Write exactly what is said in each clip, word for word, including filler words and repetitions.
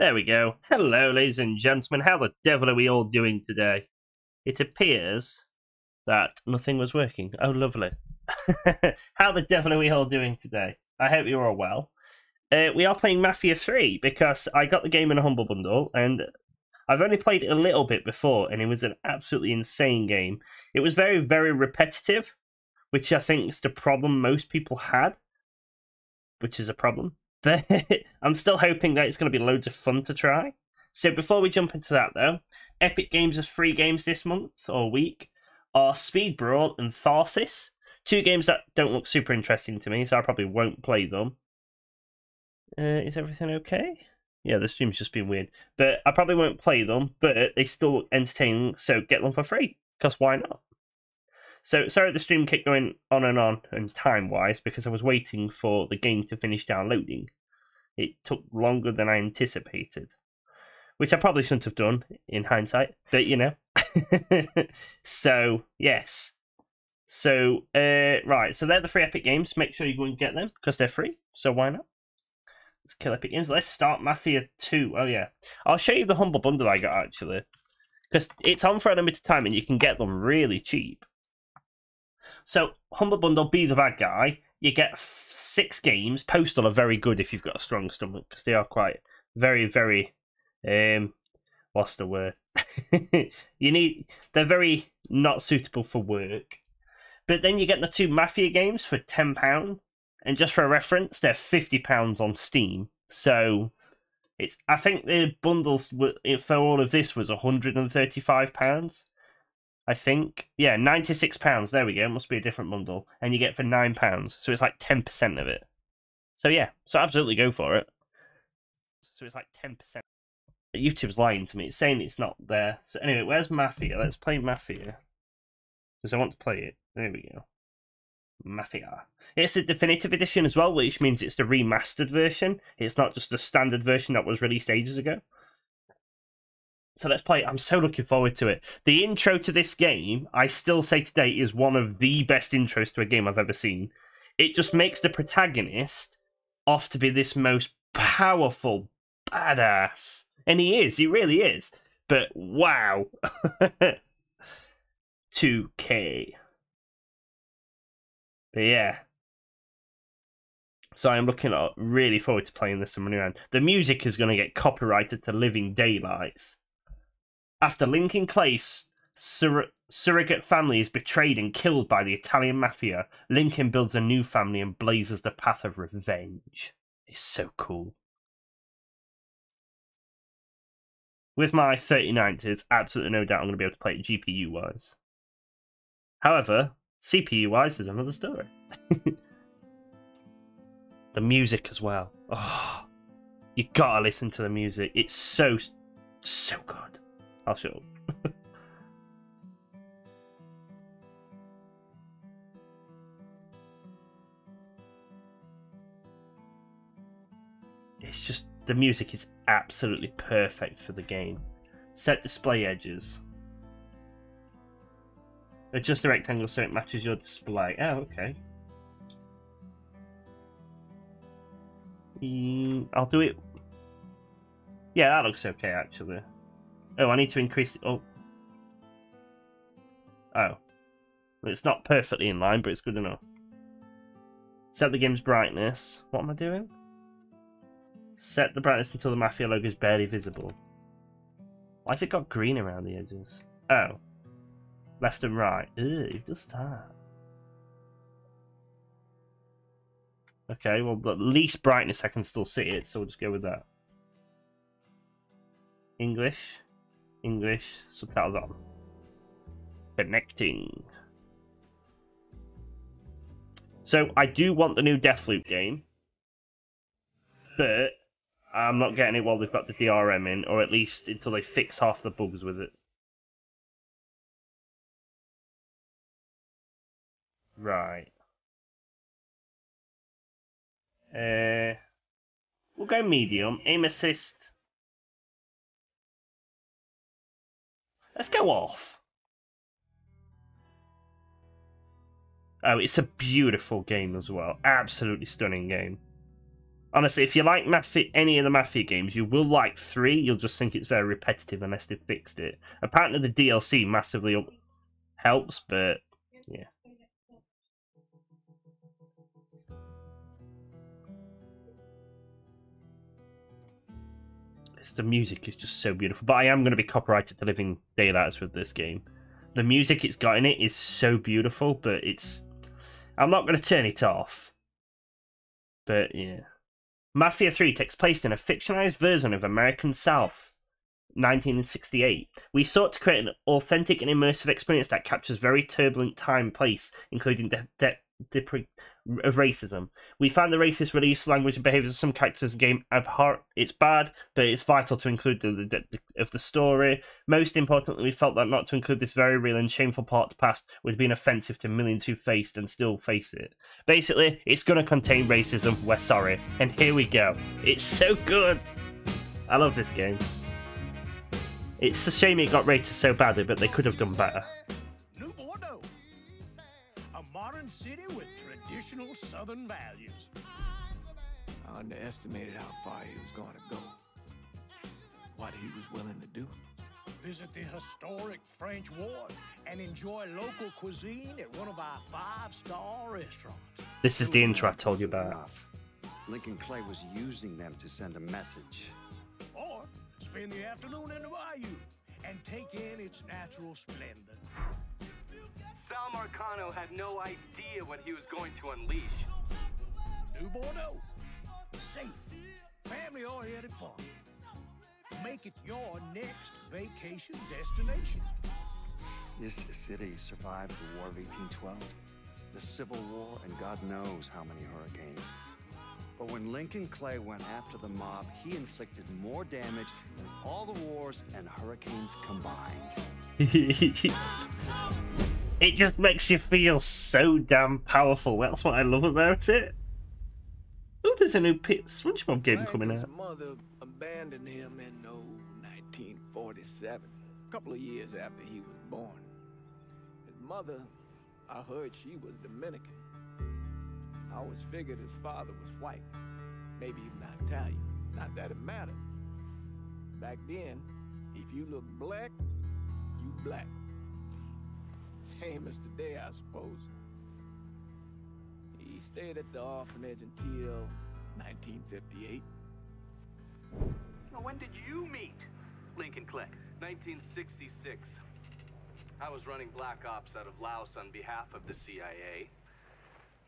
There we go. Hello, ladies and gentlemen. How the devil are we all doing today? It appears that nothing was working. Oh, lovely. How the devil are we all doing today? I hope you're all well. Uh, we are playing Mafia three because I got the game in a Humble Bundle, and I've only played it a little bit before, and it was an absolutely insane game. It was very, very repetitive, which I think is the problem most people had, which is a problem. I'm still hoping that it's going to be loads of fun to try. So before we jump into that though, Epic Games has three games this month or week, are Speed Brawl and Tharsis. Two games that don't look super interesting to me, so I probably won't play them. Uh, is everything okay? Yeah, the stream's just been weird. But I probably won't play them, but they still look entertaining, so get them for free. Because why not? So, sorry the stream kept going on and on and time-wise because I was waiting for the game to finish downloading. It took longer than I anticipated, which I probably shouldn't have done in hindsight, but you know. So, yes. So, uh, right, so they're the free Epic Games. Make sure you go and get them because they're free, so why not? Let's kill Epic Games. Let's start Mafia two. Oh, yeah. I'll show you the Humble Bundle I got, actually, because it's on for a limited time and you can get them really cheap. So, Humble Bundle, Be the Bad Guy. You get six games. Postal are very good if you've got a strong stomach, because they are quite, very, very, um, what's the word? you need, they're very not suitable for work. But then you get the two Mafia games for ten pounds. And just for a reference, they're fifty pounds on Steam. So, it's, I think the bundles were, for all of this was one hundred and thirty-five pounds. I think, yeah, ninety-six pounds, there we go, it must be a different bundle, and you get for nine pounds, so it's like ten percent of it. So yeah, so absolutely go for it. So it's like ten percent. YouTube's lying to me, it's saying it's not there. So anyway, where's Mafia? Let's play Mafia. Because I want to play it, there we go. Mafia. It's a definitive edition as well, which means it's the remastered version. It's not just the standard version that was released ages ago. So let's play it. I'm so looking forward to it. The intro to this game, I still say today, is one of the best intros to a game I've ever seen. It just makes the protagonist off to be this most powerful badass. And he is. He really is. But wow. two K. But yeah. So I'm looking at, really forward to playing this and running around. The music is going to get copyrighted to Living Daylights. After Lincoln Clay's sur surrogate family is betrayed and killed by the Italian Mafia, Lincoln builds a new family and blazes the path of revenge. It's so cool. With my thirty ninety, there's absolutely no doubt I'm going to be able to play it G P U-wise. However, C P U-wise is another story. The music as well. Oh, you gotta listen to the music. It's so, so good. I'll shut up. It's just, the music is absolutely perfect for the game. Set display edges. Adjust the rectangle so it matches your display. Oh, okay. Mm, I'll do it. Yeah, that looks okay, actually. Oh, I need to increase it. Oh. Oh. It's not perfectly in line, but it's good enough. Set the game's brightness. What am I doing? Set the brightness until the Mafia logo is barely visible. Why has it got green around the edges? Oh. Left and right. Ew, who does that? Okay, well, the least brightness I can still see it, so we'll just go with that. English. English, subtitles on. Connecting. So I do want the new Deathloop game, but I'm not getting it while they've got the D R M in, or at least until they fix half the bugs with it. Right. Uh, we'll go medium. Aim assist. Let's go off. Oh, it's a beautiful game as well. Absolutely stunning game. Honestly, if you like Mafia, any of the Mafia games, you will like three. You'll just think it's very repetitive unless they've fixed it. Apparently the D L C massively up helps, but yeah. It's, the music is just so beautiful. But I am going to be copyrighted to Living Daylights with this game. The music it's got in it is so beautiful, but it's... I'm not going to turn it off. But yeah. Mafia three takes place in a fictionalized version of American South, nineteen sixty-eight. We sought to create an authentic and immersive experience that captures very turbulent time and place, including de de de of racism. We found the racist release, language, and behaviors of some characters in the game abhorrent. It's bad, but it's vital to include the, the, the of the story. Most importantly, we felt that not to include this very real and shameful part of the past would be offensive to millions who faced and still face it. Basically, it's going to contain racism. We're sorry, and here we go. It's so good. I love this game. It's a shame it got rated so badly, but they could have done better. New Bordeaux, a modern city with traditional southern values. I underestimated how far he was going to go, what he was willing to do. Visit the historic French ward and enjoy local cuisine at one of our five-star restaurants. This is the intro I told you about. Lincoln Clay was using them to send a message. Or spend the afternoon in the bayou and take in its natural splendor. Sal Marcano had no idea what he was going to unleash. New Bordeaux. Safe, family-oriented fun. Make it your next vacation destination. This city survived the War of eighteen twelve, the Civil War, and God knows how many hurricanes. But when Lincoln Clay went after the mob, he inflicted more damage than all the wars and hurricanes combined. It just makes you feel so damn powerful. That's what I love about it. Oh, there's a new P SpongeBob game coming out. His mother abandoned him in nineteen forty-seven, a couple of years after he was born. His mother, I heard she was Dominican. I always figured his father was white, maybe even Italian. Not that it mattered. Back then, if you look black, you black. Same as today, I suppose. He stayed at the orphanage until nineteen fifty-eight. Now, when did you meet Lincoln Clay? nineteen sixty-six. I was running black ops out of Laos on behalf of the C I A.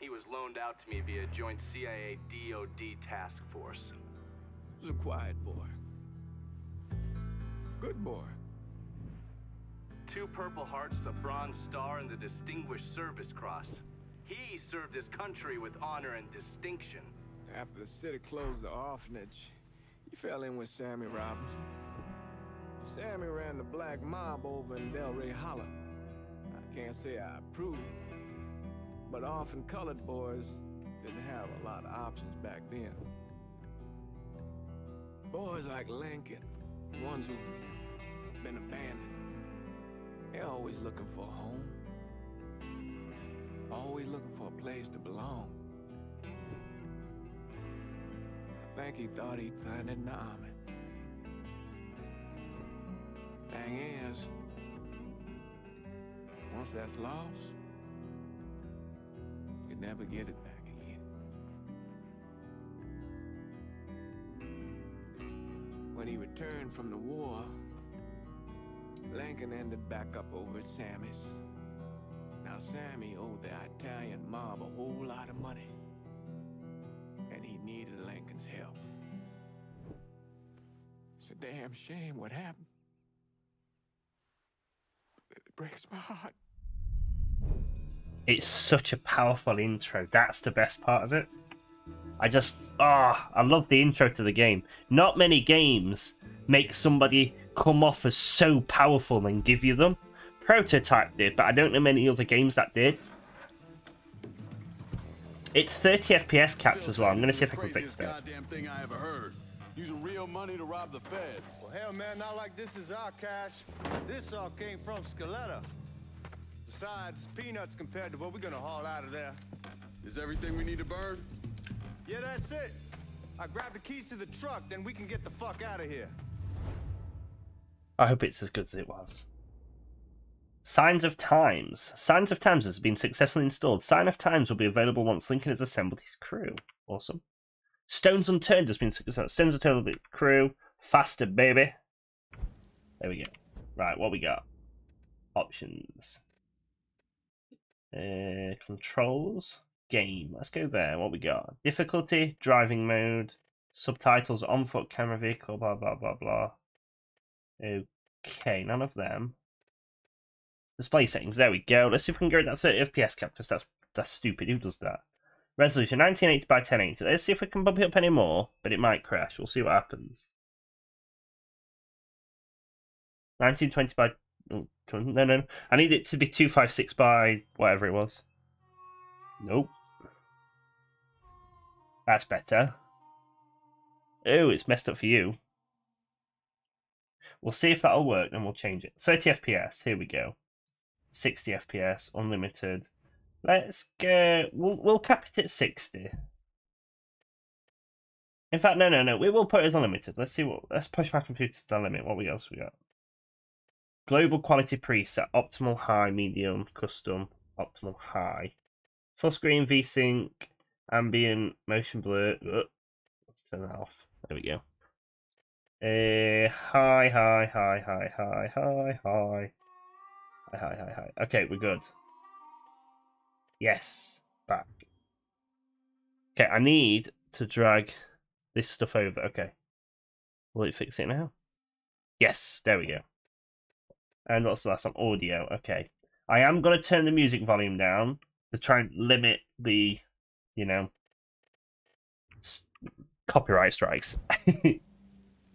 He was loaned out to me via joint C I A D O D task force. He was a quiet boy. Good boy. Two Purple Hearts, the Bronze Star, and the Distinguished Service Cross. He served his country with honor and distinction. After the city closed the orphanage, he fell in with Sammy Robinson. Sammy ran the black mob over in Delray Hollow. I can't say I approve. But often colored boys didn't have a lot of options back then. Boys like Lincoln, ones who've been abandoned, they're always looking for a home. Always looking for a place to belong. I think he thought he'd find it in the army. Thing is, once that's lost, never get it back again. When he returned from the war, Lincoln ended back up over at Sammy's. Now Sammy owed the Italian mob a whole lot of money, and he needed Lincoln's help. It's a damn shame what happened. It breaks my heart. It's such a powerful intro. That's the best part of it. I just, ah, oh, I love the intro to the game. Not many games make somebody come off as so powerful and give you them. Prototype did, but I don't know many other games that did. It's thirty F P S capped as well. I'm going to see if I can fix that. Goddamn thing I ever heard. Using real money to rob the feds. Well, hell, man, not like this is our cash. This all came from Skeletta. Besides, peanuts compared to what we're gonna haul out of there. Is everything we need to burn? Yeah, that's it. I grabbed the keys to the truck, then we can get the fuck out of here. I hope it's as good as it was. Signs of Times. Signs of Times has been successfully installed. Sign of Times will be available once Lincoln has assembled his crew. Awesome. Stones Unturned has been successful. Stones Unturned will be crew. Faster, baby. There we go. Right, what we got? Options. Uh, controls. Game. Let's go there. What we got? Difficulty. Driving mode. Subtitles. On foot, camera, vehicle. Blah, blah, blah, blah. Okay, none of them. Display settings, there we go. Let's see if we can go with that thirty F P S cap, because that's that's stupid. Who does that? Resolution nineteen eighty by ten eighty. Let's see if we can bump it up any more, but it might crash. We'll see what happens. nineteen twenty by... Oh, no, no, no. I need it to be two fifty-six by whatever it was. Nope. That's better. Oh, it's messed up for you. We'll see if that'll work, then we'll change it. thirty F P S, here we go. sixty F P S, unlimited. Let's go. We'll, we'll cap it at sixty. In fact, no, no, no. We will put it as unlimited. Let's see what. Let's push my computer to the limit. What else we got? Global quality preset: optimal high, medium, custom, optimal high, full screen, V-Sync, ambient, motion blur. Ugh. Let's turn that off. There we go. Uh, hi, hi, hi, hi, hi, hi, hi. Hi, hi, hi, hi. Okay, we're good. Yes, back. Okay, I need to drag this stuff over. Okay. Will it fix it now? Yes, there we go. And what's the last one? Audio. Okay. I am going to turn the music volume down to try and limit the, you know, copyright strikes.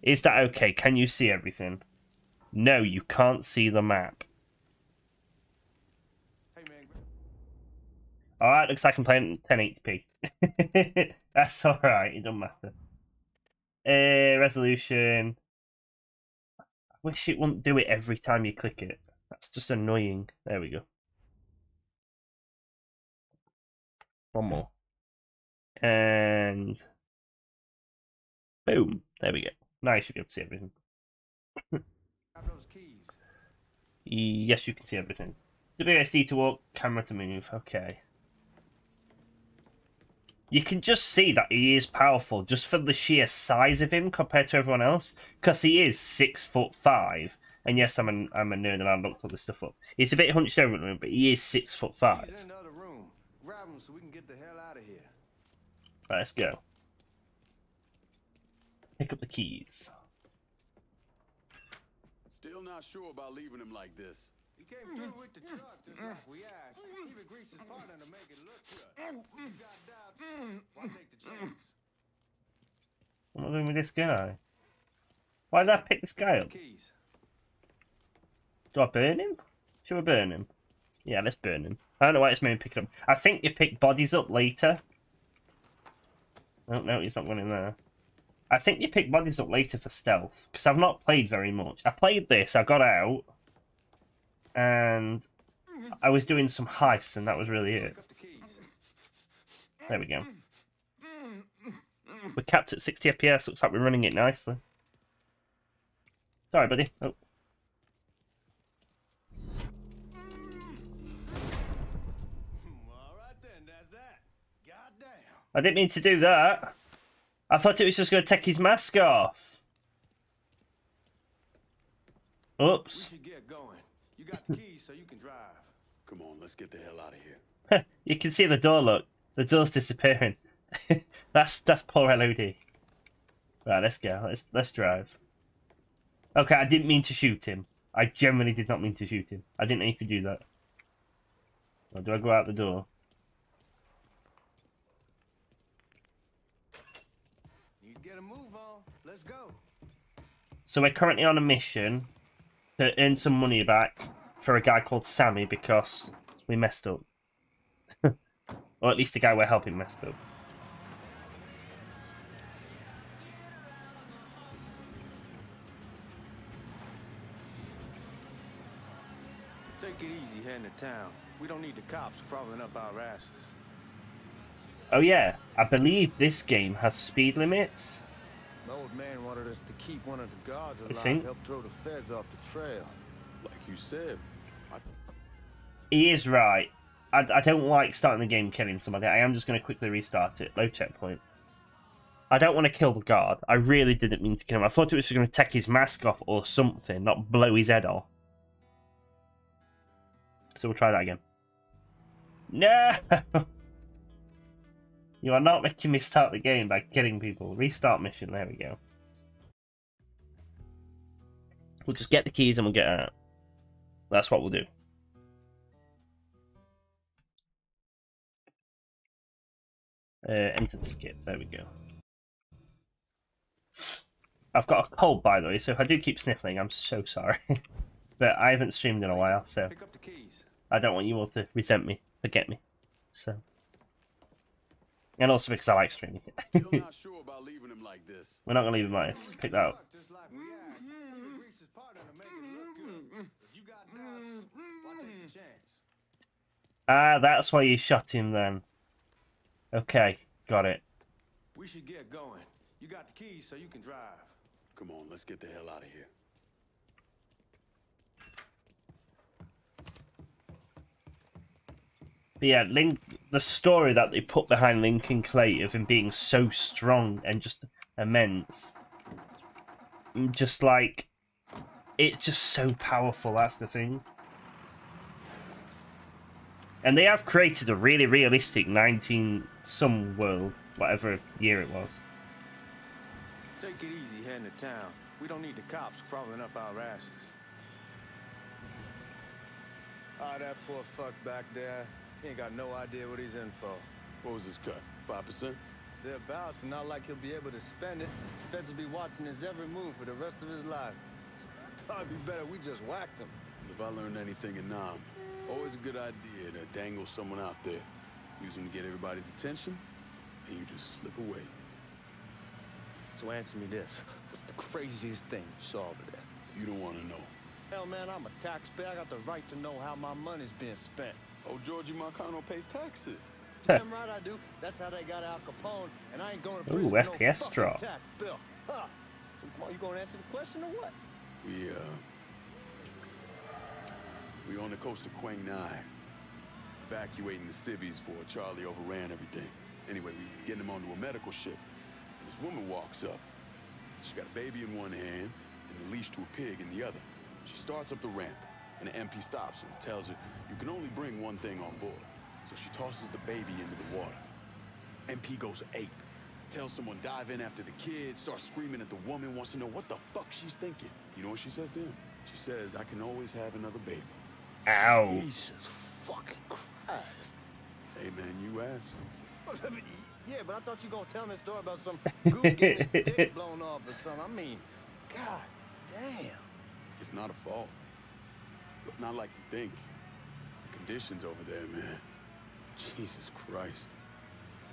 Is that okay? Can you see everything? No, you can't see the map. All right, looks like I'm playing ten eighty p. That's all right. It doesn't matter. Uh, resolution. I wish it wouldn't do it every time you click it. That's just annoying. There we go. One more. And boom. There we go. Now you should be able to see everything. Yes, you can see everything. W S D to walk, camera to move. Okay. You can just see that he is powerful just for the sheer size of him compared to everyone else, because he is six foot five. And yes, I'm a I'm a nerd and I looked all this stuff up. He's a bit hunched over at the moment, but he is six foot five. He's in another room. Grab him so we can get the hell out of here. Right, let's go. Pick up the keys. Still not sure about leaving him like this. He came through with the truck just like we asked. He even greased his partner to make it look good. You got doubts, why take the chance? What am I doing with this guy? Why did I pick this guy up? Do I burn him? Should we burn him? Yeah, let's burn him. I don't know why it's made me pick him up. I think you pick bodies up later. Oh, no, he's not going in there. I think you pick bodies up later for stealth, because I've not played very much. I played this, I got out, and I was doing some heists, and that was really it. There we go. We're capped at sixty F P S. Looks like we're running it nicely. Sorry, buddy. Oh. I didn't mean to do that. I thought it was just going to take his mask off. Oops. We should get going. You got the keys so you can drive. Come on, let's get the hell out of here. You can see the door, look. The door's disappearing. that's that's poor L O D. Right, let's go. Let's let's drive. Okay, I didn't mean to shoot him. I genuinely did not mean to shoot him. I didn't know you could do that. Or do I go out the door? Get a move on. Let's go. So we're currently on a mission to earn some money back for a guy called Sammy because we messed up. Or at least the guy we're helping messed up. Take it easy here in the town. We don't need the cops crawling up our asses. Oh yeah, I believe this game has speed limits. The old man wanted us to keep one of the guards alive to help throw the feds off the trail. Like you said. I... He is right. I, I don't like starting the game killing somebody. I am just going to quickly restart it. Low checkpoint. I don't want to kill the guard. I really didn't mean to kill him. I thought it was going to take his mask off or something, not blow his head off. So we'll try that again. No! You are not making me start the game by killing people. Restart mission. There we go. We'll just get the keys and we'll get out. That's what we'll do. Uh, enter to skip. There we go. I've got a cold, by the way, so if I do keep sniffling, I'm so sorry. But I haven't streamed in a while, so I don't want you all to resent me, forget me. So, and also because I like streaming. We're not gonna leave him like this. Pick that up. Ah, that's why you shot him then. Okay, got it. We should get going. You got the keys so you can drive. Come on, let's get the hell out of here. But yeah, Link, the story that they put behind Lincoln Clay of him being so strong and just immense. Just like, it's just so powerful, that's the thing. And they have created a really realistic nineteen some world, whatever year it was. Take it easy heading to town. We don't need the cops crawling up our asses. Ah, oh, that poor fuck back there. He ain't got no idea what he's in for. What was his cut? five percent? Thereabouts, but not like he'll be able to spend it. The feds will be watching his every move for the rest of his life. Probably be better we just whacked him. If I learned anything in Nam, always a good idea to dangle someone out there. Use them to get everybody's attention, and you just slip away. So answer me this. What's the craziest thing you saw over there? You don't want to know. Hell, man, I'm a taxpayer. I got the right to know how my money's being spent. Oh, Georgie Marcano pays taxes. Damn right I do. That's how they got Al Capone, and I ain't going to prison. Ooh, F P S drop. Tax bill. Huh. So, you going to answer the question or what? We, uh... we on the coast of Quang Nai. Evacuating the civvies for Charlie overran everything. Anyway, we getting them onto a medical ship. This woman walks up. She got a baby in one hand and a leash to a pig in the other. She starts up the ramp, and the M P stops her and tells her, you can only bring one thing on board. So she tosses the baby into the water. M P goes ape, tells someone dive in after the kid, starts screaming at the woman, wants to know what the fuck she's thinking. You know what she says then? She says, I can always have another baby. Ow. Jesus fucking Christ. Hey man, you asked. Yeah, but I thought you were going to tell me a story about some goop getting his dick blown off or something. I mean, god damn. It's not a fault. But not like you think. The conditions over there, man. Jesus Christ.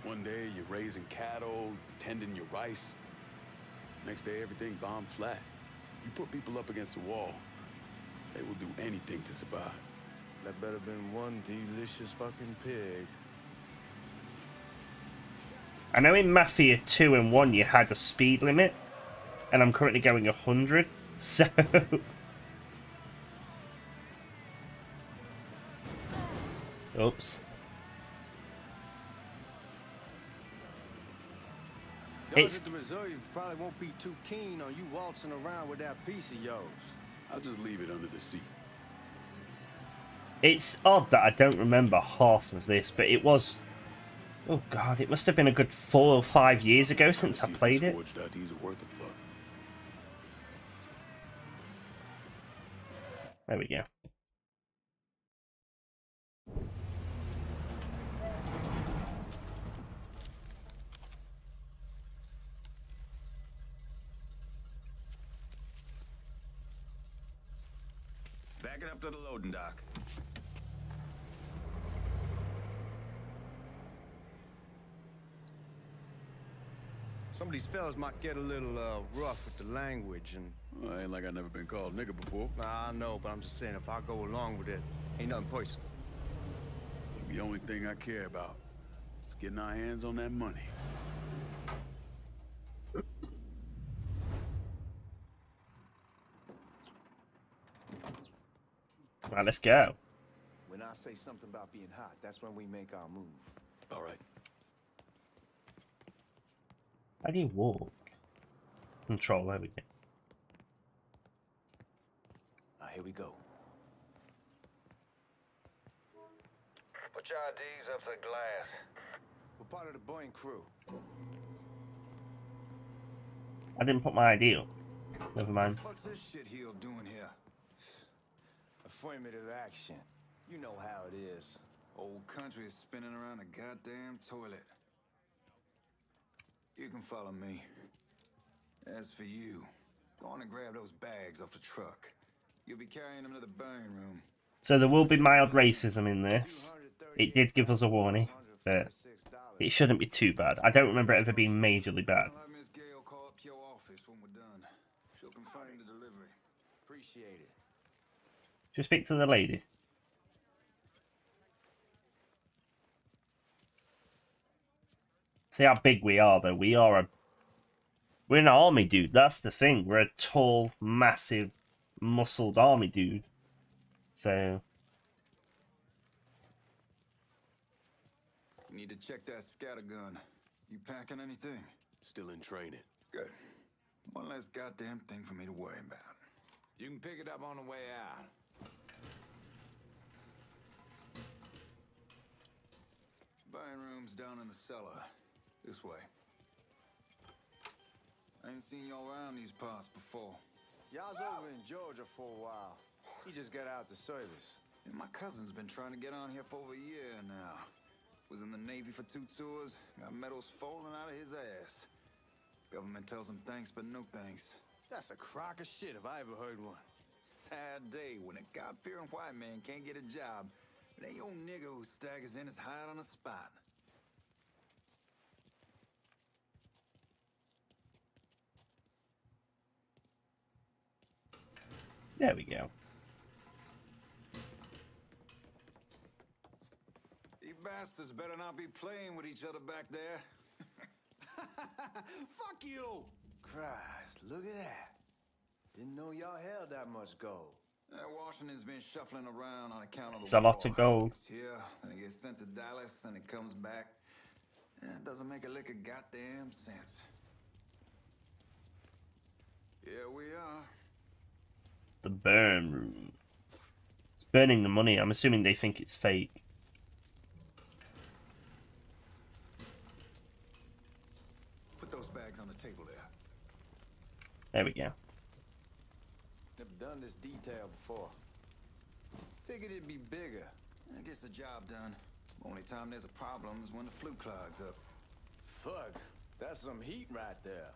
One day you're raising cattle, tending your rice. Next day everything bombed flat. You put people up against the wall. They will do anything to survive. That better been one delicious fucking pig. I know in Mafia two and one you had a speed limit, and I'm currently going a hundred, so... Oops. It's... at the reserve probably won't be too keen on you waltzing around with that piece of yours. I'll just leave it under the seat. It's odd that I don't remember half of this, but it was... Oh god, it must have been a good four or five years ago since I played it. There we go. Back it up to the loading dock. Some of these fellas might get a little uh, rough with the language and... Well, ain't like I've never been called nigga before. Nah, I know, but I'm just saying if I go along with it, ain't nothing personal. The only thing I care about is It's getting our hands on that money. All right, let's go. When I say something about being hot, that's when we make our move. All right. How do you walk? Control, there we go. Now, here we go. Put your I Ds up the glass. We're part of the Boeing crew. I didn't put my I D up. Never mind. What the fuck's this shit heel doing here? Affirmative action. You know how it is. Old country is spinning around a goddamn toilet. You can follow me. As for you, go on and grab those bags off the truck. You'll be carrying them to the burning room. So there will be mild racism in this. It did give us a warning, but it shouldn't be too bad. I don't remember it ever being majorly bad. I'll have Miss Gale call up to your office when we're done. She'll confirm the delivery. Appreciate it. Just speak to the lady. See how big we are, though. We are a... We're an army dude. That's the thing. We're a tall, massive, muscled army dude. So... You need to check that scatter gun. You packing anything? Still in training. Good. One less goddamn thing for me to worry about. You can pick it up on the way out. Buying room's down in the cellar. This way. I ain't seen y'all around these parts before. Y'all's over in Georgia for a while. He just got out the service. And my cousin's been trying to get on here for over a year now. Was in the Navy for two tours. Got medals falling out of his ass. Government tells him thanks, but no thanks. That's a crock of shit if I ever heard one. Sad day when a God-fearing white man can't get a job. But ain't old nigga who staggers in his hide on the spot. There we go. You bastards better not be playing with each other back there. Fuck you! Christ, look at that. Didn't know y'all held that much gold. That Washington's been shuffling around on account of the It's war. A lot of gold. It's here, and it gets sent to Dallas, and it comes back. It doesn't make a lick of goddamn sense. Here we are. The burn room. It's burning the money. I'm assuming they think it's fake. Put those bags on the table there. There we go. Never done this detail before. Figured it'd be bigger. It gets the job done. Only time there's a problem is when the flue clogs up. Fuck, that's some heat right there.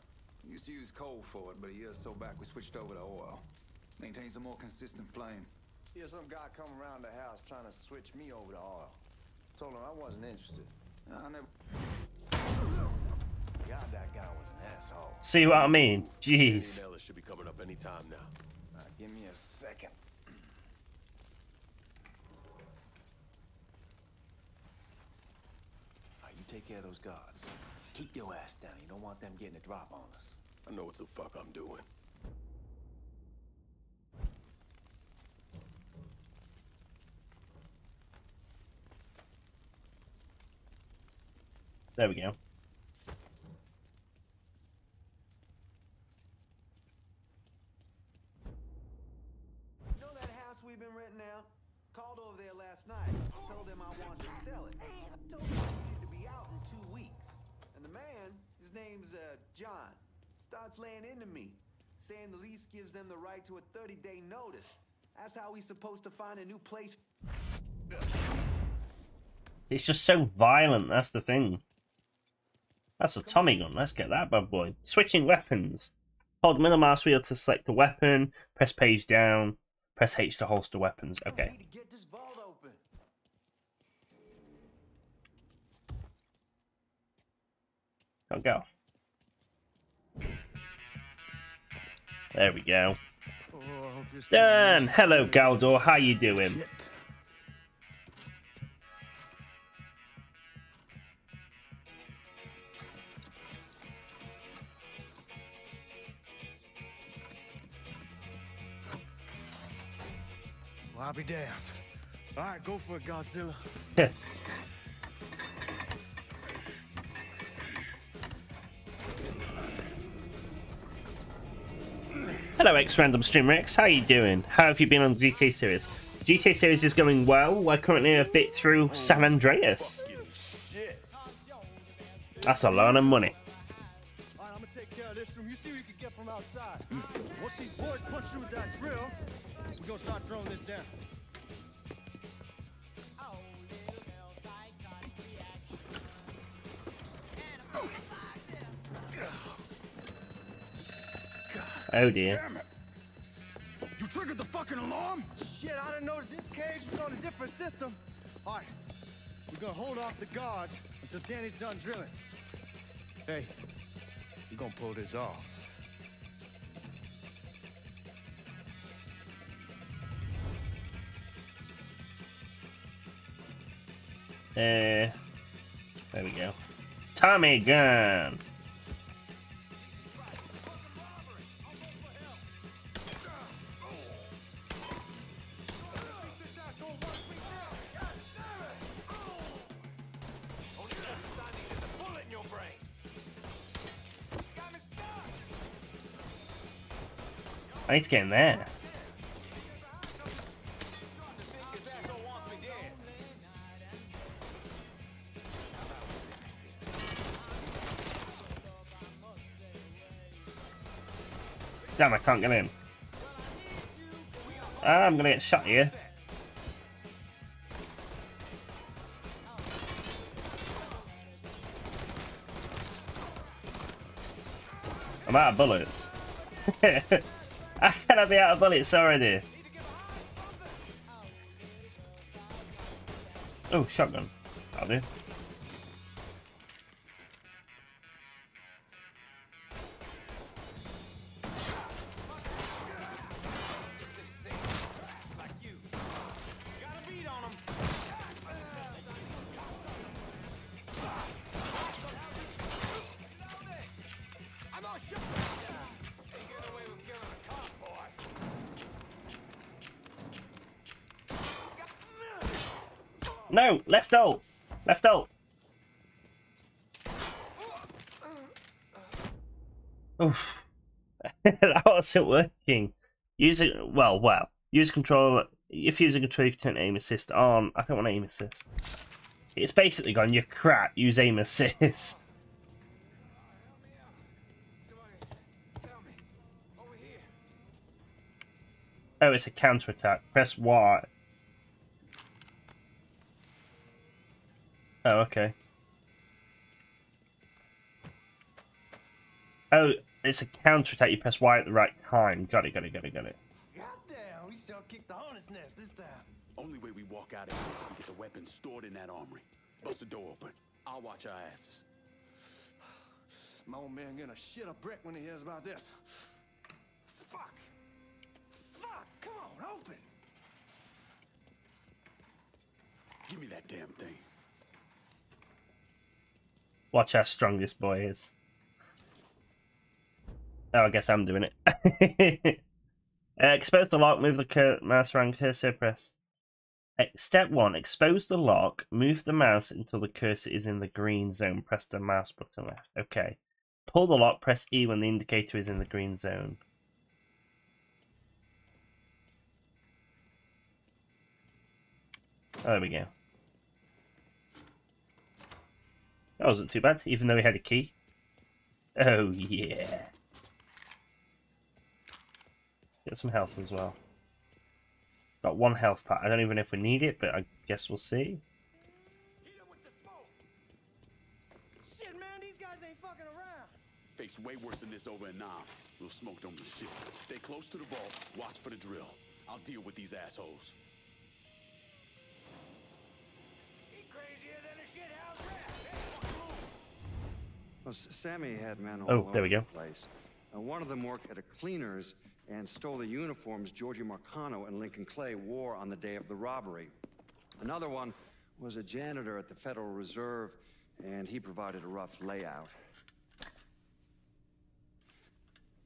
We used to use coal for it, but a year or so back we switched over to oil. Maintains a more consistent flame. Here some guy come around the house trying to switch me over to oil. Told him I wasn't interested. I never... God, that guy was an asshole. See what I mean? Jeez. Ellis should be coming up any time now. Give me a second. All right, you take care of those guards. Keep your ass down. You don't want them getting a drop on us. I know what the fuck I'm doing. There we go. Been renting out. Called over there last night. Told them I wanted to sell it. I told them I needed to be out in two weeks. And the man, his name's uh, John, starts laying into me, saying the lease gives them the right to a thirty day notice. That's how he's supposed to find a new place. It's just so violent. That's the thing. That's a Tommy gun. Let's get that bad boy. Switching weapons. Hold middle mouse wheel to select the weapon. Press page down. Press H to holster weapons. Okay. Can't go. There we go. Done. Hello, Galdor. How you doing? Well, I'll be damned. All right, go for it, Godzilla. Yeah. Hello, ex-random streamer X. How you doing? How have you been on the G T A series? G T A series is going well. We're currently a bit through San Andreas. That's a lot of money. Alright, I'm gonna take care of this room. You see what you can get from outside. Once these boys punch you with that drill, we're gonna start throwing this down. Oh dear. Damn it. You triggered the fucking alarm? Shit, I didn't notice this cage was on a different system. Alright, we're gonna hold off the guards until Danny's done drilling. Hey, you're gonna pull this off. Eh, uh, there we go. Tommy gun. I need to get in there. Damn, I can't get in. Ah, I'm gonna get shot here. I'm out of bullets. I cannot be out of bullets already. Oh, shotgun. That'll do. No, left out, left out. Oof, that wasn't working. Use it. Well, well. Use control. If using control, you can turn aim assist on. I don't want aim assist. It's basically gone. You're crap. Use aim assist. Oh, it's a counter attack. Press Y. Oh, okay. Oh, it's a counter attack. You press Y at the right time. Got it, got it, got it, got it. Goddamn, we shall kick the hornet's nest this time. Only way we walk out of here is to get the weapons stored in that armory. Bust the door open. I'll watch our asses. My old man gonna shit a brick when he hears about this. Fuck. Fuck, come on, open. Give me that damn thing. Watch how strong this boy is. Oh, I guess I'm doing it. uh, expose the lock, move the mouse around, cursor pressed. Uh, step one, expose the lock, move the mouse until the cursor is in the green zone. Press the mouse button left. Okay. Pull the lock, press E when the indicator is in the green zone. Oh, there we go. That wasn't too bad, even though we had a key. Oh, yeah. Got some health as well. Got one health pack. I don't even know if we need it, but I guess we'll see. Hit him with the smoke. Shit, man, these guys ain't fucking around. Face way worse than this over in Nam. We'll smoke them with shit. Stay close to the vault. Watch for the drill. I'll deal with these assholes. Sammy had men all over the place. Uh, one of them worked at a cleaner's and stole the uniforms Georgie Marcano and Lincoln Clay wore on the day of the robbery. Another one was a janitor at the Federal Reserve, and he provided a rough layout.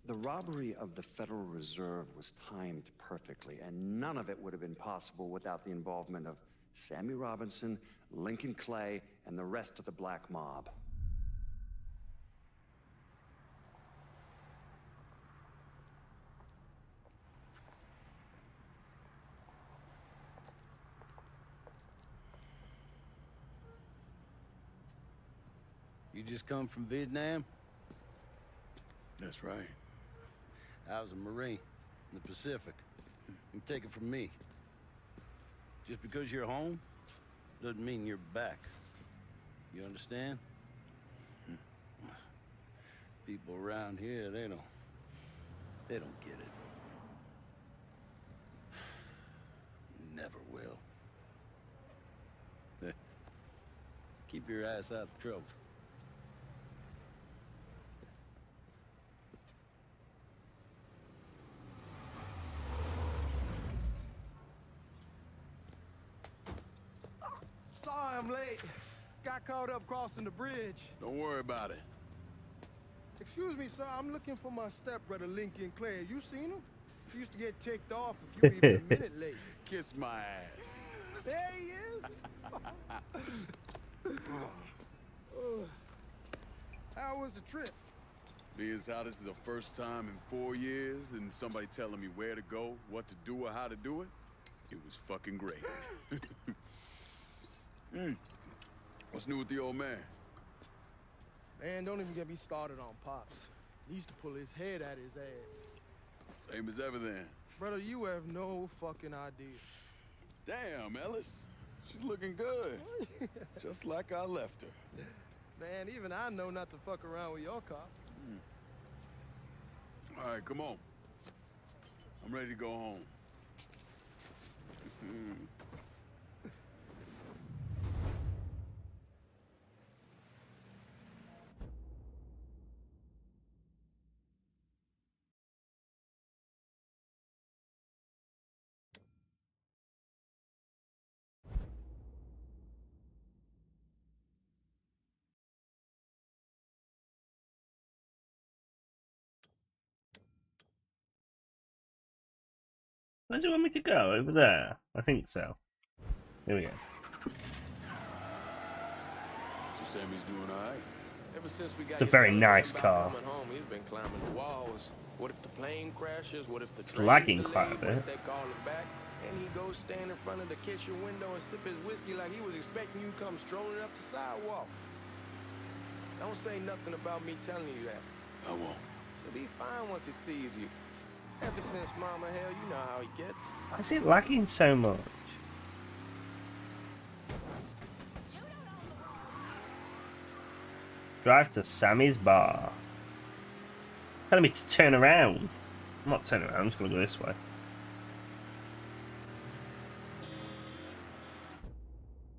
The robbery of the Federal Reserve was timed perfectly, and none of it would have been possible without the involvement of Sammy Robinson, Lincoln Clay, and the rest of the black mob. You just come from Vietnam? That's right. I was a Marine in the Pacific. And take it from me. Just because you're home doesn't mean you're back. You understand? People around here, they don't... they don't get it. Never will. Keep your ass out of trouble. I'm late. Got caught up crossing the bridge. Don't worry about it. Excuse me, sir. I'm looking for my stepbrother, Lincoln Clay. You seen him? He used to get ticked off if you were even a minute late. Kiss my ass. There he is. Oh. How was the trip? Being as how this is the first time in four years and somebody telling me where to go, what to do, or how to do it, it was fucking great. Mm. What's new with the old man? Man, don't even get me started on Pops. He used to pull his head out his ass. Same as ever then. Brother, you have no fucking idea. Damn, Ellis. She's looking good. Just like I left her. Man, even I know not to fuck around with your cop. Mm. All right, come on. I'm ready to go home. Mm. Where does it want me to go? Over there? I think so. Here we go. So Sammy's doing all right. Ever since we got it's a very nice car. Home, he's been climbing the walls. What if the plane crashes? What if the it's lagging quite a bit. They call him back, and he goes stand in front of the kitchen window and sip his whiskey like he was expecting you to come strolling up the sidewalk. Don't say nothing about me telling you that. I won't. He'll be fine once he sees you. Ever since Mama Hell, you know how he gets. Why is it lagging so much? Drive to Sammy's bar. Telling me to turn around. I'm not turning around, I'm just going to go this way.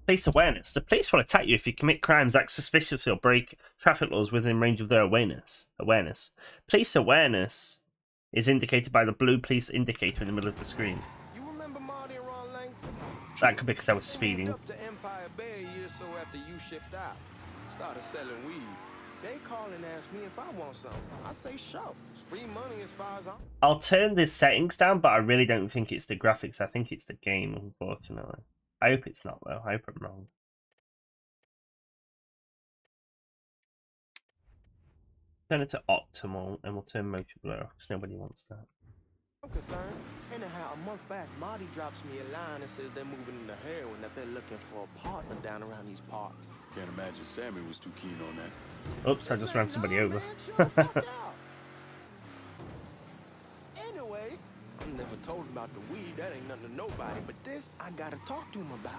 Police awareness. The police will attack you if you commit crimes, act suspiciously, or break traffic laws within range of their awareness. Awareness. Police awareness is indicated by the blue police indicator in the middle of the screen. You remember Mardi Gras, that could be because I was speeding. Up to Empire Bay a year or so after you shipped out. Started selling weed. They call and ask me if I want something. I say sure. Free money as far as I'm... I'll turn the settings down, but I really don't think it's the graphics. I think it's the game, unfortunately. I hope it's not, though. I hope I'm wrong. Turn it to optimal, and we'll turn motion blur off because nobody wants that. I'm concerned. Anyhow, a month back, Marty drops me a line and says they're moving into heroin, that they're looking for a partner down around these parts. Can't imagine Sammy was too keen on that. Oops, I just ran somebody over. Anyway, I never told him about the weed. That ain't nothing to nobody. But this, I gotta talk to him about.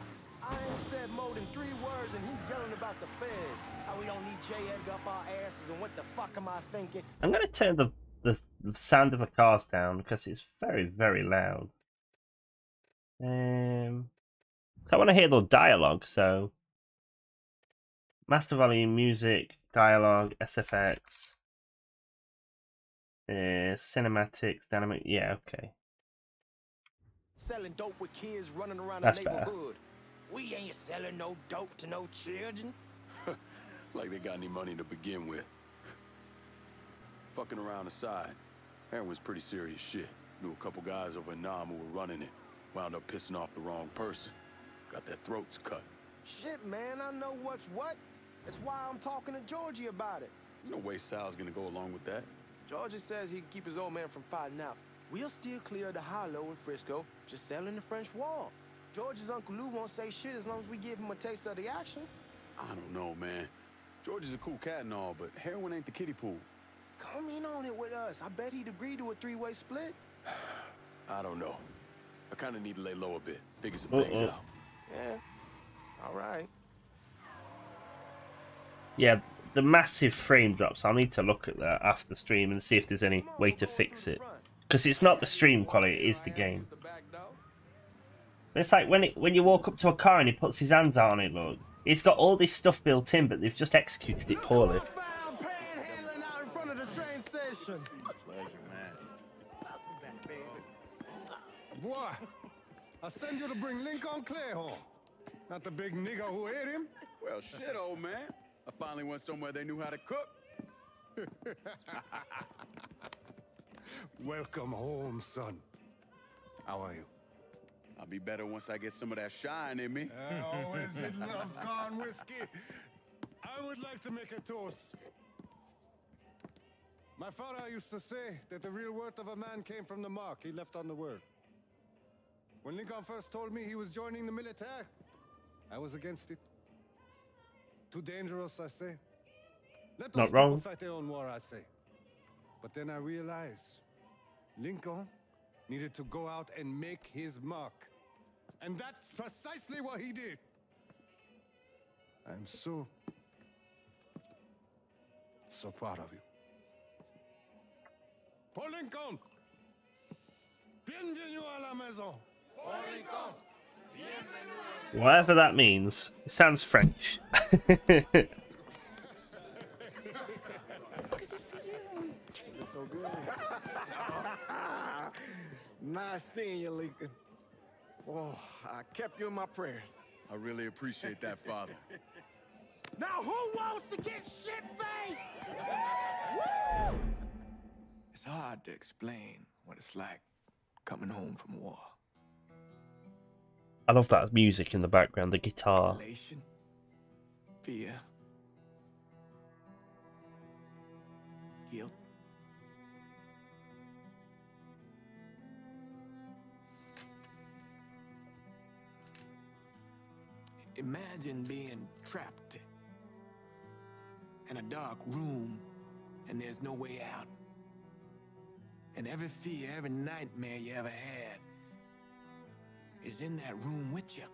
I ain't said more than three words, and he's yelling about the feds. How we don't need J. Edgar up our asses, and what the fuck am I thinking? I'm gonna turn the, the the sound of the cars down because it's very very loud. Um, cause I want to hear the dialogue. So, master volume, music, dialogue, S F X, uh, cinematics, dynamic. Yeah, okay. Selling dope with kids running around the neighborhood. Better. We ain't selling no dope to no children. Like they got any money to begin with. Fucking around aside, That was pretty serious shit. Knew a couple guys over in Nam who were running it. Wound up pissing off the wrong person. Got their throats cut. Shit, man, I know what's what. That's why I'm talking to Georgie about it. There's no way Sal's gonna go along with that. Georgie says he'd keep his old man from fighting out. We'll still clear the hollow in Frisco, just selling the French ward. George's Uncle Lou won't say shit as long as we give him a taste of the action. I don't know, man. George's a cool cat and all, but heroin ain't the kiddie pool. Come in on it with us. I bet he'd agree to a three-way split. I don't know. I kind of need to lay low a bit, figure some uh -oh. things out. Yeah. All right. Yeah, the massive frame drops. I'll need to look at that after stream and see if there's any way to fix it. Because it's not the stream quality, it is the game. It's like when it when you walk up to a car and he puts his hands out on it, look. It's got all this stuff built in, but they've just executed it poorly. Boy, I send you to bring Lincoln Clay home. Not the big nigga who ate him. Well, shit, old man. I finally went somewhere they knew how to cook. Welcome home, son. How are you? I'll be better once I get some of that shine in me. I always did love corn whiskey. I would like to make a toast. My father used to say that the real worth of a man came from the mark he left on the world. When Lincoln first told me he was joining the military, I was against it. Too dangerous, I say. Let Not wrong. Fight their own war, I say. But then I realized Lincoln needed to go out and make his mark. And that's precisely what he did. I'm so, so proud of you. Pour Lincoln! Bienvenue à la maison! Whatever that means, it sounds French. Nice seeing you, Lincoln. Oh, I kept you in my prayers. I really appreciate that, Father. Now who wants to get shit-faced? Woo! It's hard to explain what it's like coming home from war. I love that music in the background, the guitar. Elation, fear, guilt. Imagine being trapped in a dark room and there's no way out. And every fear, every nightmare you ever had is in that room with you.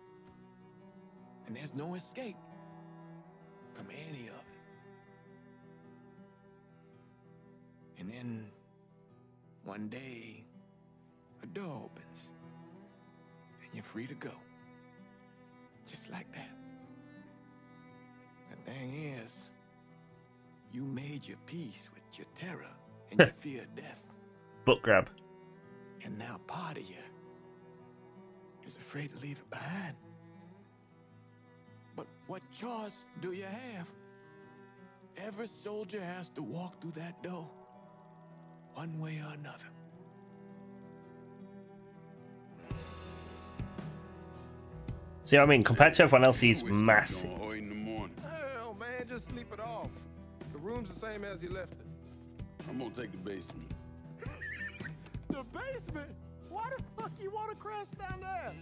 And there's no escape from any of it. And then one day, a door opens and you're free to go. Just like that. The thing is, you made your peace with your terror and your fear of death. Book grab. And now part of you is afraid to leave it behind. But what choice do you have? Every soldier has to walk through that door, one way or another. See what I mean? Compared to everyone else, he's massive. Hell, man, just sleep it off. The room's the same as he left it. I'm gonna take the basement. The basement? Why the fuck you want to crash down there?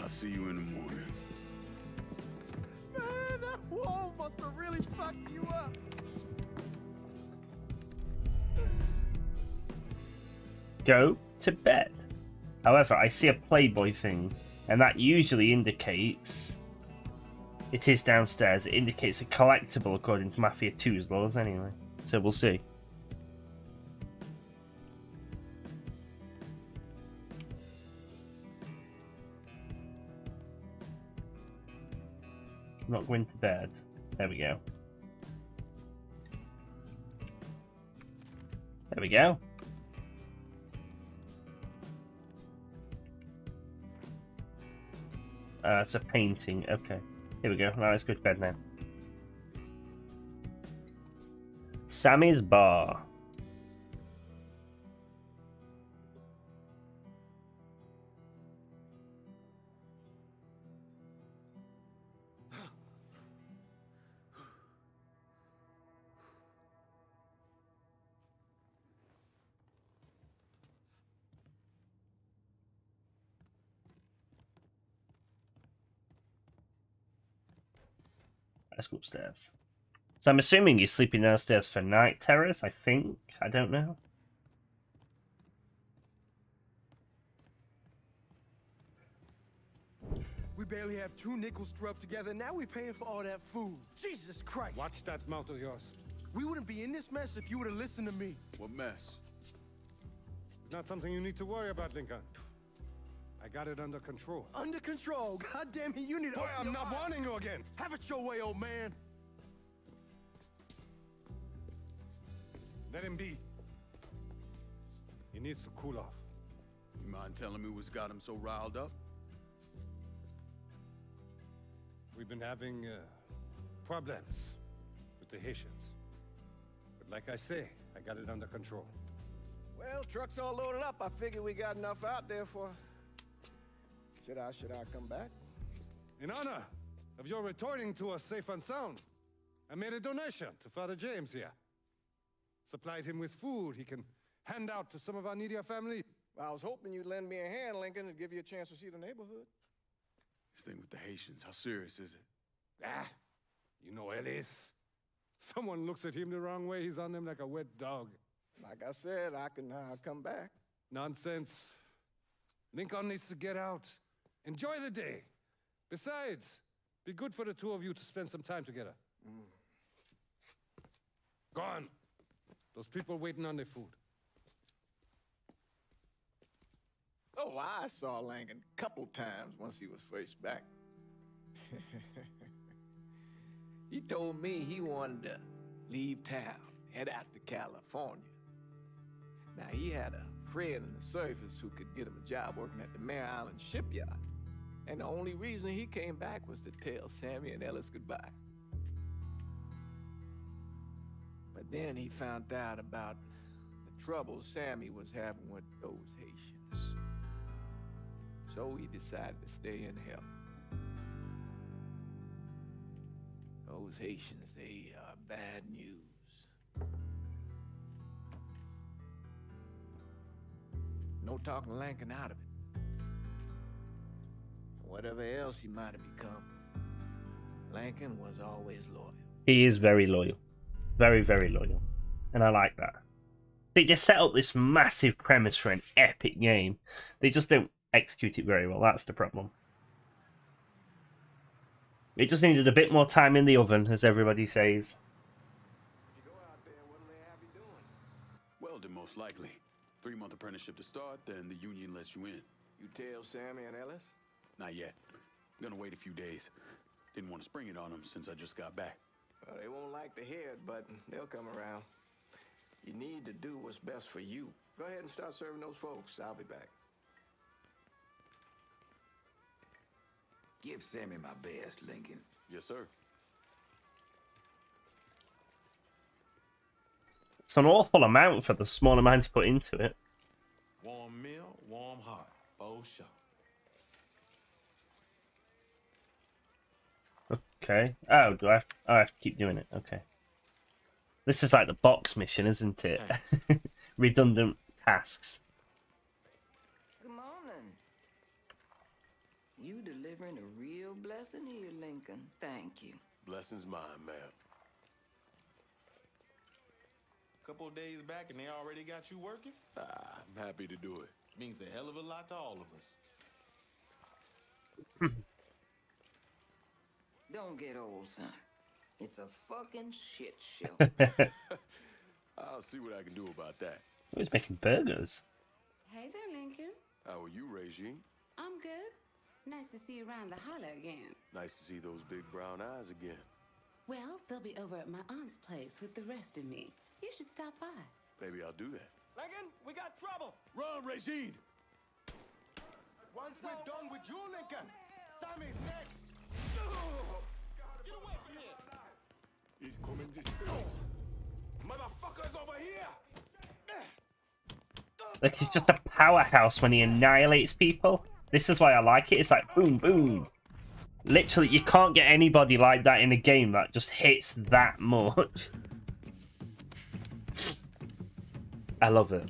I'll see you in the morning. Man, that wall must have really fucked you up. Go to bed. However, I see a Playboy thing, and that usually indicates it is downstairs. It indicates a collectible according to Mafia two's laws anyway. So we'll see. Not going to bed. There we go. There we go. Uh, it's a painting. Okay. Here we go. Now let's go to bed now. Sammy's bar. Let's go upstairs. So I'm assuming he's sleeping downstairs for night terrors, I think. I don't know. We barely have two nickels to rub together, now we're paying for all that food. Jesus Christ! Watch that mouth of yours. We wouldn't be in this mess if you would have listened to me. What mess? It's not something you need to worry about, Lincoln. I got it under control. Under control? God damn it, you need... Boy, I'm not warning you again! Have it your way, old man! Let him be. He needs to cool off. You mind telling me what's got him so riled up? We've been having uh, problems with the Haitians. But like I say, I got it under control. Well, truck's all loaded up. I figure we got enough out there for... Should I, should I come back? In honor of your returning to us safe and sound, I made a donation to Father James here. Supplied him with food he can hand out to some of our needier family. Well, I was hoping you'd lend me a hand, Lincoln, and give you a chance to see the neighborhood. This thing with the Haitians, how serious is it? Ah, you know Ellis. Someone looks at him the wrong way, he's on them like a wet dog. Like I said, I can uh, come back. Nonsense. Lincoln needs to get out. Enjoy the day. Besides, be good for the two of you to spend some time together. Mm. Gone. Those people waiting on their food. Oh, I saw Langan a couple times once he was first back. He told me he wanted to leave town, head out to California. Now, he had a friend in the service who could get him a job working at the Mare Island shipyard. And the only reason he came back was to tell Sammy and Ellis goodbye. But then he found out about the trouble Sammy was having with those Haitians. So he decided to stay and help. Those Haitians, they are bad news. No talking Lincoln out of it. Whatever else he might have become, Lincoln was always loyal. He is very loyal. Very, very loyal. And I like that. They just set up this massive premise for an epic game. They just don't execute it very well. That's the problem. It just needed a bit more time in the oven, as everybody says. If you go out there, what'll they have you doing? Welding, most likely. Three-month apprenticeship to start, then the union lets you in. You tell Sammy and Ellis? Not yet. I'm gonna wait a few days. Didn't want to spring it on them since I just got back. Well, they won't like to hear it, but they'll come around. You need to do what's best for you. Go ahead and start serving those folks. I'll be back. Give Sammy my best, Lincoln. Yes, sir. It's an awful amount for the small amount to put into it. Warm meal, warm heart. For sure. Okay. Oh, do I have to, oh, I have to keep doing it? Okay. This is like the box mission, isn't it? Redundant tasks. Good morning. You delivering a real blessing here, Lincoln. Thank you. Blessing's mine, ma'am. A couple of days back and they already got you working? Ah, I'm happy to do it. Means a hell of a lot to all of us. Don't get old, son. It's a fucking shit show. I'll see what I can do about that. Oh, he's making burgers. Hey there, Lincoln. How are you, Regine? I'm good. Nice to see you around the holler again. Nice to see those big brown eyes again. Well, they'll be over at my aunt's place with the rest of me. You should stop by. Maybe I'll do that. Lincoln, we got trouble. Run, Regine. Once we're done with you, Lincoln, Sammy's next. Get away from here! He's coming this door. Motherfuckers over here! Look, he's just a powerhouse when he annihilates people. This is why I like it. It's like boom, boom. Literally, you can't get anybody like that in a game that just hits that much. I love it.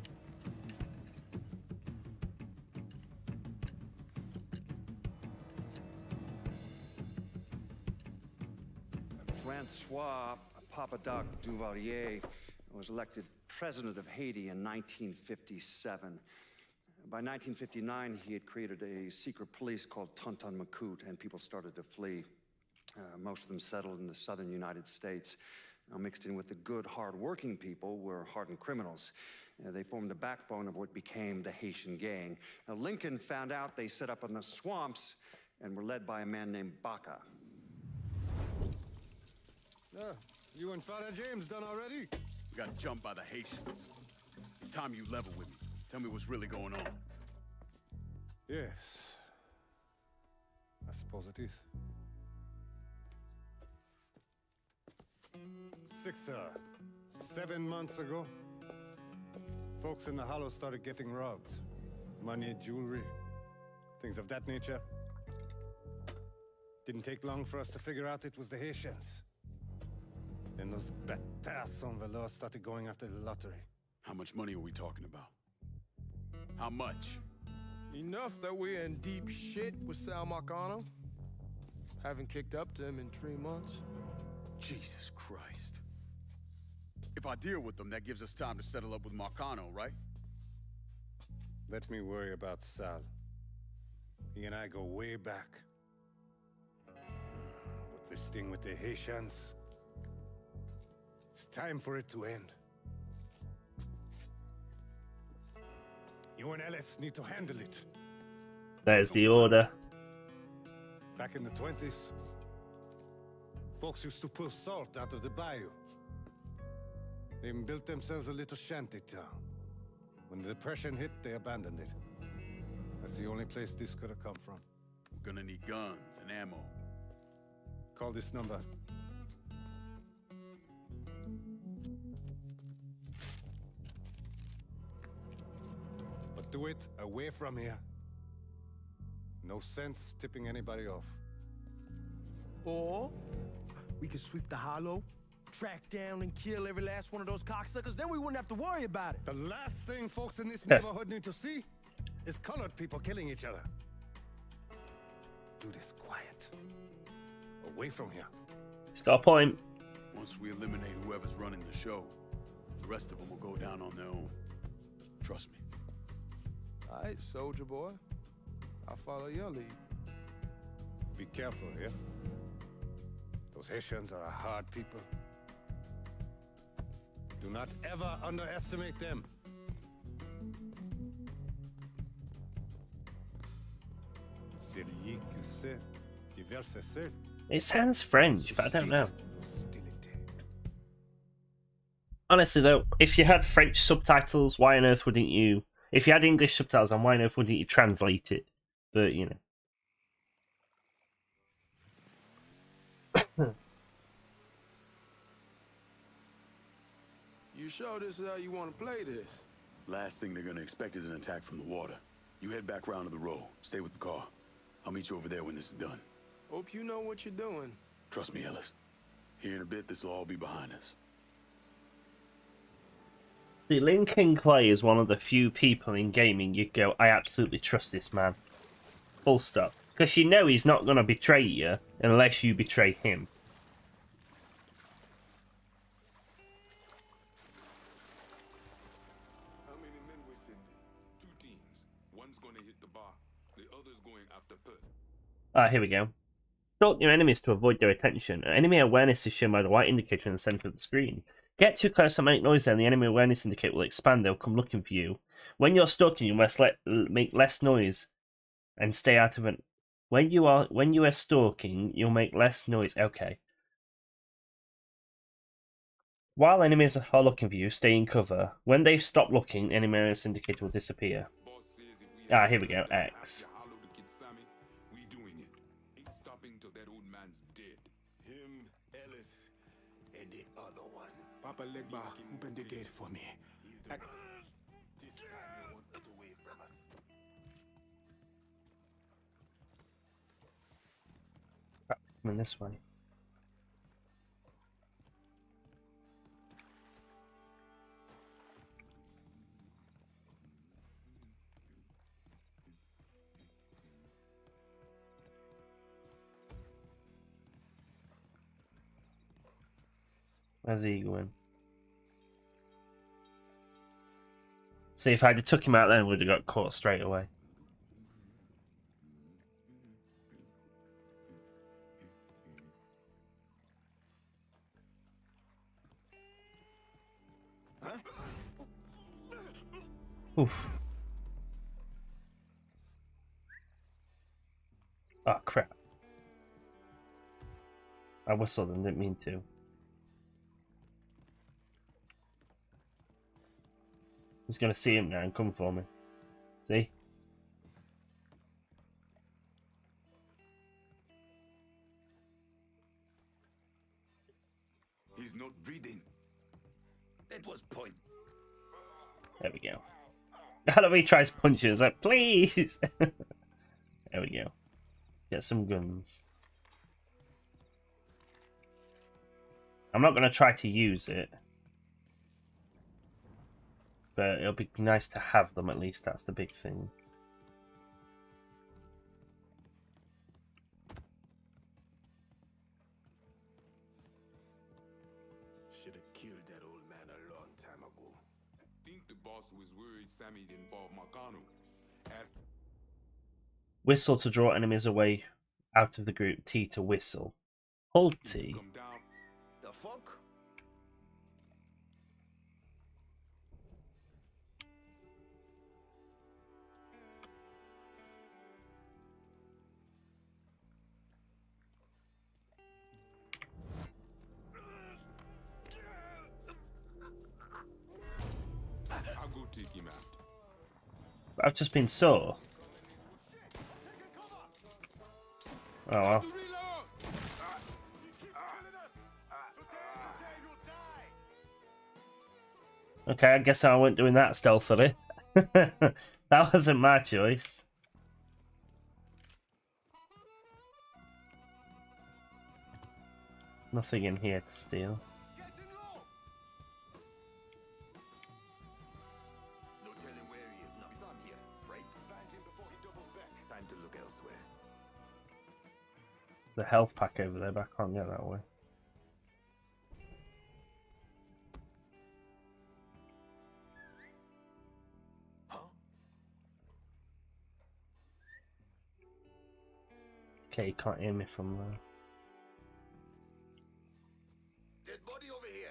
Francois Papadoc Duvalier was elected president of Haiti in nineteen fifty-seven. By nineteen fifty-nine, he had created a secret police called Tonton Macoute, and people started to flee. Uh, most of them settled in the southern United States. Now, mixed in with the good, hard-working people were hardened criminals. Uh, they formed the backbone of what became the Haitian gang. Now, Lincoln found out they set up in the swamps and were led by a man named Baca. Uh, you and Father James done already? We got jumped by the Haitians. It's time you level with me. Tell me what's really going on. Yes. I suppose it is. Six, uh, seven months ago, folks in the Hollow started getting robbed. Money, jewelry, things of that nature. Didn't take long for us to figure out it was the Haitians. Then those bâtards on velour started going after the lottery. How much money are we talking about? How much? Enough that we're in deep shit with Sal Marcano. Haven't kicked up to him in three months. Jesus Christ. If I deal with them, that gives us time to settle up with Marcano, right? Let me worry about Sal. He and I go way back. But this thing with the Haitians, it's time for it to end. You and Ellis need to handle it. There's the order. Back in the twenties, folks used to pull salt out of the bayou. They built themselves a little shanty town. When the Depression hit, they abandoned it. That's the only place this could have come from. We're gonna need guns and ammo. Call this number. But do it away from here. No sense tipping anybody off. Or we could sweep the Hollow, track down and kill every last one of those cocksuckers, then we wouldn't have to worry about it. The last thing folks in this yes. neighborhood need to see is colored people killing each other. Do this quiet. Away from here. It's got a point. Once we eliminate whoever's running the show, the rest of them will go down on their own. Trust me. All right, soldier boy. I'll follow your lead. Be careful, yeah? Those Haitians are a hard people. Do not ever underestimate them. It sounds French, but I don't know. Honestly though, if you had French subtitles, why on earth wouldn't you? If you had English subtitles, why on earth wouldn't you translate it? But you know. You sure this is how you want to play this? Last thing they're gonna expect is an attack from the water. You head back round to the road. Stay with the car. I'll meet you over there when this is done. Hope you know what you're doing. Trust me, Ellis. Here in a bit, this will all be behind us. The Lincoln Clay is one of the few people in gaming you go, I absolutely trust this man. Full stop. Because you know he's not gonna betray you unless you betray him. Ah, here we go. Stalk your enemies to avoid their attention. Enemy awareness is shown by the white indicator in the center of the screen. Get too close and make noise, then the enemy awareness indicator will expand. They'll come looking for you. When you're stalking, you must let, make less noise and stay out of an. When you are when you are stalking, you'll make less noise. Okay. While enemies are looking for you, stay in cover. When they've stopped looking, the enemy awareness indicator will disappear. Ah, here we go. X. Papa Legba, open the gate for me. I... This time they won't get away from us. Ah, I'm in this way. Where's he going? See, if I had took him out then, we'd have got caught straight away. Huh? Oof. Oh, crap. I whistled and didn't mean to. He's going to see him now and come for me. See? He's not breathing. That was point. There we go. How do we try to punch him? It's like, please! There we go. Get some guns. I'm not going to try to use it. But it'll be nice to have them at least. That's the big thing. Should have killed that old man a long time ago. I think the boss was worried Sammy'd involve Marcano. Asked... Whistle to draw enemies away out of the group. T to whistle. Hold T. The fuck? I'll go take him out. I've just been sore. Oh well. Okay, I guess I wasn't doing that stealthily. That wasn't my choice. Nothing in here to steal. The health pack over there, but I can't get that way. Huh? Okay, you can't hear me from there. Dead body over here.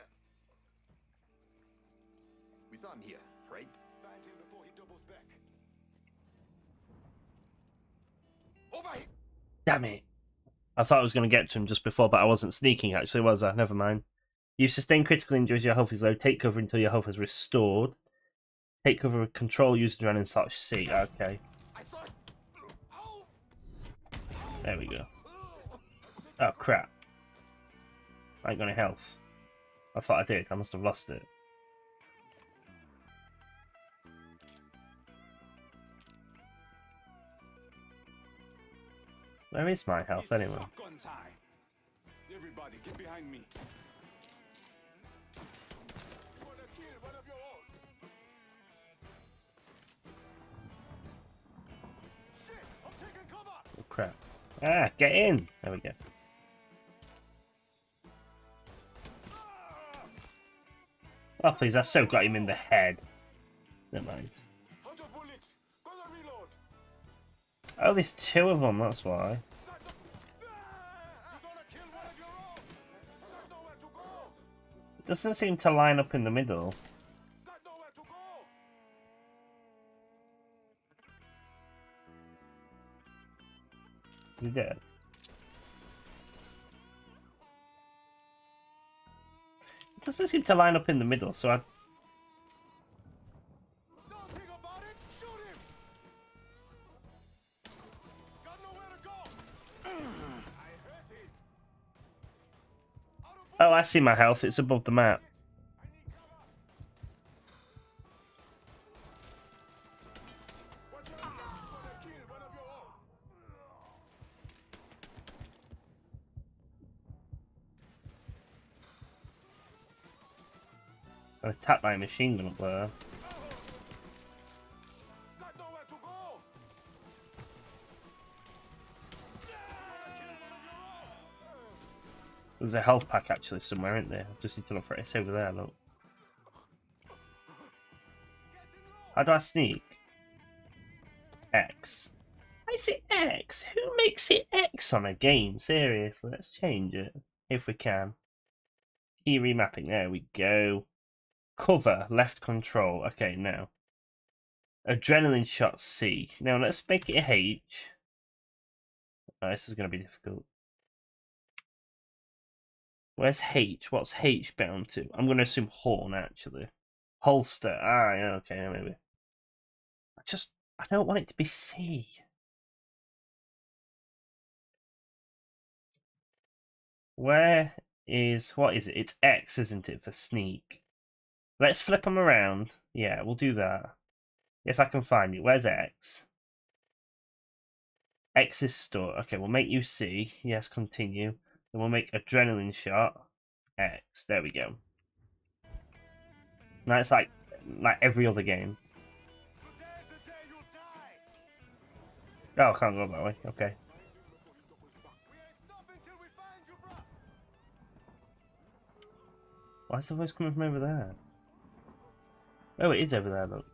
We saw him here, right? Find him before he doubles back. Over here. Damn it. I thought I was going to get to him just before, but I wasn't sneaking, actually, was I? Never mind. You've sustained critical injuries, your health is low. Take cover until your health is restored. Take cover with control, use adrenaline, search C. Okay. There we go. Oh, crap. I ain't got any health. I thought I did. I must have lost it. Where is my health anyway? Everybody get behind me. Oh crap. Ah, get in. There we go. Oh please, I so got him in the head. Never mind. Oh, there's two of them, that's why. It doesn't seem to line up in the middle. You're dead. It doesn't seem to line up in the middle, so I... Oh, I see my health. It's above the map. I attacked my machine gun up there. There's a health pack actually somewhere, isn't there? I just need to look for it. It's over there, look. How do I sneak? X. Why is it X? Who makes it X on a game? Seriously, let's change it if we can. Key remapping, there we go. Cover, left control. Okay, now. Adrenaline shot C. Now let's make it a H. Oh, this is going to be difficult. Where's H? What's H bound to? I'm going to assume horn, actually. Holster. Ah, yeah, okay, maybe. I just... I don't want it to be C. Where is... What is it? It's X, isn't it, for sneak? Let's flip them around. Yeah, we'll do that. If I can find it. Where's X? X is store. Okay, we'll make you C. Yes, continue. Then we'll make adrenaline shot. X. There we go. Now it's like like every other game. Oh, I can't go that way. Okay. Why is the voice coming from over there? Oh, it is over there, look.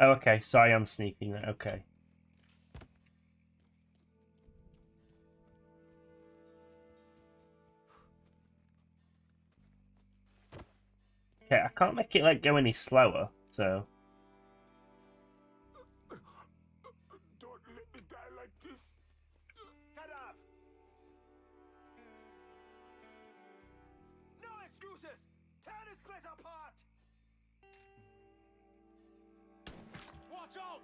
Oh, okay, so I am sneaking there, okay. Okay, I can't make it, like, go any slower, so... Don't let me die like this. Get up. No excuses! Tear this place apart! Watch out!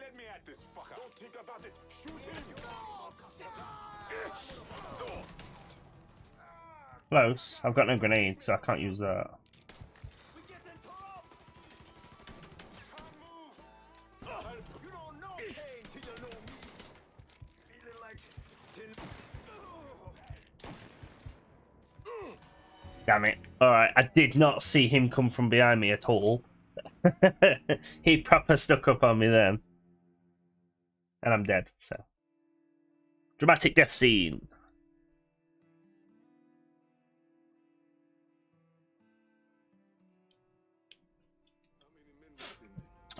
Let me at this fucker. Don't think about it. Shoot him! No. Close. I've got no grenade, so I can't use that. We get in trouble. Can't move. Help. You don't know pain till you know me. Feeling like tin. Damn it. Alright, I did not see him come from behind me at all. He proper stuck up on me then. And I'm dead, so. Dramatic death scene.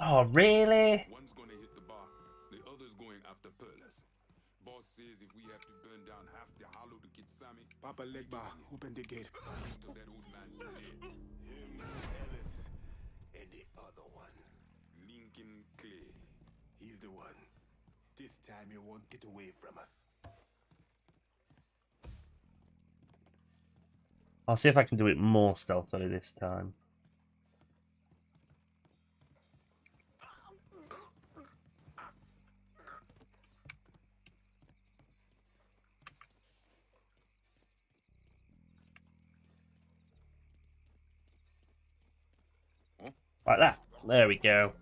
Oh, really? One's gonna hit the bar, the other's going after Perlas. Boss says if we have to burn down half the hollow to get Sammy. Papa Legba, open the gate. That old man's dead. Him, Ellis. And the other one, Lincoln Clay. He's the one. This time you won't get away from us. I'll see if I can do it more stealthily this time. Like that. There we go.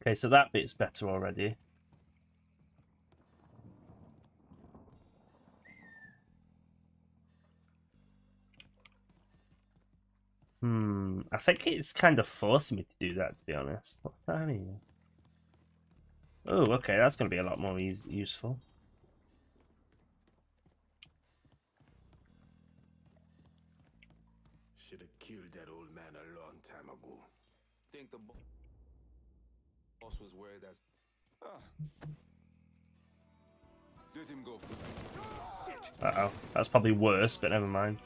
Okay, so that bit's better already. Hmm. I think it's kind of forcing me to do that, to be honest. What's that anyway? Oh, okay, that's going to be a lot more e useful. Should have killed that old man a long time ago. Think the boss was worried as... Ah. Let him go. Uh-oh, that's probably worse, but never mind.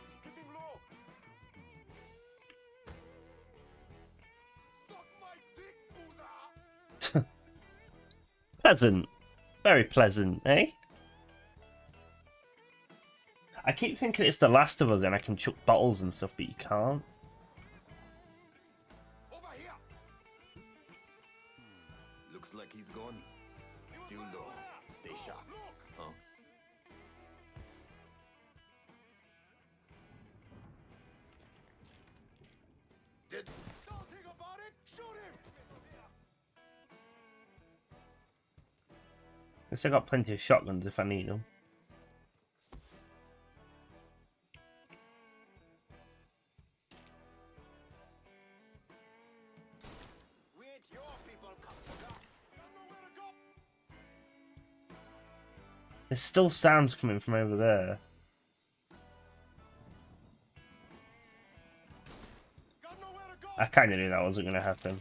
Pleasant. Very pleasant, eh? I keep thinking it's The Last of Us and I can chuck bottles and stuff, but you can't. Over here. Looks like he's gone. Still no. Stay sharp. Huh? Did I still got plenty of shotguns if I need them. There's still sounds coming from over there. I kind of knew that wasn't going to happen.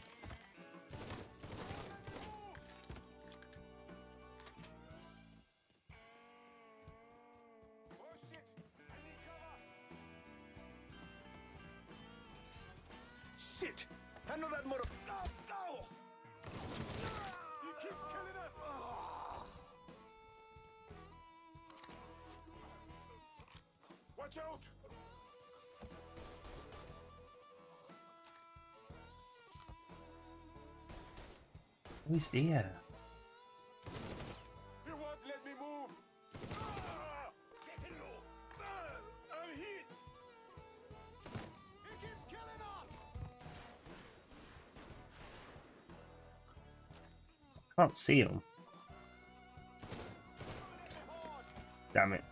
There. You won't let me move. Get low. I'm hit. He keeps killing us. Can't see him. Damn it.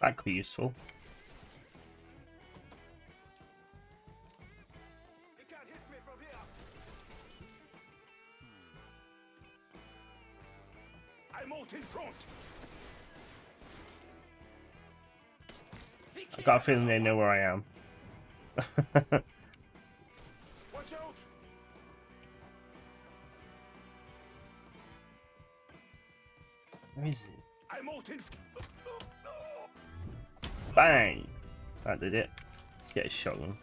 That could be useful. It can't hit me from here. I'm out in front. I got a feeling they know where I am. Watch out. Where is it? I'm out in front. Bang! That did it. Let's get a shotgun.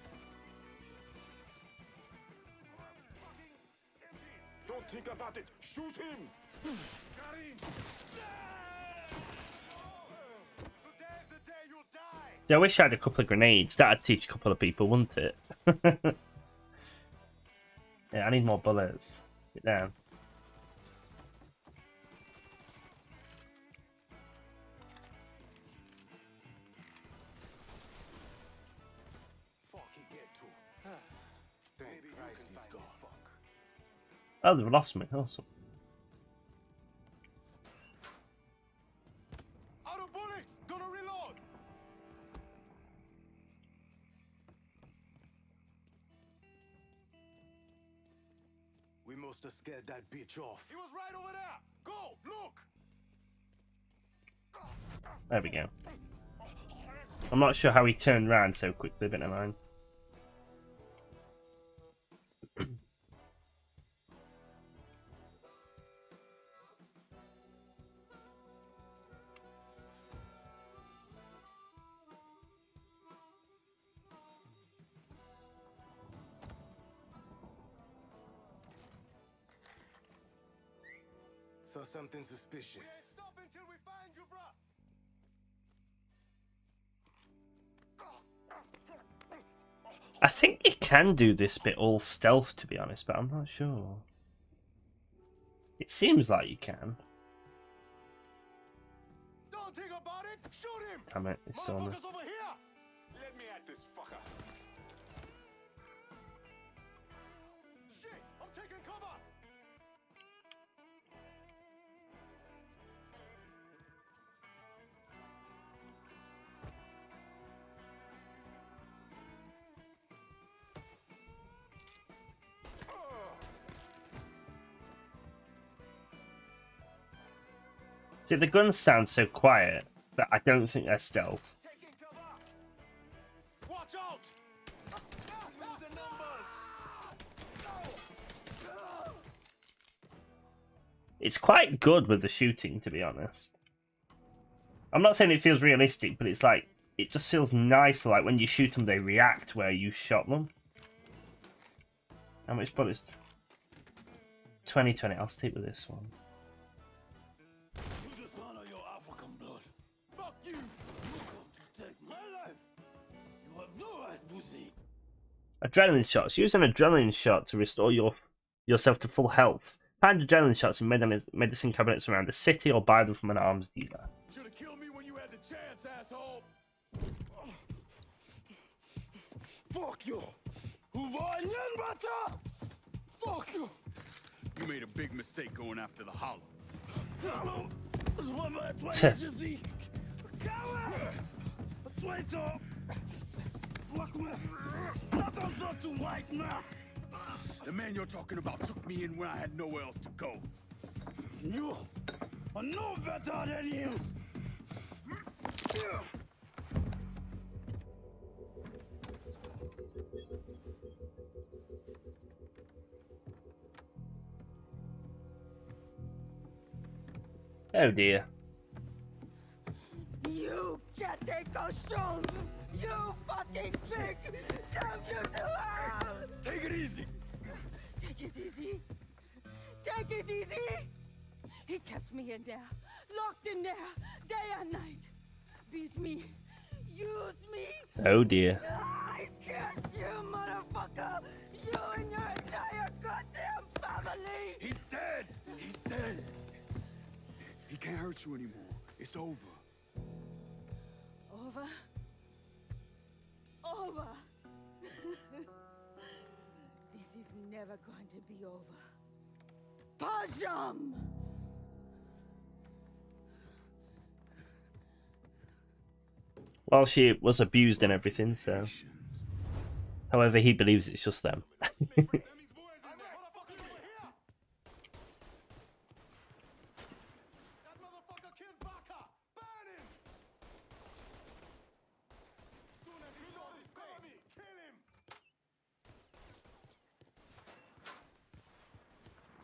Don't think about it. Shoot him. Got him. Today's the day you'll die. See, I wish I had a couple of grenades. That'd teach a couple of people, wouldn't it? Yeah, I need more bullets. Get down. Oh, they've lost me. Awesome. Out of bullets. Gonna reload. We must have scared that bitch off. He was right over there. Go look. There we go. I'm not sure how he turned around so quickly, but never mind. Saw something suspicious. We ain't stop until we find you, bruh. I think you can do this bit all stealth, to be honest, but I'm not sure. It seems like you can. Don't think about it. Shoot him. Damn it! It's over here. Let me at this fucker. Shit! I'm taking cover. See, the guns sound so quiet, but I don't think they're stealth. Watch out. It's quite good with the shooting, to be honest. I'm not saying it feels realistic, but it's like, it just feels nicer, like when you shoot them, they react where you shot them. How much bullets? twenty, twenty, I'll stick with this one. Adrenaline shots. Use an adrenaline shot to restore your yourself to full health. Find adrenaline shots in medicine cabinets around the city or buy them from an arms dealer. Should have killed me when you had the chance, asshole. Oh. Fuck you. Fuck you. You made a big mistake going after the hollow. Hollow. The man you're talking about took me in when I had nowhere else to go. You are no better than you. Oh dear. You can't take those shoes! You fucking pig! Damn you to hell! Take it easy! Take it easy! Take it easy! He kept me in there, locked in there, day and night. Beat me, used me. Oh dear. I can't, you motherfucker! You and your entire goddamn family! He's dead! He's dead! He can't hurt you anymore. It's over. Over? Over. This is never going to be over. Pajam! Well, she was abused and everything, so. However, he believes it's just them.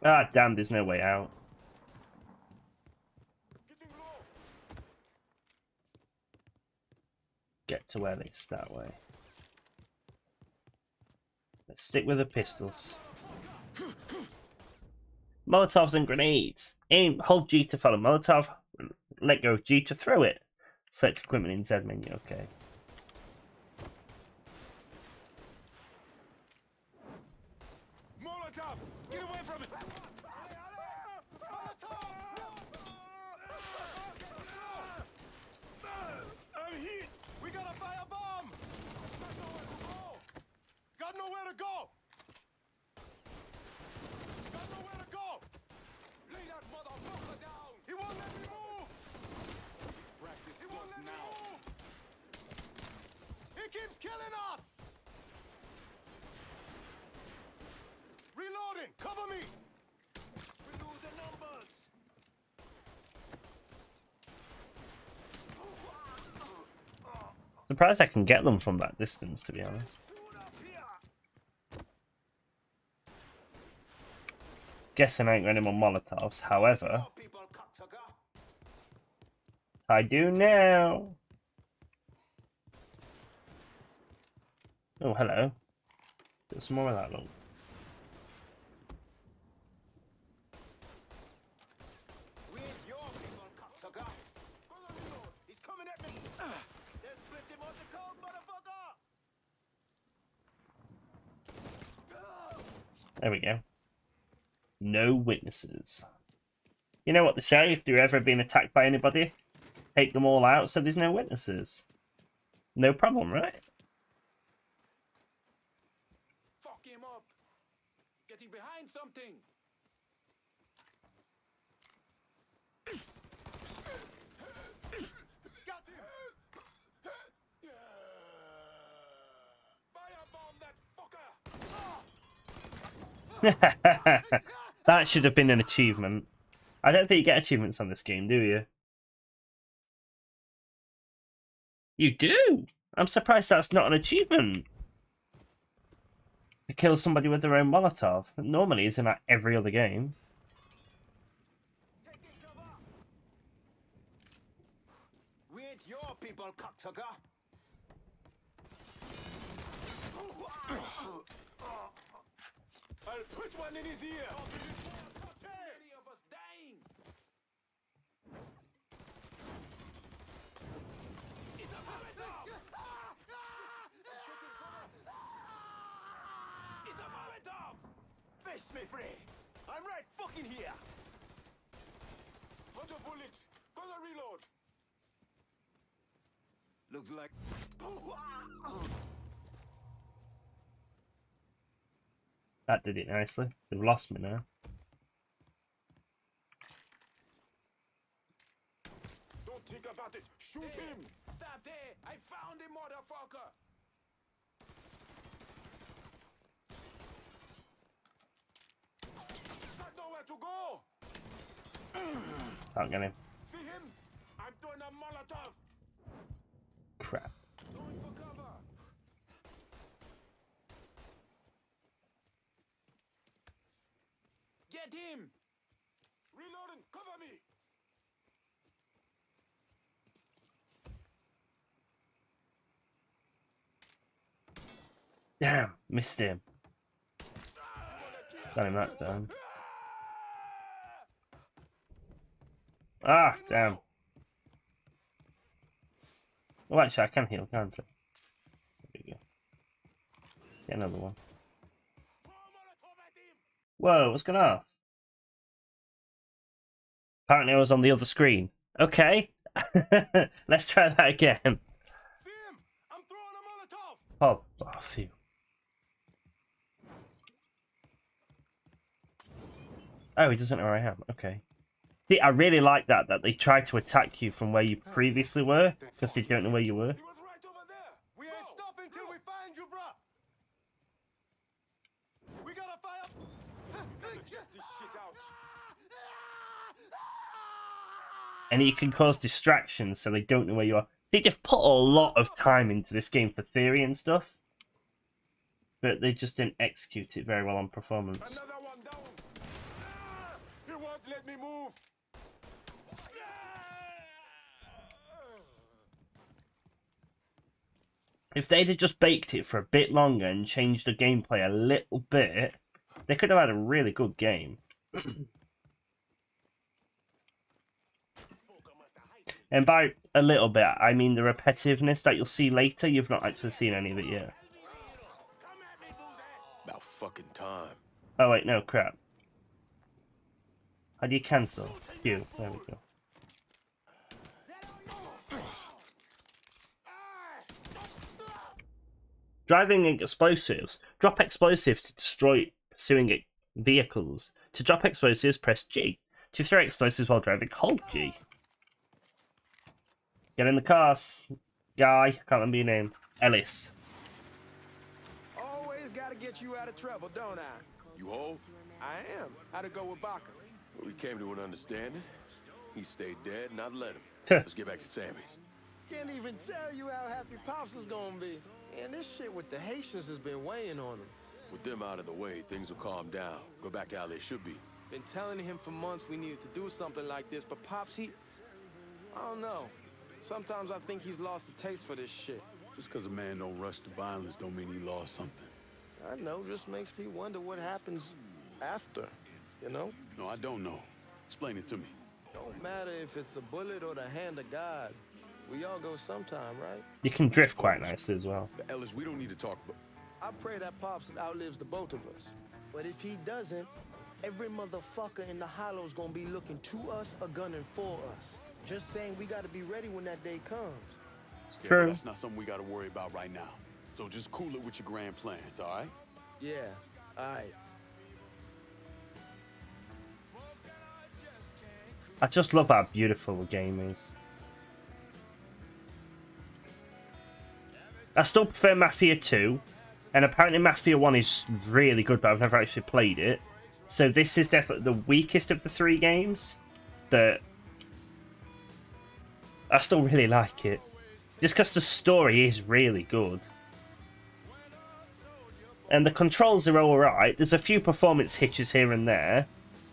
Ah, damn, there's no way out. Get to Ellis that way. Let's stick with the pistols. Molotovs and grenades. Aim, hold G to follow Molotov. Let go of G to throw it. Select equipment in Z menu, okay. Surprised I can get them from that distance, to be honest. Guessing I ain't running on Molotovs, however. I do now. Oh, hello. Get some more of that look. There we go. No witnesses. You know what they say, if you're ever being attacked by anybody, take them all out so there's no witnesses. No problem, right? Fuck him up. Getting behind something. Got him. Firebomb that fucker. Ah! That should have been an achievement. I don't think you get achievements on this game, do you? You do? I'm surprised that's not an achievement. To kill somebody with their own Molotov. That normally is in every other game. We ain't your people, cocksucker. I'll put one in his ear. Any of us dying. It's a friend. I'm right fucking here. one hundred bullets. Gonna reload. Looks like... That did it nicely. They've lost me now. Don't think about it. Shoot hey, him. Stop there. I found him, motherfucker. To go. Can't get him. See him? I'm doing a Molotov. Crap. Going for cover. Get him. Reloading. Cover me. Damn, missed him. Got him that time. Ah, damn. Oh, actually, I can heal, can't I? There we go. Get another one. Whoa, what's going on? Apparently I was on the other screen. Okay. Let's try that again. Oh, oh, phew. Oh, he doesn't know where I am. Okay. See, I really like that, that they try to attack you from where you previously were, because they don't know where you were. He was right over there. We ain't stopping till we find you, bruh. We gotta fire up. Get this shit out. And you can cause distractions so they don't know where you are. They just put a lot of time into this game for theory and stuff, but they just didn't execute it very well on performance. Another one down. He won't let me move. If they'd have just baked it for a bit longer and changed the gameplay a little bit, they could have had a really good game. And by a little bit, I mean the repetitiveness that you'll see later. You've not actually seen any of it yet. About fucking time. Oh, wait, no, crap. How do you cancel? Q. There we go. Driving explosives. Drop explosives to destroy pursuing vehicles. To drop explosives, press G. To throw explosives while driving, hold G. Get in the car, guy. I can't remember your name. Ellis. Always gotta get you out of trouble, don't I? You old? I am. How'd it go with Baca? We came to an understanding. He stayed dead, and I'd let him. Let's get back to Sammy's. Can't even tell you how happy Pops is gonna be. And this shit with the Haitians has been weighing on him. With them out of the way, things will calm down. Go back to how they should be. Been telling him for months we needed to do something like this, but Pops, he... I don't know. Sometimes I think he's lost the taste for this shit. Just because a man don't rush to violence don't mean he lost something. I know, just makes me wonder what happens after, you know? No, I don't know. Explain it to me. Don't matter if it's a bullet or the hand of God. We all go sometime, right? You can drift quite nicely as well. But Ellis, we don't need to talk about... I pray that Pops outlives the both of us. But if he doesn't, every motherfucker in the hollow's gonna be looking to us or gunning for us. Just saying we gotta be ready when that day comes. It's true. Yeah, that's not something we gotta worry about right now. So just cool it with your grand plans, all right? Yeah, all right. I just love how beautiful the game is. I still prefer Mafia two, and apparently Mafia one is really good, but I've never actually played it. So this is definitely the weakest of the three games, but I still really like it. Just because the story is really good. And the controls are alright. There's a few performance hitches here and there,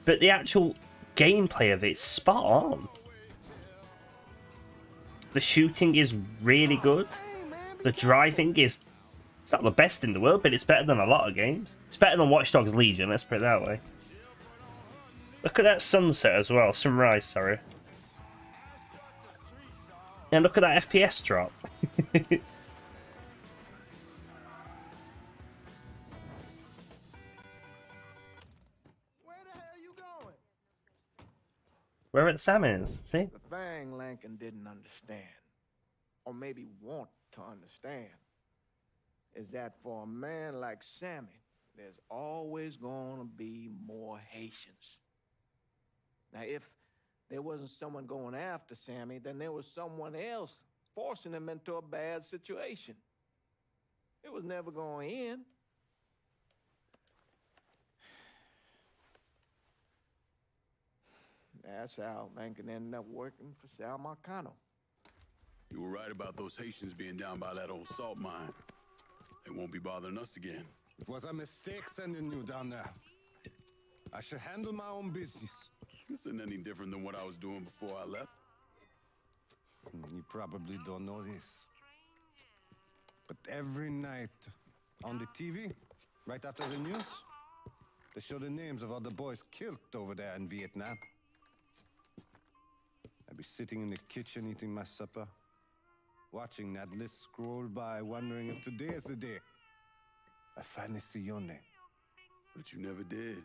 but the actual gameplay of it's spot on. The shooting is really good. The driving is, it's not the best in the world, but it's better than a lot of games. It's better than Watch Dogs Legion, let's put it that way. Look at that sunset as well, sunrise, sorry. And look at that F P S drop. We're at Salmon's, see? The thing Lincoln didn't understand, or maybe want to understand, is that for a man like Sammy, there's always gonna be more Haitians. Now, if there wasn't someone going after Sammy, then there was someone else forcing him into a bad situation. It was never going to end. That's how Lincoln ended up working for Sal Marcano. You were right about those Haitians being down by that old salt mine. They won't be bothering us again. It was a mistake sending you down there. I should handle my own business. This isn't any different than what I was doing before I left. You probably don't know this, but every night on the T V, right after the news, they show the names of all the boys killed over there in Vietnam. I'd be sitting in the kitchen eating my supper, watching that list scroll by, wondering if today is the day. I finally see your name. But you never did.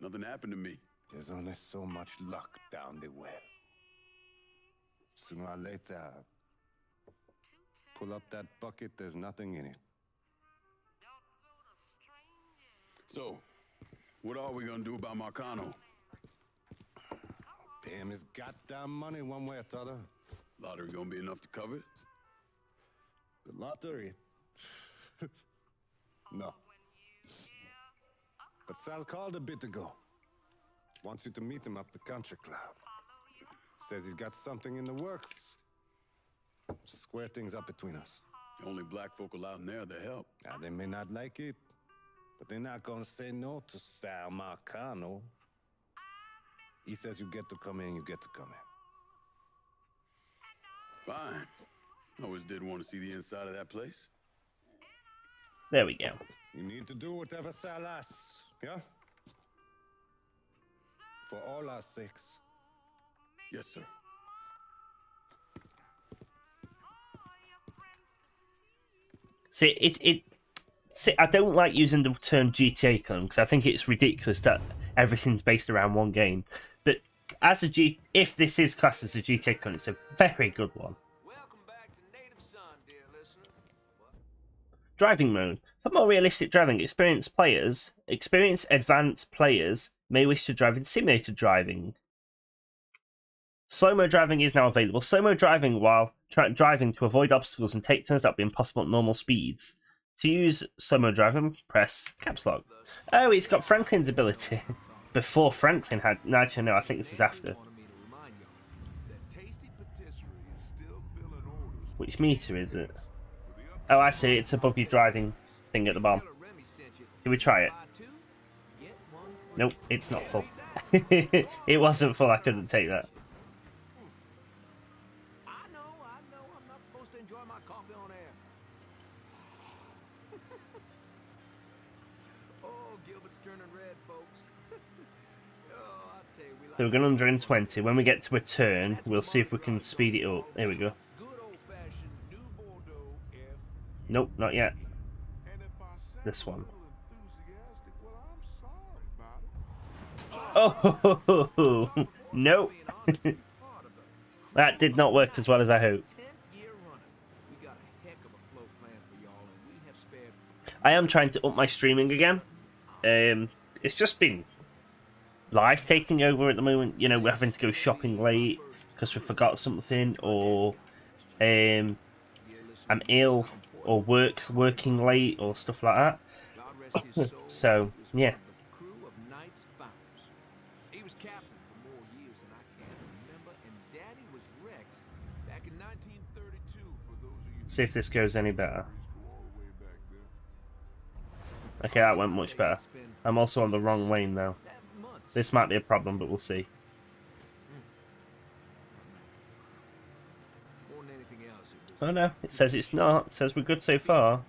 Nothing happened to me. There's only so much luck down the well. Sooner or later, pull up that bucket, there's nothing in it. So, what are we gonna do about Marcano? Pay him his goddamn money one way or the other. Lottery gonna be enough to cover it? The lottery? No. But Sal called a bit ago. Wants you to meet him up the country club. Says he's got something in the works. Square things up between us. The only black folk allowed in there, they help. Now, they may not like it, but they're not gonna say no to Sal Marcano. He says you get to come in, you get to come in. Fine. I always did want to see the inside of that place. There we go. You need to do whatever Sal asks, yeah? For all our sakes. Yes, sir. See, it, it, see, I don't like using the term G T A clone because I think it's ridiculous that everything's based around one game. But as a G, if this is classed as a G T A clone, it's a very good one. Welcome back to Native Son, dear listener. Driving mode. For more realistic driving experience, players, experienced advanced players may wish to drive in simulator driving. Slow-mo driving is now available. Slow-mo driving while driving to avoid obstacles and take turns that would be impossible at normal speeds. To use slow-mo driving, press caps lock. Oh, it's got Franklin's ability. Before Franklin had... No, actually, no, I think this is after. Which meter is it? Oh, I see. It's above your driving thing at the bottom. Can we try it? Nope, it's not full. It wasn't full. I couldn't take that. So we're going one hundred twenty. When we get to a turn, we'll see if we can speed it up. There we go. Nope, not yet. This one. Oh, no. That did not work as well as I hoped. I am trying to up my streaming again. Um, it's just been... life taking over at the moment. You know, we're having to go shopping late because we forgot something, or um, I'm ill, or work's working late, or stuff like that. So yeah. He was captain for more years than I can remember, and Daddy was Rex back in nineteen thirty-two. For those of you. See if this goes any better. Okay, that went much better. I'm also on the wrong lane now. This might be a problem, but we'll see. Oh no, it says it's not. It says we're good so far.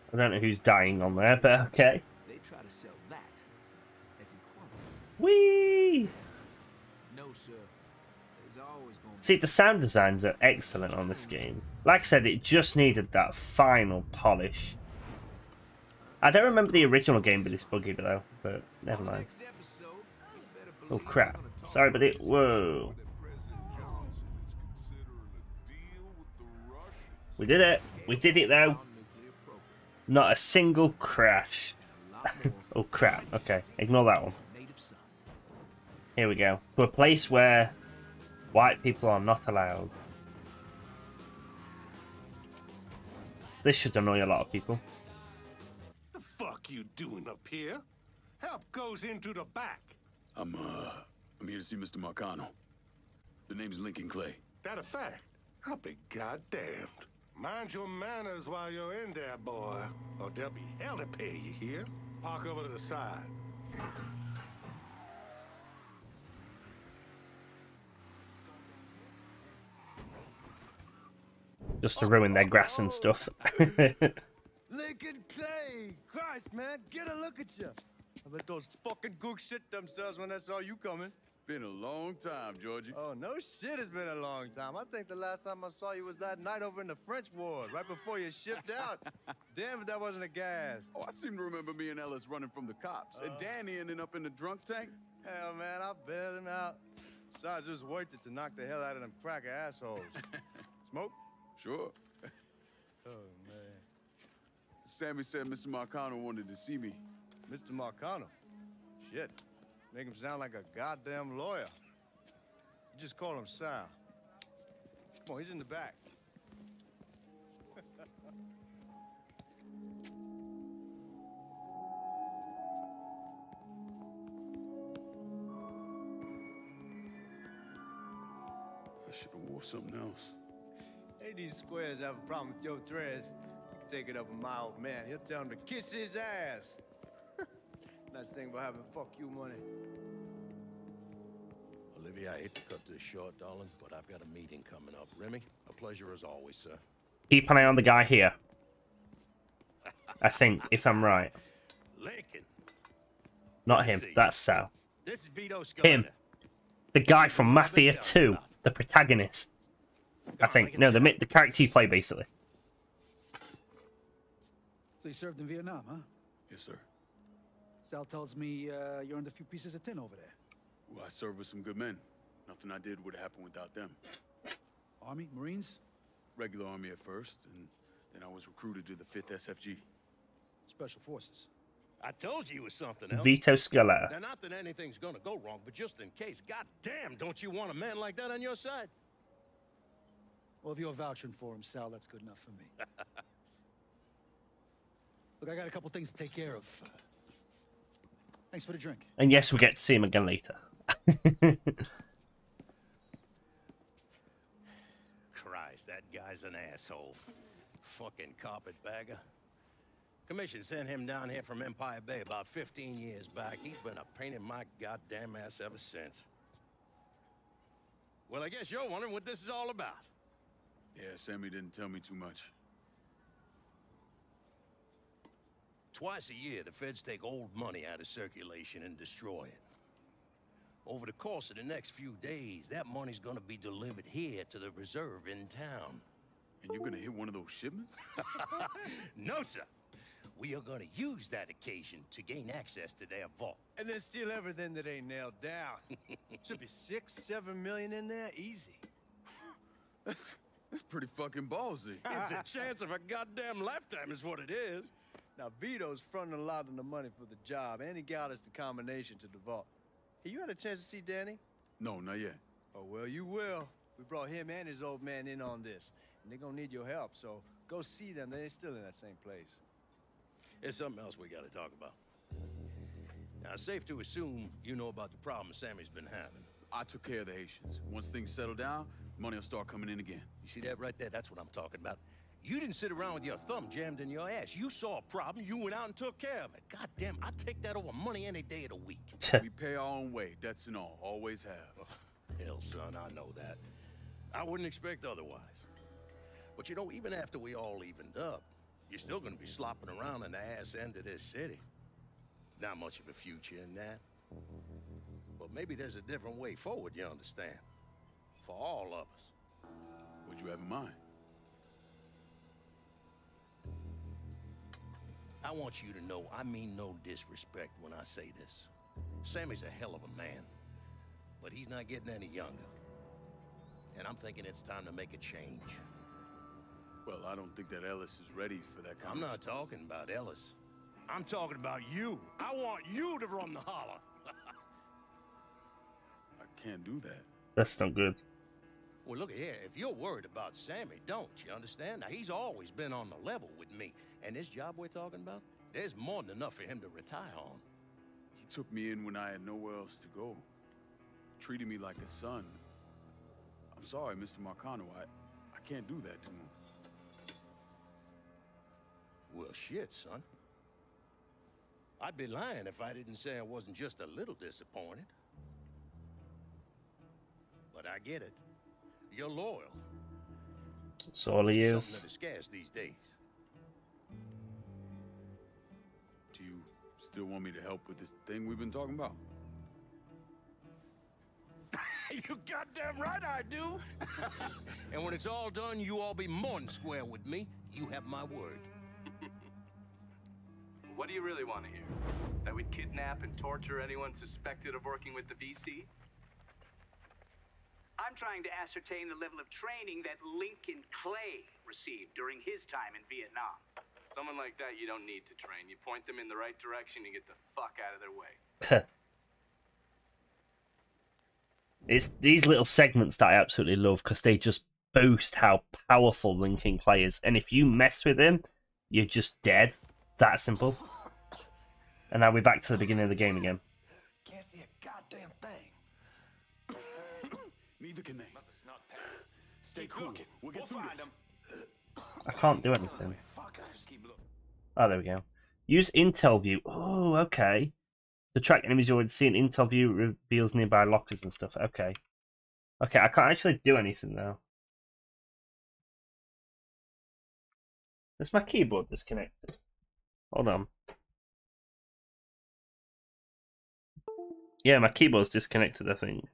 I don't know who's dying on there, but okay. Whee! No, sir. See, the sound designs are excellent on this game. Like I said, it just needed that final polish. I don't remember the original game with this buggy though, but never mind. Oh crap. Sorry, but it... Whoa. We did it. We did it though. Not a single crash. Oh crap. Okay, ignore that one. Here we go. To a place where white people are not allowed. This should annoy a lot of people. The fuck you doing up here? Help goes into the back. I'm uh I'm here to see Mister Marcano. The name's Lincoln Clay. That a fact? I'll be goddamned. Mind your manners while you're in there, boy. Or there'll be hell to pay you here. Park over to the side. Just to ruin their grass and stuff. Lincoln Clay! Christ, man, get a look at you. I bet those fucking gooks shit themselves when they saw you coming. Been a long time, Georgie. Oh, no shit, it's been a long time. I think the last time I saw you was that night over in the French ward, right before you shipped out. Damn, if that wasn't a gas. Oh, I seem to remember me and Ellis running from the cops. Uh, and Danny ending up in the drunk tank. Hell, man, I bailed him out. Besides, it was worth it to knock the hell out of them cracker assholes. Smoke? Sure. Oh, man. Sammy said Mister Marcano wanted to see me. Mister Marcano? Shit. Make him sound like a goddamn lawyer. You just call him Sal. Come on, he's in the back. I should have wore something else. These squares have a problem with your threads. You can take it up with my old man. He'll tell him to kiss his ass. Nice thing about having fuck you money. Olivia, I hate to cut this short, darling, but I've got a meeting coming up. Remy, a pleasure as always, sir. Keep an eye on the guy here. I think, if I'm right. Lincoln. Not him. That's Sal. This is Vito him. The guy from Mafia two. The protagonist. I think no, the the character you play basically. So you served in Vietnam, huh? Yes, sir. Sal tells me uh, you earned a few pieces of tin over there. Well, I served with some good men. Nothing I did would have happened without them. Army, Marines? Regular Army at first, and then I was recruited to the fifth S F G. Special Forces. I told you it was something else. Vito Scala. Now, not that anything's gonna go wrong, but just in case, goddamn, don't you want a man like that on your side? Well, if you're vouching for him, Sal, that's good enough for me. Look, I got a couple things to take care of. Uh, thanks for the drink. And yes, we get to see him again later. Christ, that guy's an asshole. Fucking carpetbagger. Commission sent him down here from Empire Bay about fifteen years back. He's been a pain in my goddamn ass ever since. Well, I guess you're wondering what this is all about. Yeah, Sammy didn't tell me too much. Twice a year, the feds take old money out of circulation and destroy it. Over the course of the next few days, that money's gonna be delivered here to the reserve in town. And you're gonna hit one of those shipments? No, sir. We are gonna use that occasion to gain access to their vault. And then steal everything that ain't nailed down. Should be six, seven million in there, easy. That's... That's pretty fucking ballsy. It's a chance of a goddamn lifetime is what it is. Now, Vito's fronting a lot on the money for the job, and he got us the combination to the vault. Hey, you had a chance to see Danny? No, not yet. Oh, well, you will. We brought him and his old man in on this, and they're gonna need your help, so go see them. They're still in that same place. There's something else we gotta talk about. Now, safe to assume you know about the problem Sammy's been having. I took care of the Haitians. Once things settle down, money will start coming in again. You see that right there? That's what I'm talking about. You didn't sit around with your thumb jammed in your ass. You saw a problem. You went out and took care of it. God damn, I take that over money any day of the week. We pay our own way, debts and all. Always have. Oh, hell, son, I know that. I wouldn't expect otherwise. But you know, even after we all evened up, you're still going to be slopping around in the ass end of this city. Not much of a future in that. But maybe there's a different way forward, you understand? for all of us. What'd you have in mind? I want you to know I mean no disrespect when I say this. Sammy's a hell of a man, but he's not getting any younger. And I'm thinking it's time to make a change. Well, I don't think that Ellis is ready for that kind of... I'm not talking about Ellis. I'm talking about you. I want you to run the holler. I can't do that. That's no good. Well, look here, if you're worried about Sammy, don't you understand? Now, he's always been on the level with me. And this job we're talking about, there's more than enough for him to retire on. He took me in when I had nowhere else to go. He treated me like a son. I'm sorry, Mister Marcano. I, I can't do that to him. Well, shit, son. I'd be lying if I didn't say I wasn't just a little disappointed. But I get it. You're loyal. That's all he is. Something that is scarce these days. Do you still want me to help with this thing we've been talking about? You goddamn right I do. And when it's all done, you all be more than square with me. You have my word. What do you really want to hear? That we'd kidnap and torture anyone suspected of working with the V C? I'm trying to ascertain the level of training that Lincoln Clay received during his time in Vietnam. Someone like that you don't need to train. You point them in the right direction and get the fuck out of their way. It's these little segments that I absolutely love because they just boast how powerful Lincoln Clay is. And if you mess with him, you're just dead. That simple. And now we're back to the beginning of the game again. Can't see a goddamn thing. Neither can they. Must have snuck past. Stay cool. We'll get through this. I can't do anything. Oh, there we go. Use Intel View. Oh, okay. To track enemies you already seen, Intel View reveals nearby lockers and stuff. Okay. Okay, I can't actually do anything now. Is my keyboard disconnected? Hold on. Yeah, my keyboard's disconnected, I think.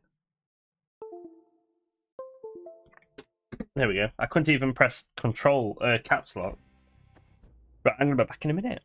There we go. I couldn't even press control, uh, caps lock. Right, I'm going to be back in a minute.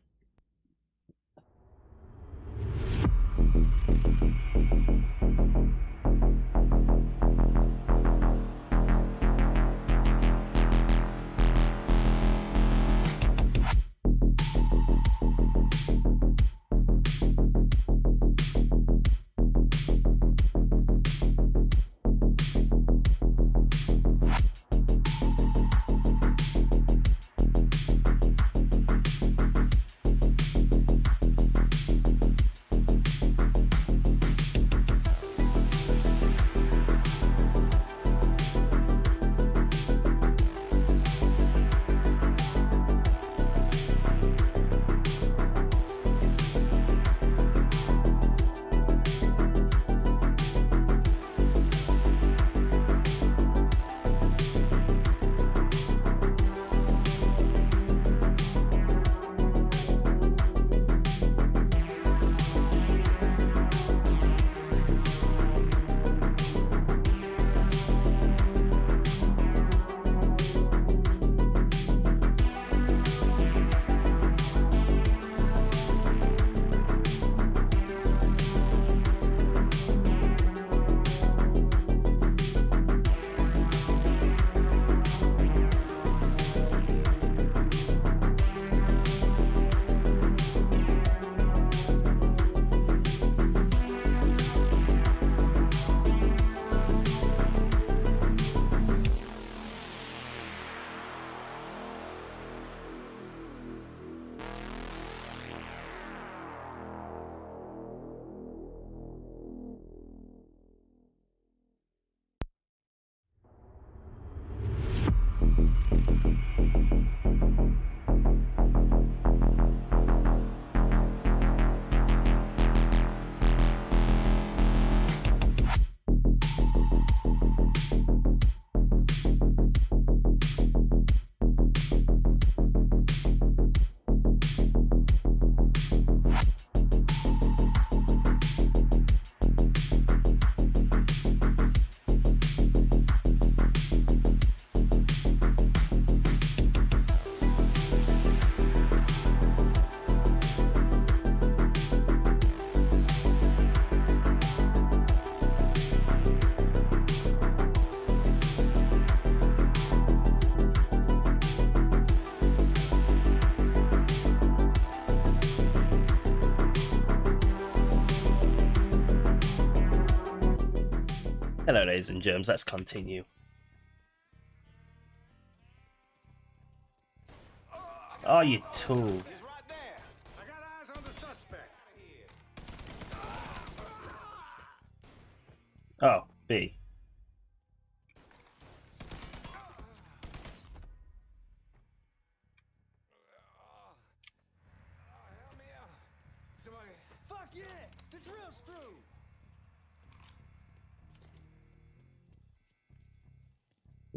Hello, ladies and germs, let's continue. Oh, you tool. Oh, B.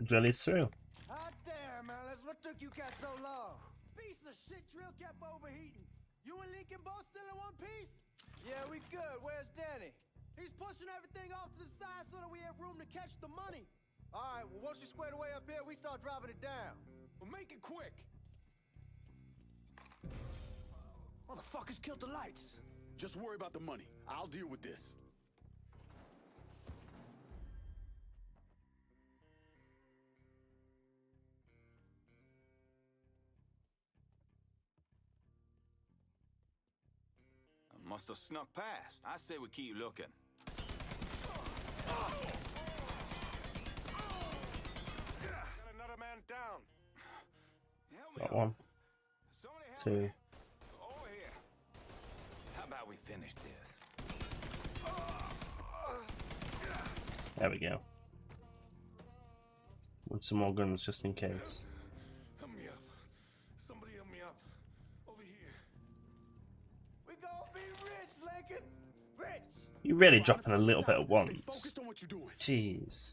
Drill is through. Hot damn, Ellis, what took you got so long? Piece of shit drill kept overheating. You and Lincoln both still in one piece? Yeah, we good. Where's Danny? He's pushing everything off to the side so that we have room to catch the money. Alright, well once you square the way up here, we start dropping it down. We'll make it quick. Motherfuckers killed the lights. Just worry about the money. I'll deal with this. Must have snuck past. I say we keep looking. Got another man down. Got one. Two. Over here. How about we finish this? There we go. Want some more guns just in case. You're really dropping a little bit at once. Jeez.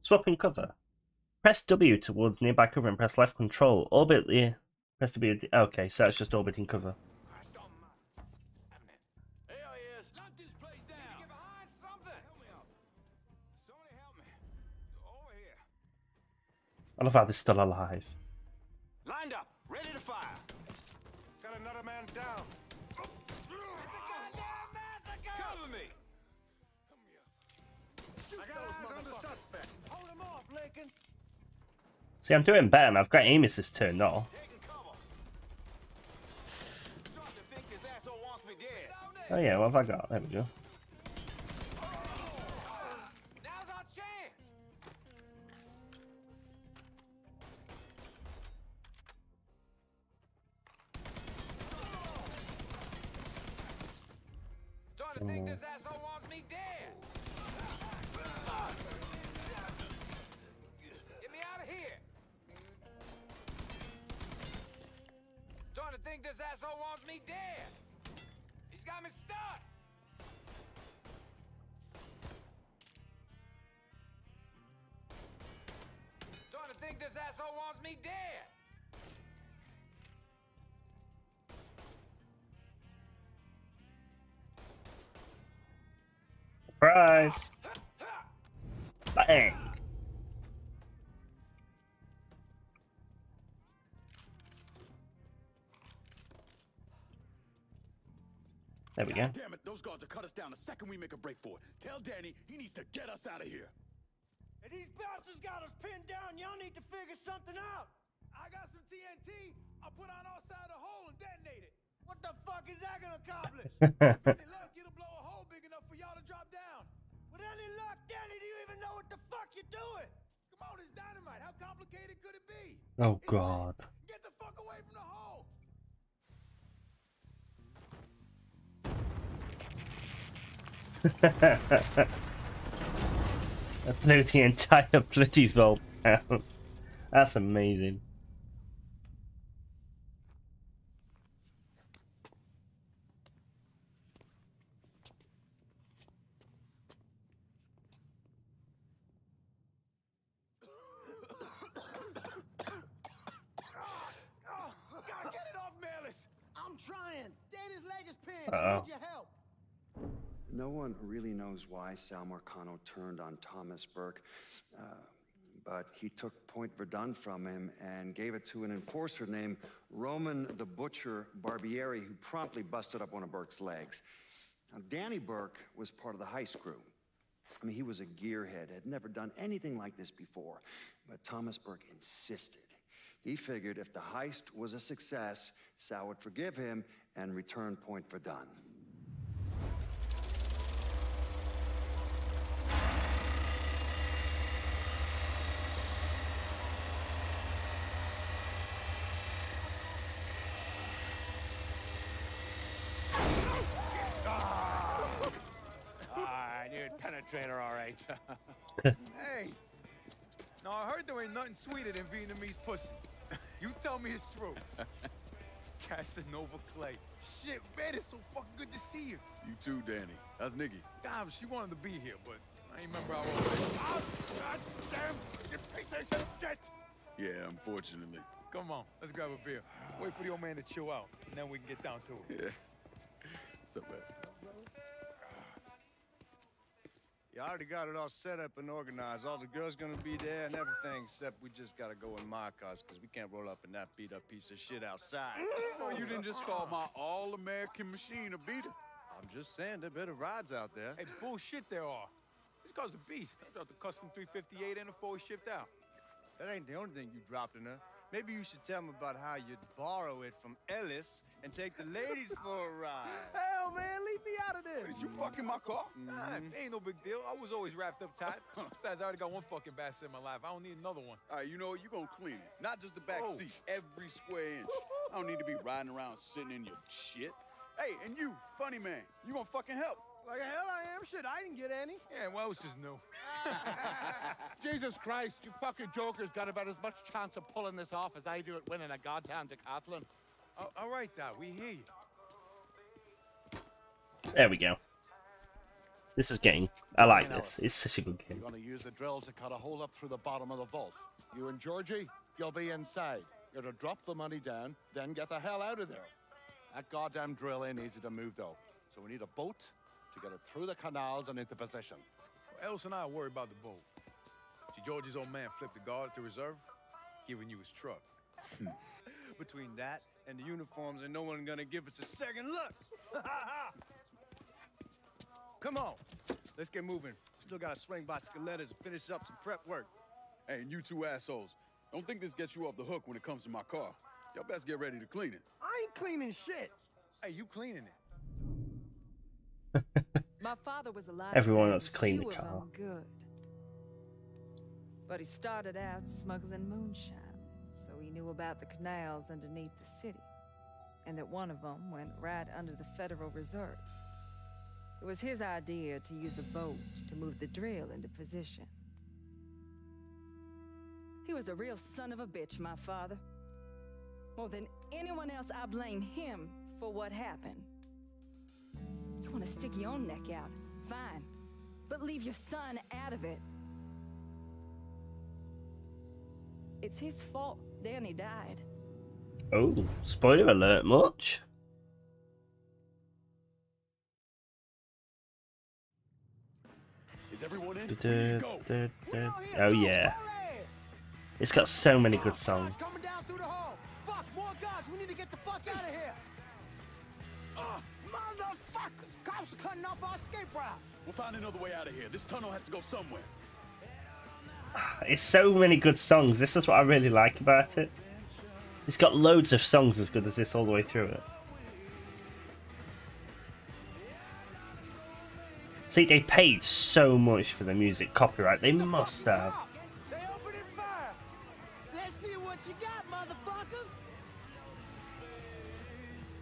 Swapping cover. Press W towards nearby cover and press left control. Orbit the... Press W... Okay, so it's just orbiting cover. I love how they're still alive. Lined up, ready to fire. Got another man down. See, I'm doing better. I've got aim assist turned off. Oh yeah, what have I got? There we go. Now's our chance. Starting to think this asshole wants me dead. I think this asshole wants me dead. He's got me stuck. Don't I think this asshole wants me dead. Surprise. Bang. There we go. God damn it, those guards will cut us down the second we make a break for it. Tell Danny he needs to get us out of here. Hey, these bastards got us pinned down. Y'all need to figure something out. I got some T N T. I'll put on outside the hole and detonate it. What the fuck is that gonna accomplish? With any luck, it'll blow a hole big enough for y'all to drop down. With any luck, Danny, do you even know what the fuck you're doing? Come on, it's dynamite. How complicated could it be? Oh God. Get the fuck away from the hole. I blew the entire bloody vault out. That's amazing. Why Sal Marcano turned on Thomas Burke, uh, but he took Point Verdun from him and gave it to an enforcer named Roman the Butcher Barbieri, who promptly busted up one of Burke's legs. Now, Danny Burke was part of the heist crew. I mean, he was a gearhead, had never done anything like this before, but Thomas Burke insisted. He figured if the heist was a success, Sal would forgive him and return Point Verdun. Daylights. Hey, now I heard there ain't nothing sweeter than Vietnamese pussy. You tell me it's true. Casanova Clay. Shit, man, it's so fucking good to see you. You too, Danny. How's Nikki? Damn, she wanted to be here, but I ain't remember how old I was. Oh, goddamn, you piece of shit! Yeah, unfortunately. Come on, let's grab a beer. Wait for the old man to chill out, and then we can get down to it. Yeah. What's up, man? Yeah, I already got it all set up and organized. All the girls gonna be there and everything, except we just gotta go in my cars because we can't roll up in that beat-up piece of shit outside. Oh, you didn't just call my all-American machine a beater? I'm just saying, there better rides out there. Hey, bullshit there are. This car's a beast. I dropped a custom three fifty-eight and a four shipped out. That ain't the only thing you dropped in her. Maybe you should tell them about how you'd borrow it from Ellis and take the ladies for a ride. Hell, man, leave me out of there. Did you fucking my car? Mm-hmm. Nah, ain't no big deal. I was always wrapped up tight. Besides, I already got one fucking basket in my life. I don't need another one. All right, you know what? You're going to clean it. Not just the back oh. seat, every square inch. I don't need to be riding around sitting in your shit. Hey, and you, funny man, you going to fucking help? Like the hell I am? Shit, I didn't get any. Yeah, what else is new? Jesus Christ, you fucking jokers got about as much chance of pulling this off as I do at winning a goddamn decathlon. Oh, all right, Dad, we hear you. There we go. This is game. I like this. It's such a good game. You're going to use the drills to cut a hole up through the bottom of the vault. You and Georgie, you'll be inside. You're to drop the money down, then get the hell out of there. That goddamn drill ain't easy to move, though. So we need a boat to get it through the canals and into possession. Well, Ellis and I worry about the boat. See, George's old man flipped the guard at the reserve, giving you his truck. Between that and the uniforms, and no one's gonna give us a second look. Come on, let's get moving. Still gotta swing by Skeletas and finish up some prep work. Hey, and you two assholes, don't think this gets you off the hook when it comes to my car. Y'all best get ready to clean it. I ain't cleaning shit. Hey, you cleaning it. My father was alive. Everyone else cleaned the car. Good. But he started out smuggling moonshine, so he knew about the canals underneath the city, and that one of them went right under the Federal Reserve. It was his idea to use a boat to move the drill into position. He was a real son of a bitch, my father. More than anyone else, I blame him for what happened. Want to stick your own neck out, fine, but leave your son out of it. It's his fault Danny died. Oh, spoiler alert, much? Is everyone in? Da, da, da, da. Oh yeah. It's got so many good songs. Cops are cutting off our escape route. We'll find another way out of here. This tunnel has to go somewhere. It's so many good songs. This is what I really like about it. It's got loads of songs as good as this all the way through it. See, they paid so much for the music copyright. They must have. They opened fire. Let's see what you got, motherfuckers.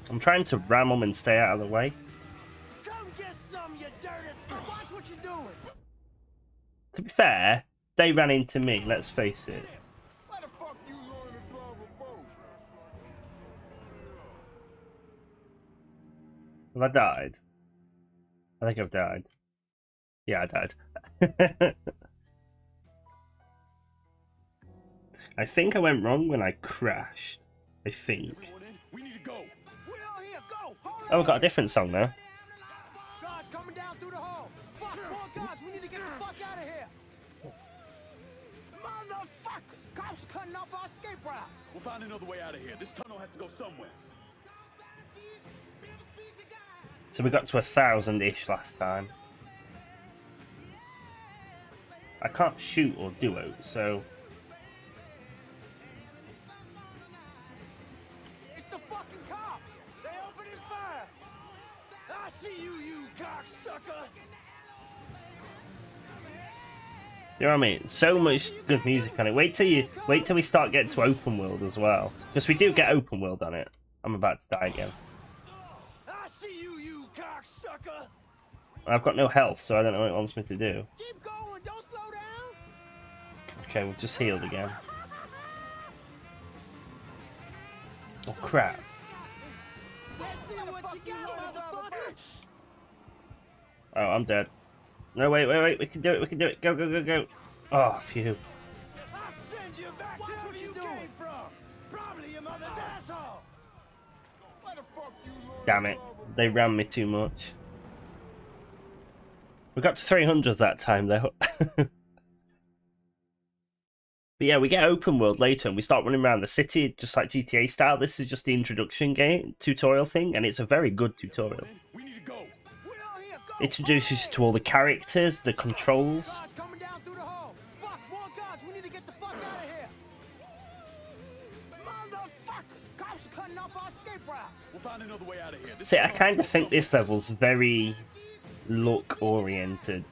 I'm trying to ram them and stay out of the way. To be fair, they ran into me, let's face it. Why the fuck you learn to drive a boat? Have I died? I think I've died. Yeah, I died. I think I went wrong when I crashed. I think. We need to go. We're all here. Go. Oh, I've got a different song now. Cops cutting off our escape route. We'll find another way out of here. This tunnel has to go somewhere. So we got to a thousand-ish last time. I can't shoot or duo, so. It's the fucking cops. They opening fire. I see you, you cocksucker. You know what I mean? So much good music on it. Wait till you wait till we start getting to open world as well, because we do get open world on it. I'm about to die again. I see you, you cocksucker. I've got no health, so I don't know what it wants me to do. Keep going. Okay, we've just healed again. Oh crap. Oh, I'm dead. No, wait, wait, wait, we can do it, we can do it. Go, go, go, go. Oh, phew. I'll send you back to where you came from. Probably your mother's asshole. Why the fuck you lord? Damn it. They ran me too much. We got to three hundred that time, though. But yeah, we get open world later and we start running around the city just like G T A style. This is just the introduction game tutorial thing, and it's a very good tutorial. Introduces you to all the characters, the controls. See, I kind of think this level's very look-oriented.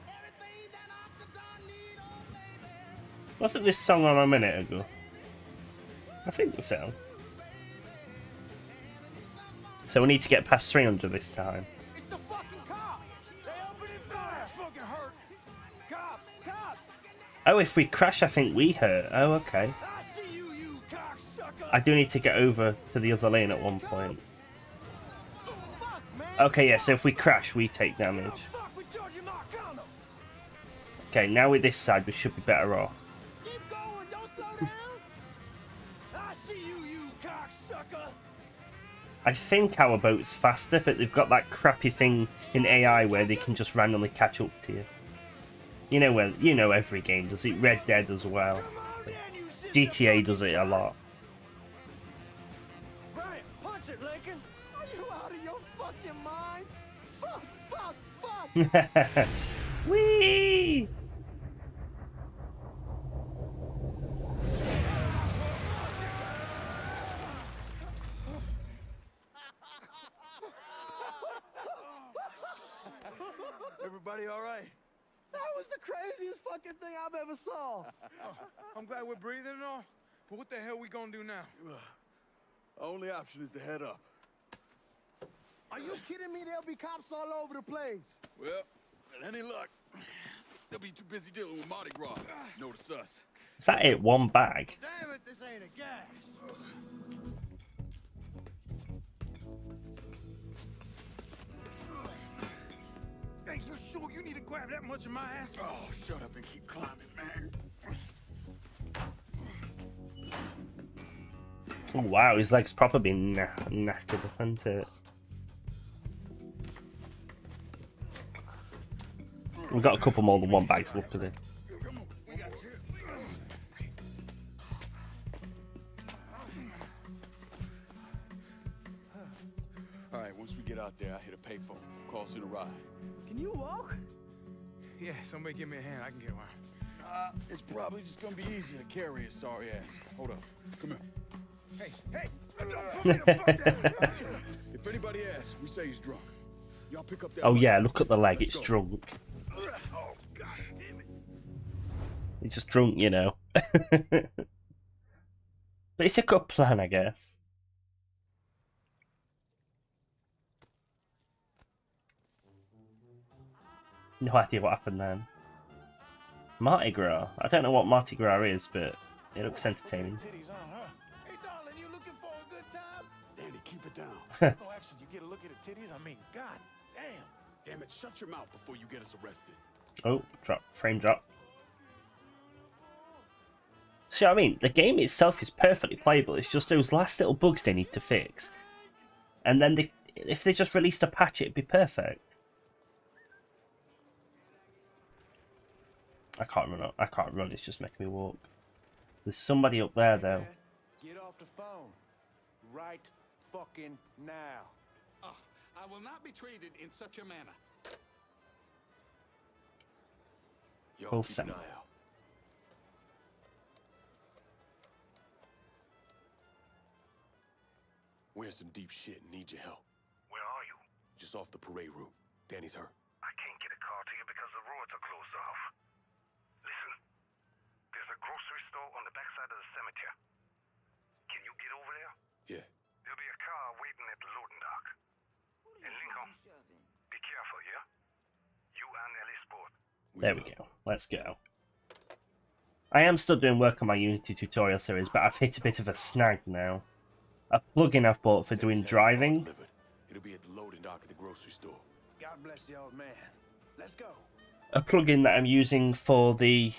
Wasn't this song on a minute ago? I think so. So we need to get past three hundred this time. Oh, if we crash, I think we hurt. Oh, okay. I do need to get over to the other lane at one point. Okay, yeah, so if we crash, we take damage. Okay, now with this side, we should be better off. I think our boat's faster, but they've got that crappy thing in A I where they can just randomly catch up to you. You know, well, you know every game does it. Red Dead as well. G T A does it a lot. Brian, punch it, Lincoln. Are you out of your fucking mind? Fuck, fuck, fuck. Whee! Everybody all right? That was the craziest fucking thing I've ever saw. Oh, I'm glad we're breathing and all, but what the hell are we gonna do now? Uh, only option is to head up. Are you kidding me? There'll be cops all over the place. Well, with any luck, they'll be too busy dealing with Mardi Gras. Notice us. Is that it? One bag? Damn it, this ain't a gas. Oh. You're sure you need to grab that much of my ass? Oh, shut up and keep climbing, man. Oh, wow, his leg's probably nah knackered, isn't it? We've got a couple more than one bags, look at it. Alright, once we get out there, I hit a payphone. Calls in a ride. Can you walk? Yeah, somebody give me a hand. I can get one. Uh, it's probably just gonna be easier to carry a sorry ass. Hold up. Come here. Hey, hey! If anybody asks, we say he's drunk. Y'all pick up that. Oh, bike. Yeah, look at the leg. Let's it's go. Drunk. Oh, God damn it. He's just drunk, you know. But it's a good plan, I guess. No idea what happened then. Mardi Gras. I don't know what Mardi Gras is, but it looks entertaining. Hey, darling, you looking for a good time? Danny, keep it down. Oh, actually, you get a look at the titties? I mean, God damn. Damn it, shut your mouth before you get us arrested. Oh, drop. Frame drop. See what I mean? The game itself is perfectly playable. It's just those last little bugs they need to fix. And then they, if they just released a patch, it'd be perfect. I can't run up. I can't run. It's just making me walk. There's somebody up there, though. Get off the phone. Right fucking now. Oh, I will not be treated in such a manner. Call Sam. We're in some deep shit and need your help. Where are you? Just off the parade route. Danny's hurt. I can't get a car to you because the roads are closed off. Grocery store on the backside of the cemetery. Can you get over there? Yeah. There'll be a car waiting at the loading dock. And Lincoln, be careful, yeah? You and Ellis both. There we go. Let's go. I am still doing work on my Unity tutorial series, but I've hit a bit of a snag now. A plugin I've bought for doing driving. It'll be at the loading dock at the grocery store. God bless the old man. Let's go. A plugin that I'm using for the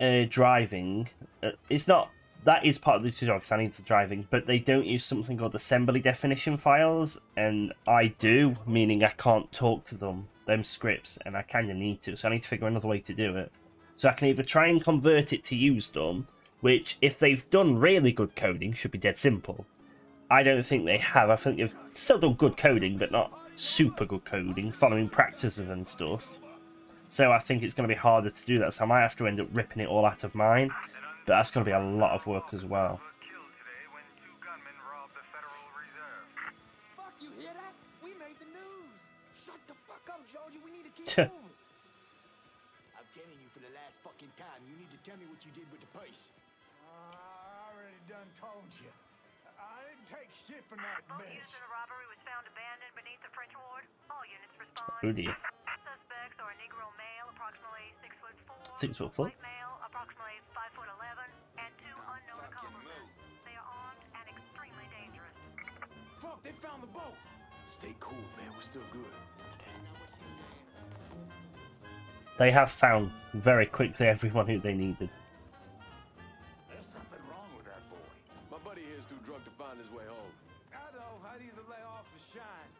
uh, driving. Uh, it's not... That is part of the tutorial because I need the driving, but they don't use something called assembly definition files, and I do, meaning I can't talk to them, them scripts, and I kind of need to, so I need to figure another way to do it. So I can either try and convert it to U S D O M, which, if they've done really good coding, should be dead simple. I don't think they have. I think they've still done good coding, but not super good coding, following practices and stuff. So I think it's going to be harder to do that, so I might have to end up ripping it all out of mine. But that's going to be a lot of work as well. Killed today when two gunmen robbed the Federal Reserve. Fuck, you hear that? We made the news. Shut the fuck up, Georgie. We need to keep moving. I'm telling you for the last fucking time, you need to tell me what you did with the purse. Uh, I already done told you. I didn't take shit from that bitch. The unit of the robbery was found abandoned beneath the French ward. All units respond. Oh dear. Suspects are a Negro male, approximately six foot four. Six foot four. Approximately five foot eleven, and two unknown accomplices. They are armed and extremely dangerous. Fuck! They found the boat. Stay cool, man. We're still good. They have found very quickly everyone who they needed. There's something wrong with that boy. My buddy here's too drunk to find his way home. I know. I'd either lay off or shine.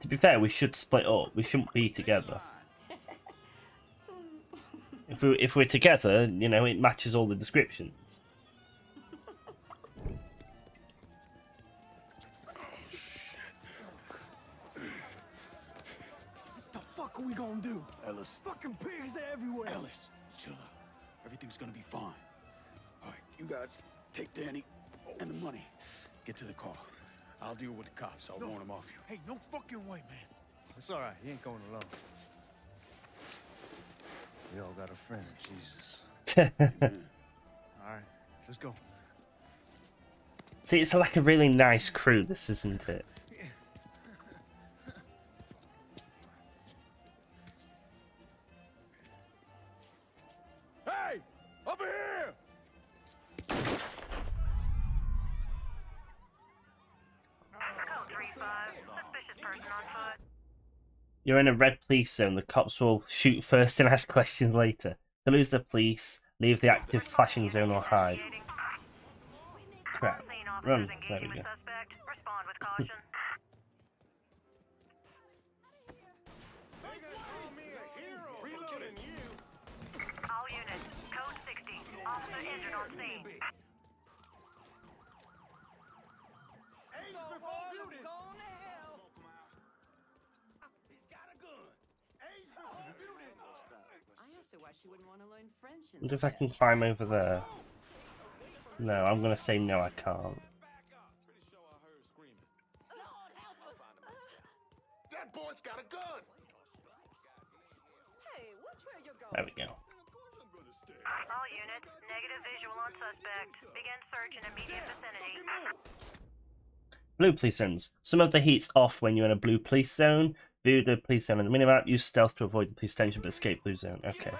To be fair, we should split up. We shouldn't be together. If, we, if we're together, you know, it matches all the descriptions. What the fuck are we gonna do? Ellis. Fucking pigs are everywhere. Ellis, chill out. Everything's gonna be fine. All right, you guys take Danny and the money. Get to the car. I'll deal with the cops. I'll no. warn them off you. Hey, no fucking way, man. It's all right. He ain't going alone. We all got a friend, Jesus. Alright, let's go. See, it's like a really nice crew, this, isn't it? Hey! Over here! You're in a red police zone. The cops will shoot first and ask questions later. To lose the police, leave the active flashing zone or hide. Crap. Run. There we go. She wouldn't want to learn French. I wonder if I can climb over there. No, I'm going to say no, I can't. That boy's got a gun. Hey, watch where you're going. There we go. All units, negative visual on suspect. Begin search in immediate vicinity. Blue police zones. Some of the heat's off when you're in a blue police zone. View the police zone on the minimap. Use stealth to avoid the police station, but escape blue zone. Okay.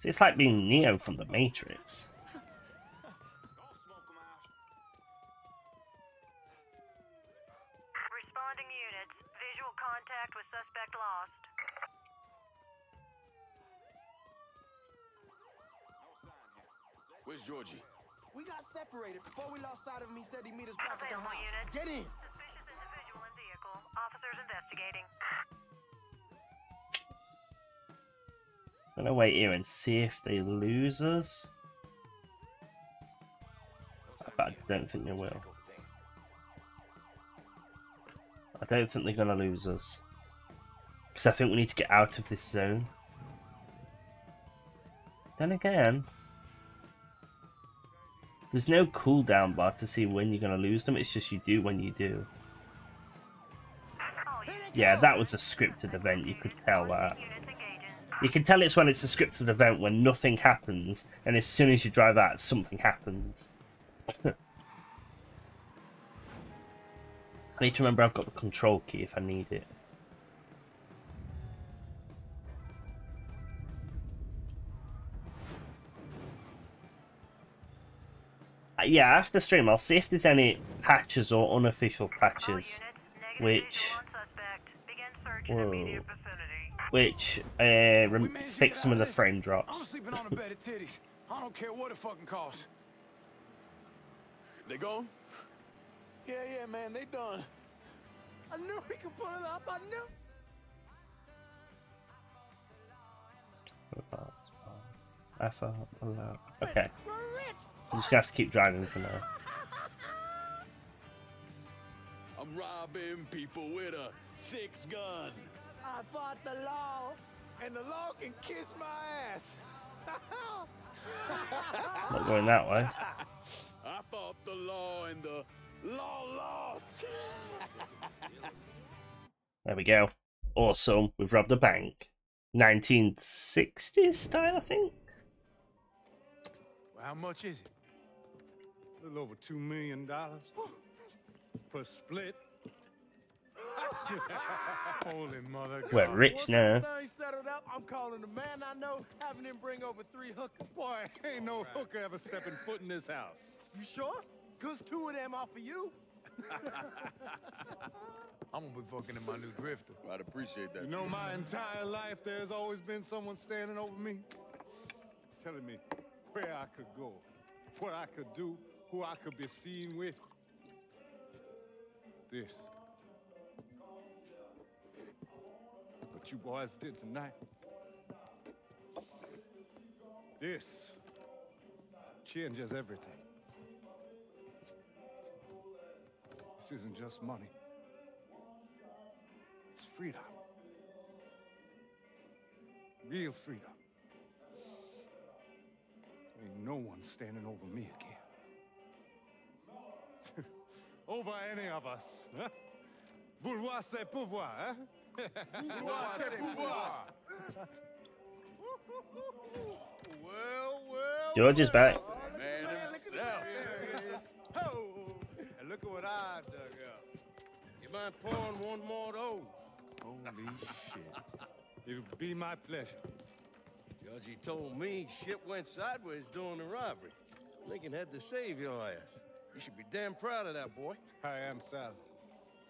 So it's like being Neo from the Matrix. Responding units. Visual contact with suspect lost. Where's Georgie? We got separated before we lost sight of him. He said he'd meet us back at the house. Unit. Get in! Suspicious individual in vehicle. Officers investigating. I'm gonna wait here and see if they lose us. But I don't think they will. I don't think they're gonna lose us. Because I think we need to get out of this zone. Then again... There's no cooldown bar to see when you're going to lose them. It's just you do when you do. Yeah, that was a scripted event. You could tell that. You can tell it's when it's a scripted event when nothing happens, and as soon as you drive out, something happens. I need to remember I've got the control key if I need it. Yeah, after stream, I'll see if there's any patches or unofficial patches, which, whoa, which uh, fix some of the frame drops. I'm sleeping on a bed of titties. I don't care what it fucking costs. They gone? Yeah, yeah, man, they done. I knew we could pull it up. I knew. I felt allowed. Okay. I'm just gonna have to keep driving for now. I'm robbing people with a six gun. I fought the law, and the law can kiss my ass. Not going that way. I fought the law, and the law lost. There we go. Awesome. We've robbed a bank. nineteen sixties style, I think. Well, how much is it? A little over two million dollars per split. Holy mother. We're God. Rich now. I'm calling the man I know, having him bring over three hookers. Boy, ain't no hooker ever stepping foot in this house. You sure? Cause two of them are for you. I'm gonna be fucking in my new drifter. Well, I'd appreciate that. You know, my entire life, there's always been someone standing over me, telling me where I could go, what I could do, who I could be seen with. This. What you boys did tonight. This changes everything. This isn't just money. It's freedom. Real freedom. Ain't no one standing over me again. Over any of us, huh? Vouloir c'est pouvoir, huh? Vouloir c'est pouvoir. Well, well, George is back. Man himself. Oh, and look at what I dug up. You mind pouring one more of those? Holy shit! It'll be my pleasure. Georgie told me shit went sideways during the robbery. Lincoln had to save your ass. You should be damn proud of that, boy. I am, Sal.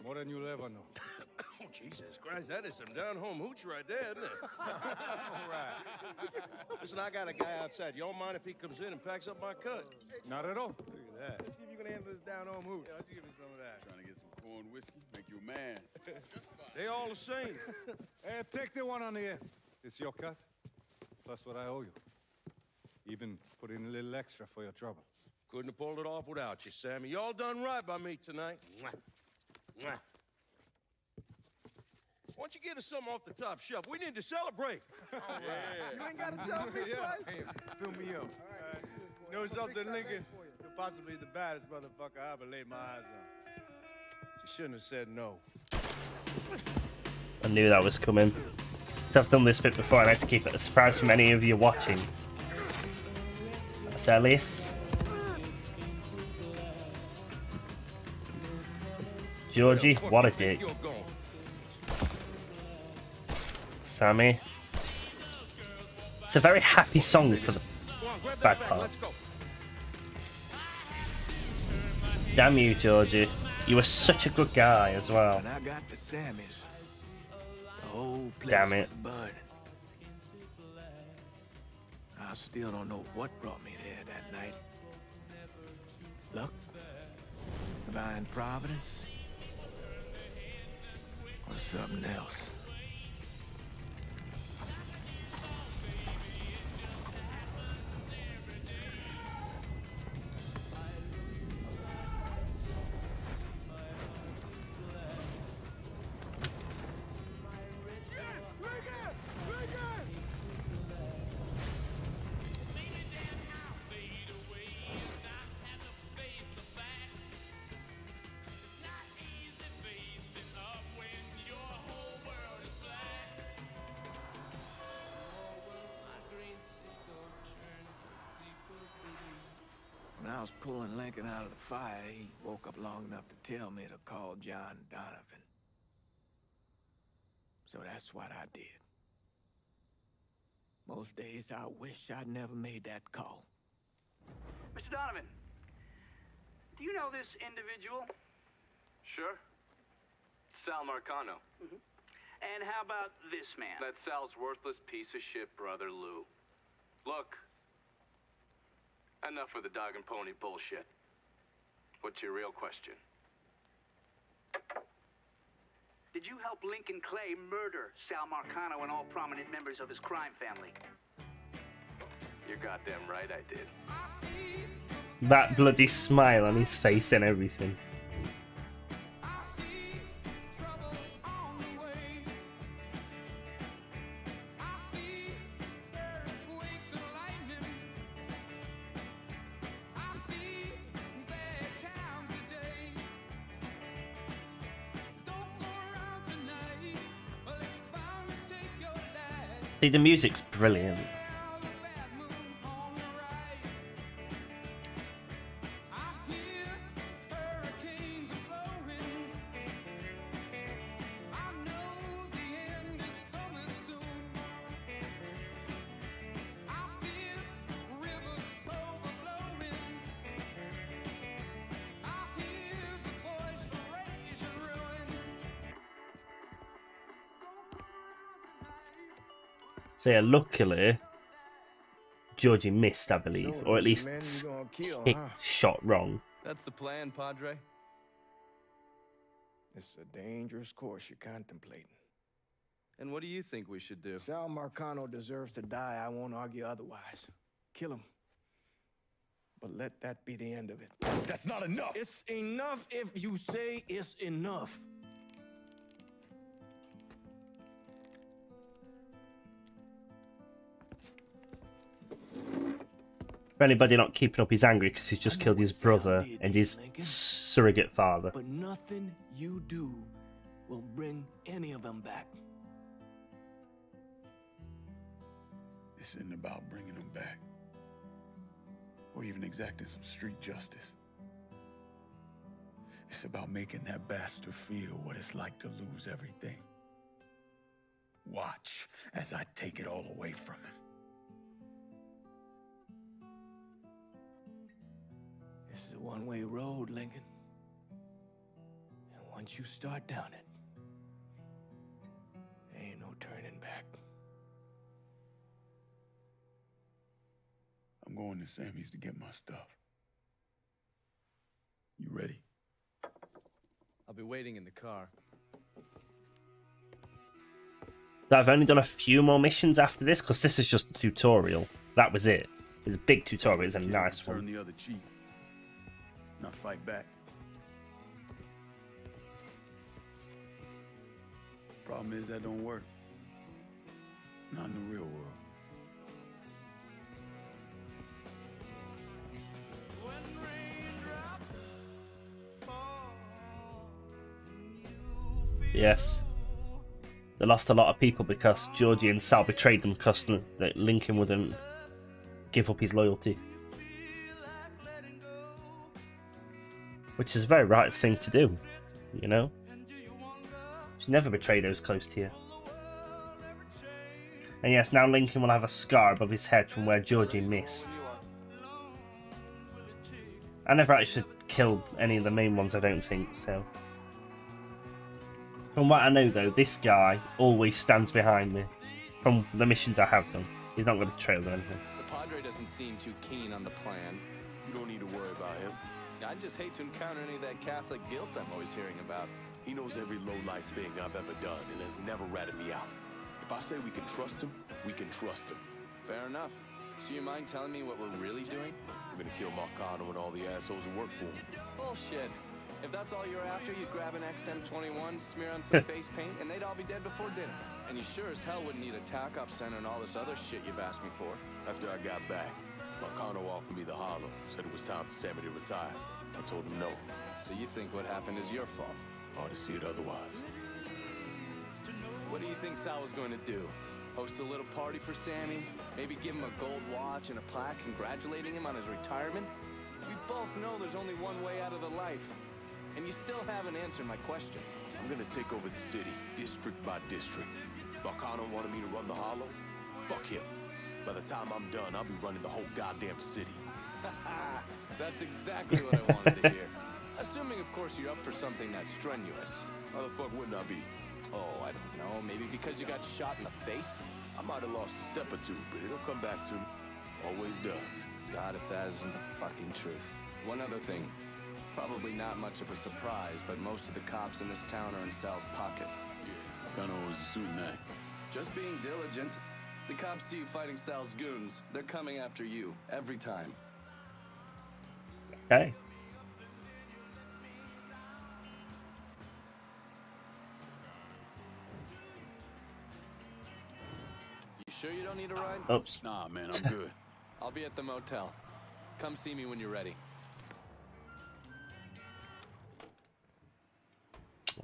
More than you'll ever know. Oh, Jesus Christ, that is some down-home hooch right there, isn't it? All right. Listen, I got a guy outside. You don't mind if he comes in and packs up my cut? Not at all. Look at that. Let's see if you can handle this down-home hooch. Yeah, I'll just give me some of that. Trying to get some corn whiskey? Make you mad. They all the same. Hey, take the one on the end. It's your cut, plus what I owe you. Even put in a little extra for your trouble. Couldn't have pulled it off without you, Sammy. Y'all done right by me tonight. Mwah. Mwah. Why don't you get us something off the top shelf? We need to celebrate. All right. Yeah. You ain't got to tell me, boys. Fill me up. All right. You know something, Lincoln? You're possibly the baddest motherfucker I ever laid my eyes on. She shouldn't have said no. I knew that was coming. So I've done this bit before. I'd like to keep it a surprise for many of you watching. That's Ellis. Georgie, what a dick. Sammy. It's a very happy song for the bad part. Damn you, Georgie. You were such a good guy as well. Damn it. I still don't know what brought me there that night. Luck? Divine Providence? Or something else. was pulling Lincoln out of the fire, he woke up long enough to tell me to call John Donovan. So that's what I did. Most days I wish I'd never made that call. Mister Donovan, do you know this individual? Sure. Sal Marcano. Mm-hmm. And how about this man? That's Sal's worthless piece of shit brother, Lou. Look, enough of the dog and pony bullshit. What's your real question? Did you help Lincoln Clay murder Sal Marcano and all prominent members of his crime family? You're goddamn right I did. That bloody smile on his face and everything. See, the music's brilliant. So yeah, luckily, Georgie missed, I believe, or at least kill, huh? Shot wrong. That's the plan, Padre. It's a dangerous course you're contemplating. And what do you think we should do? Sal Marcano deserves to die. I won't argue otherwise. Kill him. But let that be the end of it. That's not enough! It's enough if you say it's enough. For anybody not keeping up, he's angry because he's just killed his brother and his surrogate father. But nothing you do will bring any of them back. This isn't about bringing them back, or even exacting some street justice. It's about making that bastard feel what it's like to lose everything. Watch as I take it all away from him. One-way road, Lincoln. And once you start down it, there ain't no turning back. I'm going to Sammy's to get my stuff. You ready? I'll be waiting in the car. So I've only done a few more missions after this, because this is just a tutorial. That was it. It's a big tutorial. It's a nice one. Turn the other cheek. Not fight back. Problem is that don't work. Not in the real world. Yes. They lost a lot of people because Georgie and Sal betrayed them because that Lincoln wouldn't give up his loyalty. Which is a very right thing to do, you know? You should never betray those close to you. And yes, now Lincoln will have a scar above his head from where Georgie missed. I never actually killed any of the main ones, I don't think, so. From what I know, though, this guy always stands behind me. From the missions I have done. He's not going to betray them or anything. The Padre doesn't seem too keen on the plan. You don't need to worry about him. I just hate to encounter any of that Catholic guilt I'm always hearing about. He knows every low-life thing I've ever done and has never ratted me out. If I say we can trust him, we can trust him. Fair enough. So you mind telling me what we're really doing? We're gonna kill Marcano and all the assholes who work for him. Bullshit. If that's all you're after, you'd grab an X M twenty-one, smear on some face paint, and they'd all be dead before dinner. And you sure as hell wouldn't need a tack-up center and all this other shit you've asked me for. After I got back, Marcano offered me the hollow, said it was time for Sammy to retire. I told him no. So you think what happened is your fault? Hard to see it otherwise. What do you think Sal was going to do? Host a little party for Sammy? Maybe give him a gold watch and a plaque congratulating him on his retirement? We both know there's only one way out of the life. And you still haven't answered my question. I'm gonna take over the city, district by district. Marcano wanted me to run the Hollow? Fuck him. By the time I'm done, I'll be running the whole goddamn city. That's exactly what I wanted to hear. Assuming, of course, you're up for something that's strenuous. How the fuck wouldn't I be? Oh, I don't know. Maybe because you got shot in the face? I might have lost a step or two, but it'll come back to me. Always does. God, if that isn't the fucking truth. One other thing. Probably not much of a surprise, but most of the cops in this town are in Sal's pocket. Yeah, kinda always assume that. Just being diligent. The cops see you fighting Sal's goons. They're coming after you, every time. Okay. You sure you don't need a ride? Oops. Nah, man, I'm good. I'll be at the motel. Come see me when you're ready.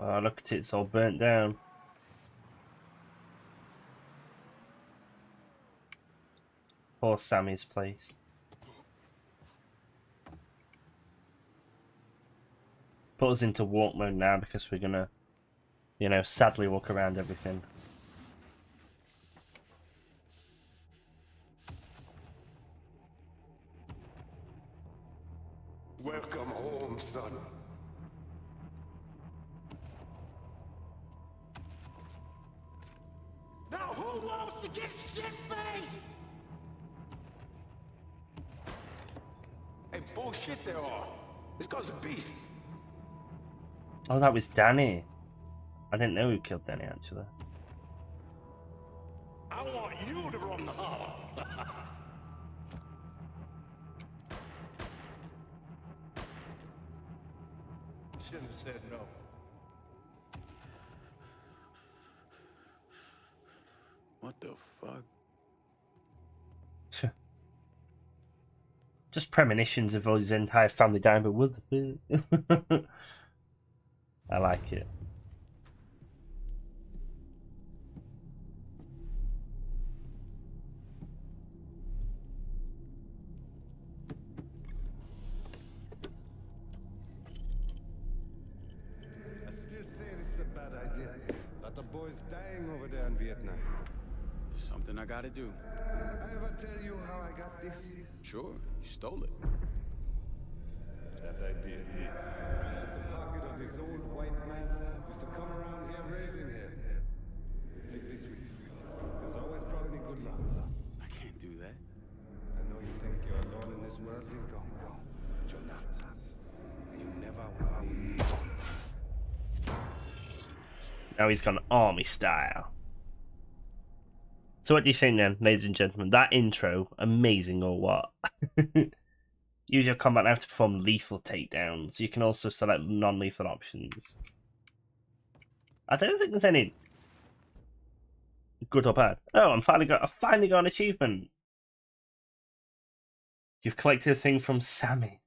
Oh, look at it, it's all burnt down. Poor Sammy's place. Put us into walk mode now because we're gonna, you know, sadly walk around everything. Welcome home, son. Now who wants to get shit-faced? Hey, bullshit there are. This guy's a beast. Oh, that was Danny. I didn't know who killed Danny, actually. I want you to run the Hollow. Shouldn't have said no. What the fuck? Just premonitions of all his entire family dying, but what the fuck? I like it. I still say this is a bad idea, but the boy's dying over there in Vietnam. There's something I gotta do. I ever tell you how I got this? Sure, you stole it. That idea here. Right at the pocket of this old white man used to come around here raising him. Take this with you. There's always probably good luck. I can't do that. I know you think you're alone in this world, Lincoln. But you're not. You never will be. Now he's gone army style. So what do you think then, ladies and gentlemen? That intro, amazing or what? Use your combat knife to perform lethal takedowns. You can also select non-lethal options. I don't think there's any good or bad. Oh, I'm finally got. I finally got an achievement. You've collected a thing from Sammy.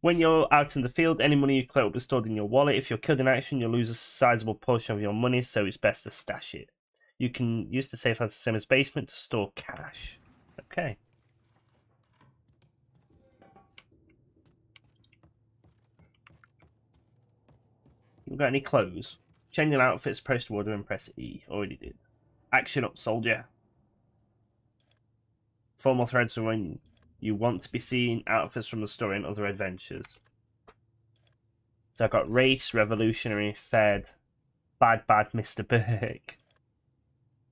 When you're out in the field, any money you collect will be stored in your wallet. If you're killed in action, you'll lose a sizable portion of your money, so it's best to stash it. You can use the safe house in Simmons' basement to store cash. Okay. You got any clothes? Change your outfits, press the order and press E. Already did. Action up, soldier. Formal threads are when you want to be seen, outfits from the story and other adventures. So I've got race, revolutionary, fed, bad, bad Mister Burke.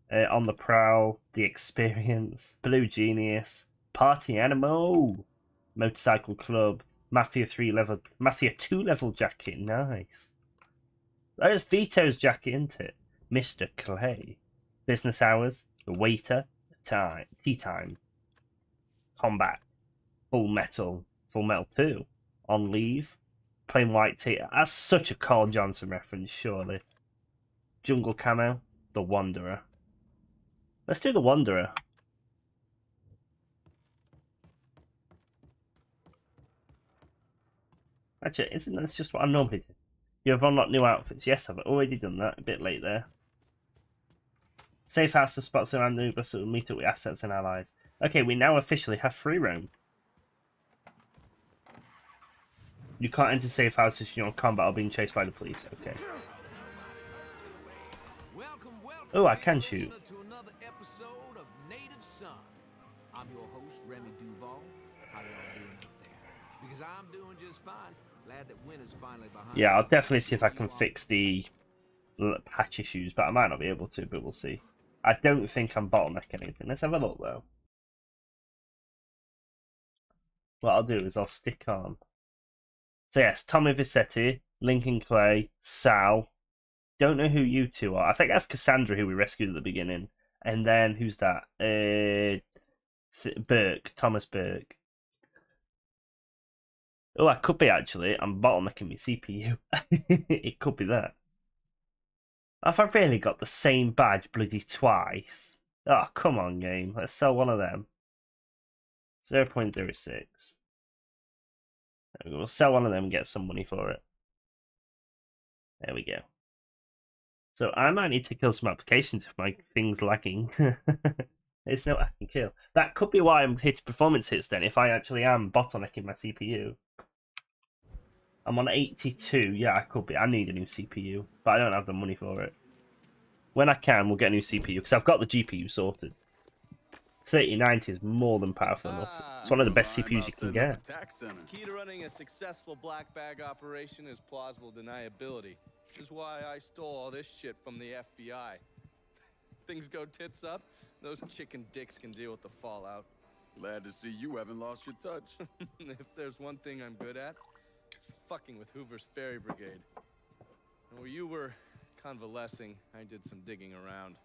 Uh, on the prowl, the experience, blue genius, party animal, motorcycle club, Mafia three level, Mafia two level jacket, nice. That is Vito's jacket, isn't it? Mister Clay. Business hours. The waiter. The time. Tea time. Combat. Full metal. Full Metal two. On leave. Plain white tea. That's such a Carl Johnson reference, surely. Jungle camo. The Wanderer. Let's do the Wanderer. Actually, isn't that just what I normally do? You have unlocked new outfits. Yes, I've already done that. A bit late there. Safe house to spots around Nubus that will meet up with assets and allies. Okay, we now officially have free roam. You can't enter safe houses if you're in combat or being chased by the police. Okay. Oh, I can shoot. I'm your host, Remy Duval. How y'all doing up there? Because I'm doing just fine. Glad that winter's finally behind. Yeah, I'll definitely see if I can fix the patch issues, but I might not be able to, but we'll see. I don't think I'm bottlenecking anything. Let's have a look though. What I'll do is I'll stick on. So yes, Tommy Vicetti, Lincoln Clay, Sal. Don't know who you two are. I think that's Cassandra who we rescued at the beginning. And then who's that? Uh, Th Burke, Thomas Burke. Oh, I could be actually. I'm bottlenecking my C P U. It could be that. Have I really got the same badge bloody twice? Oh, come on, game. Let's sell one of them. zero point zero six. There we go. We'll sell one of them and get some money for it. There we go. So I might need to kill some applications if my thing's lagging. It's no I can kill. That could be why I'm hit performance hits then, if I actually am bottlenecking my C P U. I'm on eighty-two. Yeah, I could be. I need a new C P U, but I don't have the money for it. When I can, we'll get a new C P U, because I've got the G P U sorted. thirty ninety is more than powerful enough. It's one of the best C P Us you can get. The key to running a successful black bag operation is plausible deniability, which is why I stole all this shit from the F B I. Things go tits up, those chicken dicks can deal with the fallout. Glad to see you haven't lost your touch. If there's one thing I'm good at, it's fucking with Hoover's Ferry Brigade. And while you were convalescing, I did some digging around.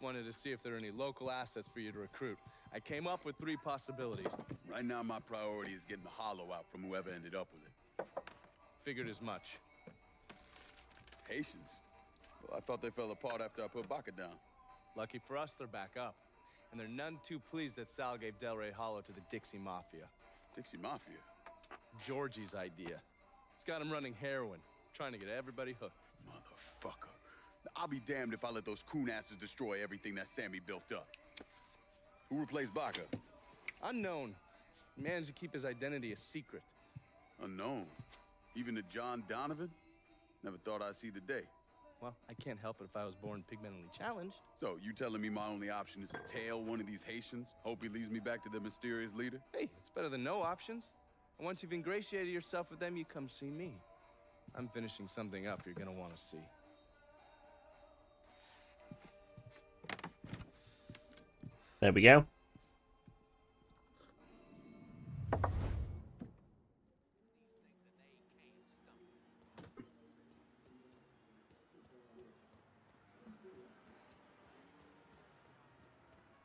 Wanted to see if there are any local assets for you to recruit. I came up with three possibilities. Right now, my priority is getting the hollow out from whoever ended up with it. Figured as much. Haitians? Well, I thought they fell apart after I put Baca down. Lucky for us, they're back up. And they're none too pleased that Sal gave Delray Hollow to the Dixie Mafia. Dixie Mafia? Georgie's idea. It's got him running heroin, trying to get everybody hooked. Motherfucker. I'll be damned if I let those coon asses destroy everything that Sammy built up. Who replaced Baca? Unknown. He managed to keep his identity a secret. Unknown? Even to John Donovan? Never thought I'd see the day. Well, I can't help it if I was born pigmentally challenged. So, you telling me my only option is to tail one of these Haitians? Hope he leads me back to the mysterious leader? Hey, it's better than no options. And once you've ingratiated yourself with them, you come see me. I'm finishing something up you're gonna want to see. There we go.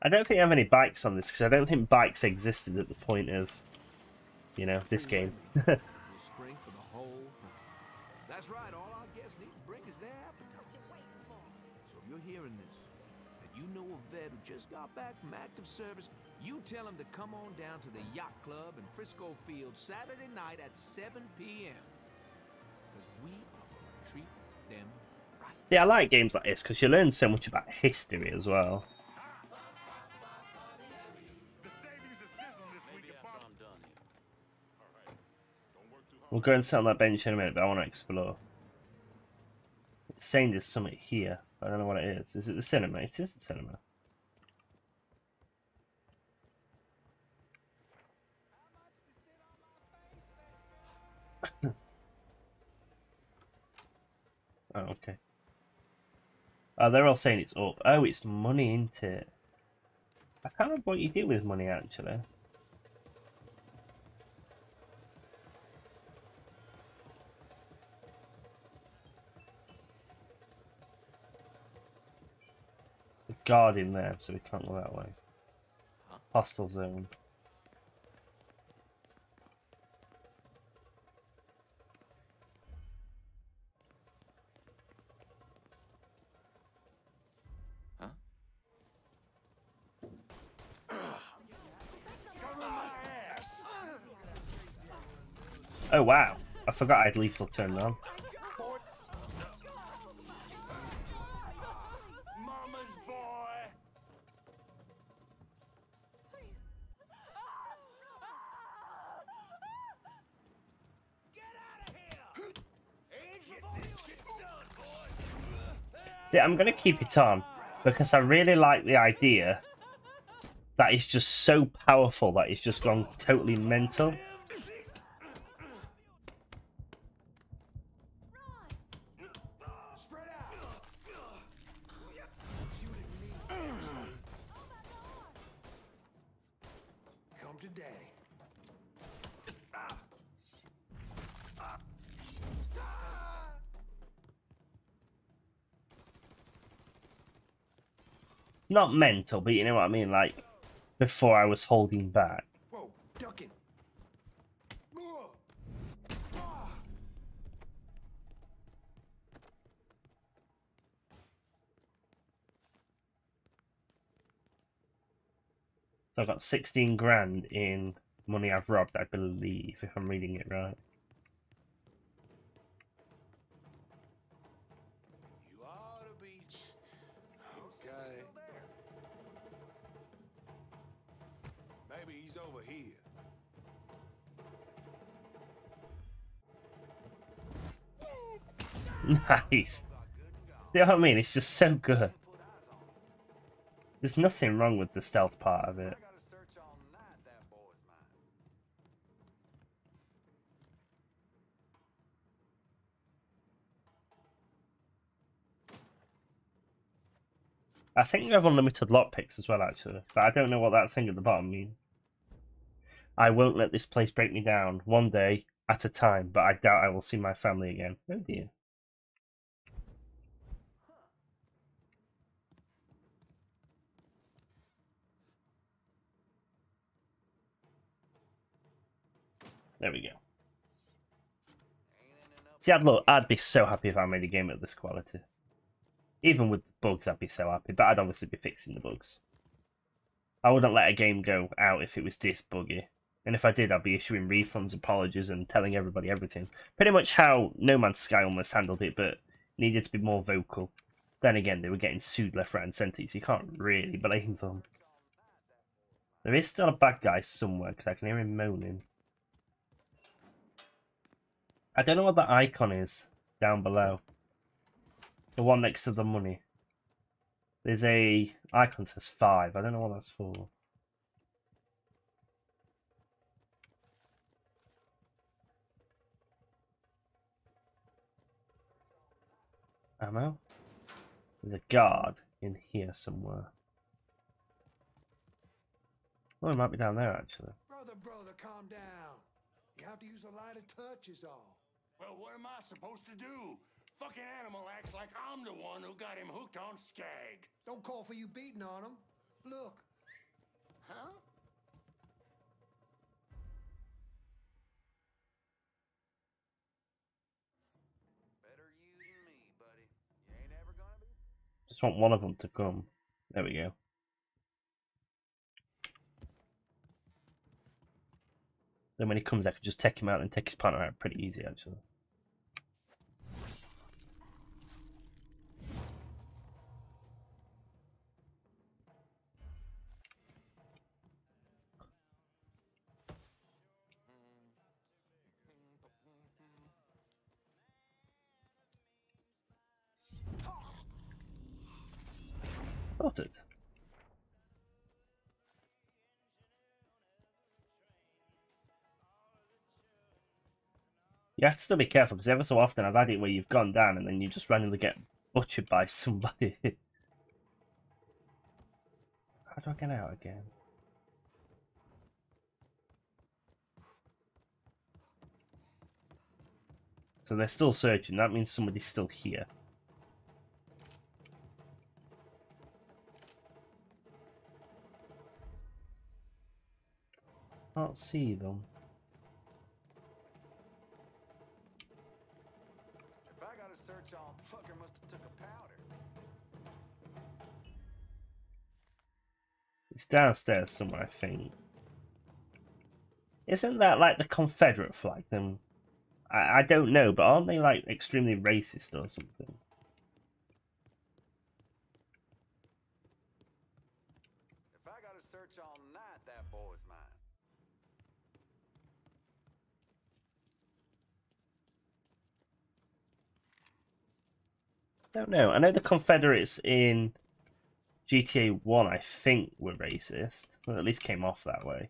I don't think I have any bikes on this because I don't think bikes existed at the point of, you know, this game. That's right. All our guests need to bring is their appetites. So if you're hearing this, you know a vet who just got back from active service, you tell him to come on down to the yacht club in Frisco Field Saturday night at seven P M Because we are going to treat them right. Yeah, I like games like this because you learn so much about history as well. We'll go and sit on that bench in a minute, but I want to explore. It's saying there's something here. I don't know what it is. Is it the cinema? It is the cinema. Oh, okay. Oh, they're all saying it's up. Oh, it's money, isn't it? I can't remember what you do with money, actually. Guard in there, so we can't go that way. Hostile zone. Huh? Oh wow! I forgot I had lethal turned on. I'm going to keep it on because I really like the idea that it's just so powerful that it's just gone totally mental. Not mental, but you know what I mean, like, before I was holding back. Whoa, ducking. So I've got sixteen grand in money I've robbed, I believe, if I'm reading it right. Nice. You know what I mean? It's just so good. There's nothing wrong with the stealth part of it. I think you have unlimited lockpicks as well, actually. But I don't know what that thing at the bottom means. I won't let this place break me down. One day at a time, but I doubt I will see my family again. Oh dear. There we go. See, I'd look, I'd be so happy if I made a game of this quality. Even with the bugs, I'd be so happy, but I'd obviously be fixing the bugs. I wouldn't let a game go out if it was this buggy. And if I did, I'd be issuing refunds, apologies, and telling everybody everything. Pretty much how No Man's Sky almost handled it, but needed to be more vocal. Then again, they were getting sued left, right, and centre, so you can't really blame them. There is still a bad guy somewhere, because I can hear him moaning. I don't know what that icon is down below. The one next to the money. There's a icon that says five. I don't know what that's for. Ammo. There's a guard in here somewhere. Oh, it might be down there actually. Brother, brother, calm down. You have to use a lighter touch is all. Well, what am I supposed to do? Fucking animal acts like I'm the one who got him hooked on skag. Don't call for you beating on him. Look. Huh? Better you than me, buddy. You ain't ever gonna be. Just want one of them to come. There we go. Then when he comes, I could just take him out and take his partner out pretty easy, actually. Got it. You have to still be careful because ever so often I've had it where you've gone down and then you just randomly get butchered by somebody. How do I get out again? So they're still searching. That means somebody's still here. Can't see them. It's downstairs somewhere, I think. Isn't that like the Confederate flag? Then I, I don't know, but aren't they like extremely racist or something? If I gotta search all night, that boy's mine. don't know. I know the Confederates in G T A one, I think, were racist. Well, at least came off that way.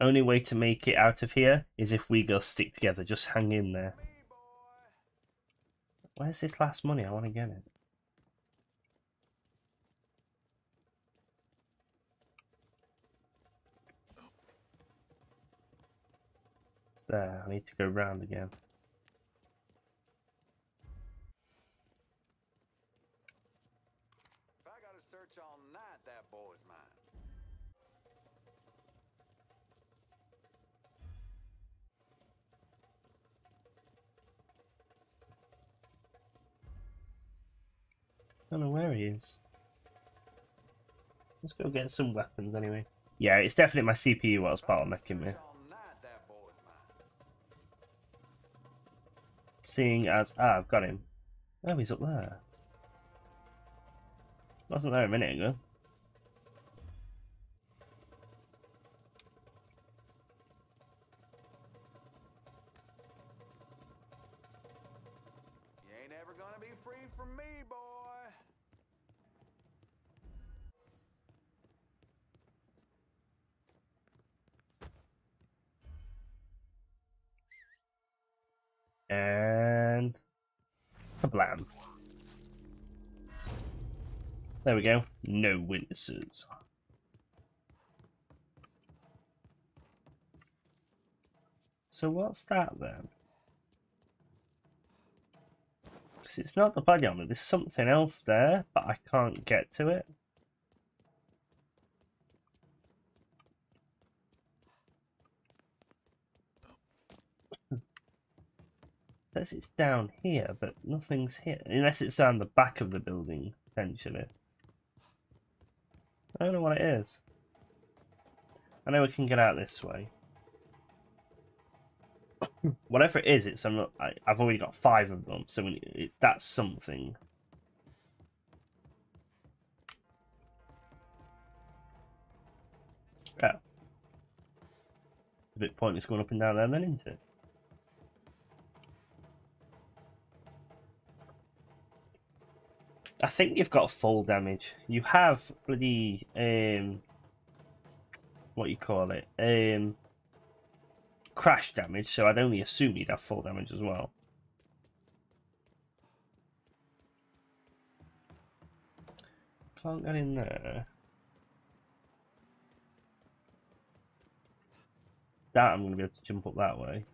Only way to make it out of here is if we go stick together. Just hang in there. Where's this last money? I want to get it. It's there. I need to go round again. If I gotta search all night, that boy's mine. I don't know where he is. Let's go get some weapons anyway. Yeah, it's definitely my C P U that was bottlenecking me. Seeing as... Ah, I've got him. Oh, he's up there. Wasn't there a minute ago. And kablam. There we go. No witnesses. So what's that then? Because it's not the body armor. There's something else there, but I can't get to it. Unless it's down here, but nothing's here. Unless it's down the back of the building, potentially. I don't know what it is. I know we can get out this way. Whatever it is, it's I'm not, I, I've already got five of them, so we, it, that's something. Yeah. It's a bit pointless going up and down there then, isn't it? I think you've got full damage. You have bloody um, what you call it, um, crash damage. So I'd only assume you'd have full damage as well. Can't get in there. That I'm going to be able to jump up that way.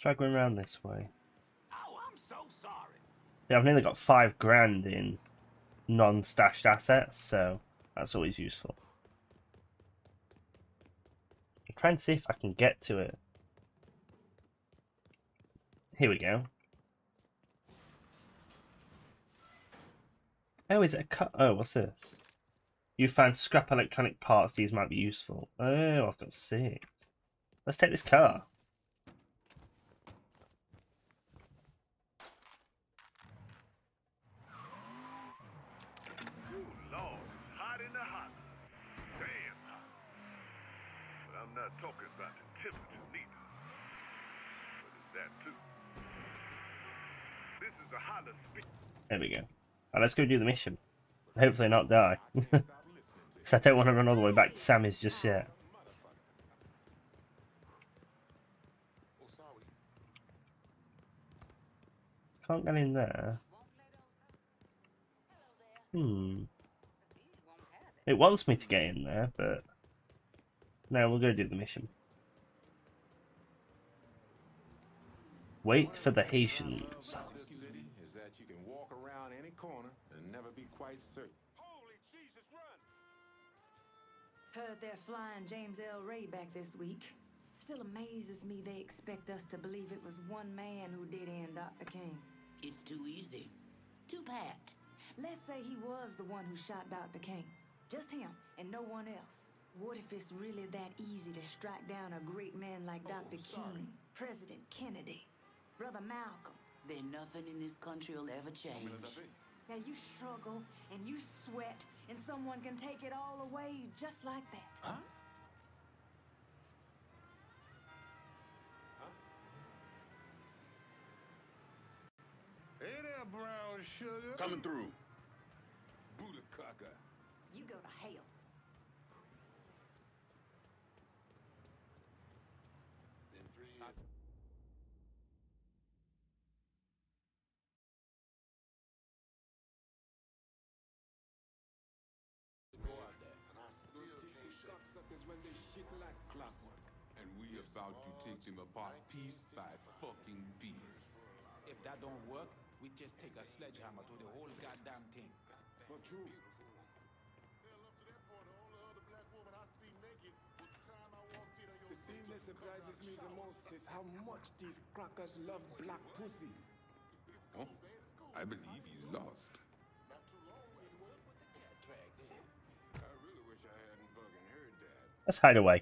Try going around this way. Oh, I'm so sorry. Yeah, I've nearly got five grand in non-stashed assets, so that's always useful. I'm trying to see if I can get to it. Here we go. Oh, is it a cut? Oh, what's this? You found scrap electronic parts. These might be useful. Oh, I've got six. Let's take this car. Talking about the temperature neither. What is that too? This is a holler speed. There we go. Right, let's go do the mission. Hopefully not die. So I don't want to run all the way back to Sammy's just yet. Can't get in there. Hmm. It wants me to get in there, but... No, we'll go do the mission. Wait for the Haitians. Is that you can walk around any corner and never be quite certain. Holy Jesus, run! Heard they're flying James L. Ray back this week. Still amazes me they expect us to believe it was one man who did end Doctor King. It's too easy. Too pat. Let's say he was the one who shot Doctor King. Just him and no one else. What if it's really that easy to strike down a great man like Doctor King, President Kennedy, Brother Malcolm? Then nothing in this country will ever change. Now you struggle and you sweat and someone can take it all away just like that. Huh? Huh? Hey there, brown sugar. Coming through. Buddha-caca. You go to hell. In three years. When they shit like clockwork. And we about to take them apart piece by fucking piece. If that don't work, we just take a sledgehammer to the whole goddamn thing. For true. Hell, up to that point, the only other black woman I see naked was the time I walked in on your sister. The thing that surprises me the most is how much these crackers love black pussy. Oh, I believe he's lost. Not too long, it was with the cat dragged in. I really wish I hadn't fucking heard that. Let's hide away.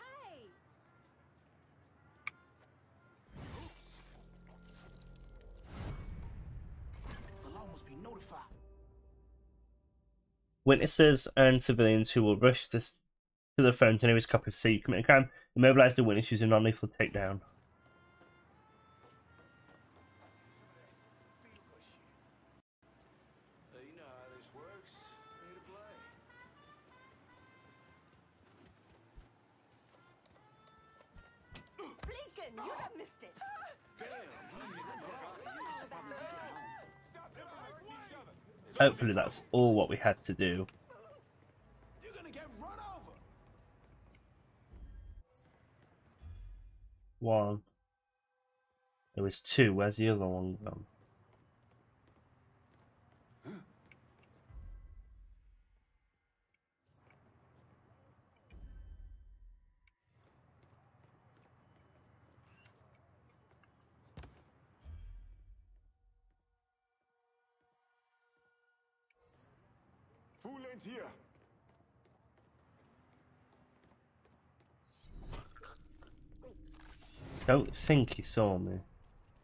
Hey. Oops. The law must be notified. Witnesses and civilians who will rush this to the phone to know his copy of C commit a crime. Immobilize the witness using non-lethal takedown. Hopefully that's all what we had to do. You're gonna get run over. One. There was two. Where's the other one gone? Fool ain't here. Don't think he saw me.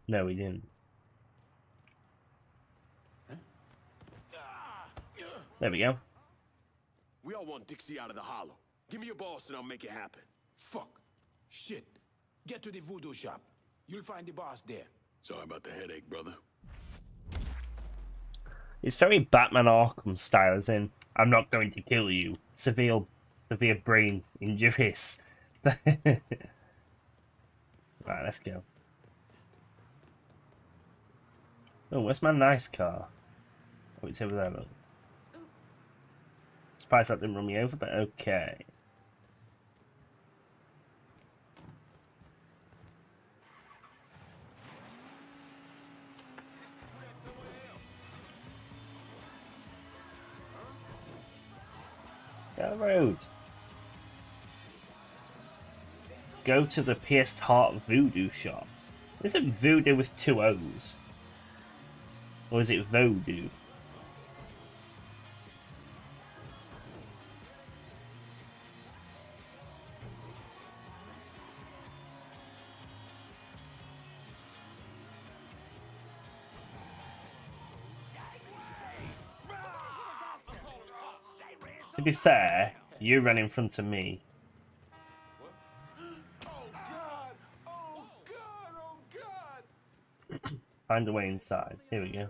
No, he didn't. There we go. We all want Dixie out of the hollow. Give me your boss and I'll make it happen. Fuck. Shit. Get to the voodoo shop. You'll find the boss there. Sorry about the headache, brother. It's very Batman Arkham style, as in, I'm not going to kill you. Severe, severe brain injuries. Right, let's go. Oh, where's my nice car? Oh, it's over there, look. Surprised that didn't run me over, but okay. Down the road. Go to the Pierced Heart Voodoo Shop. Isn't voodoo with two O's? Or is it voodoo? To be fair, you ran in front of me. Oh God! Oh God! Oh God! Find a way inside. Here we go.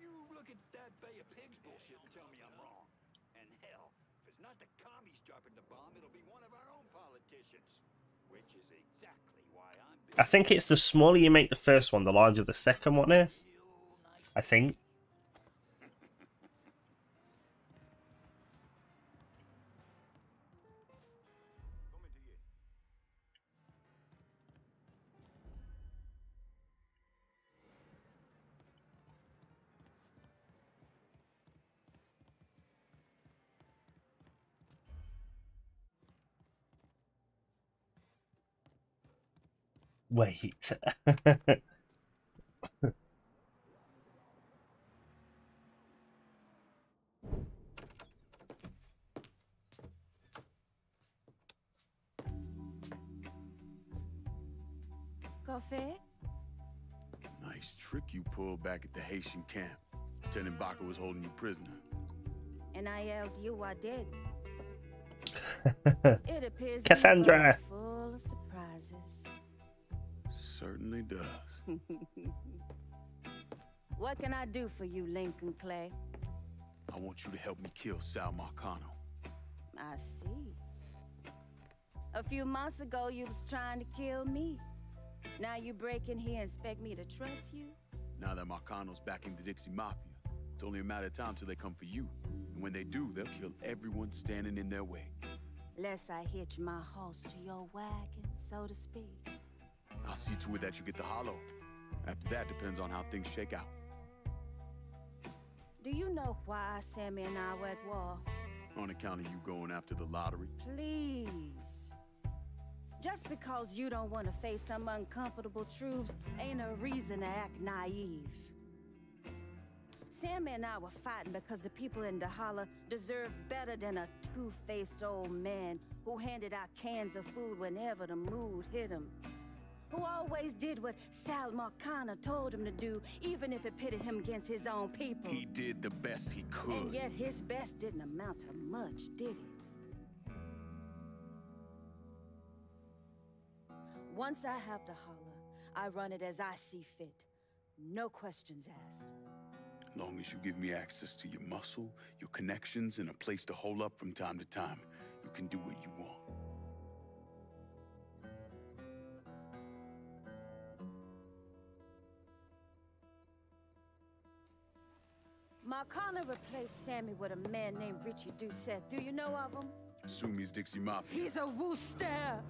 You look at that bay of pigs bullshit and tell me I'm wrong. And hell, if it's not the commies dropping the bomb, it'll be one of our own politicians. Which is exactly why I'm. I think it's the smaller you make the first one, the larger the second one is. I think. Wait. Coffee? Nice trick you pulled back at the Haitian camp. Lieutenant Baca was holding you prisoner. And I yelled, you are dead. It appears Cassandra. Full of surprises. Certainly does. What can I do for you, Lincoln Clay? I want you to help me kill Sal Marcano. I see. A few months ago, you was trying to kill me. Now you break in here and expect me to trust you? Now that Marcano's back in the Dixie Mafia, it's only a matter of time till they come for you. And when they do, they'll kill everyone standing in their way. Lest I hitch my horse to your wagon, so to speak. I'll see to it that you get the hollow. After that depends on how things shake out. Do you know why Sammy and I were at war? On account of you going after the lottery. Please. Just because you don't want to face some uncomfortable truths ain't a reason to act naive. Sammy and I were fighting because the people in the holler deserve better than a two-faced old man who handed out cans of food whenever the mood hit him. Who always did what Sal Marcano told him to do, even if it pitted him against his own people. He did the best he could. And yet his best didn't amount to much, did it? Once I have the holler, I run it as I see fit. No questions asked. As long as you give me access to your muscle, your connections, and a place to hole up from time to time, you can do what you want. Marcano replaced Sammy with a man named Richie Doucette. Do you know of him? Assume he's Dixie Mafia. He's a wooster.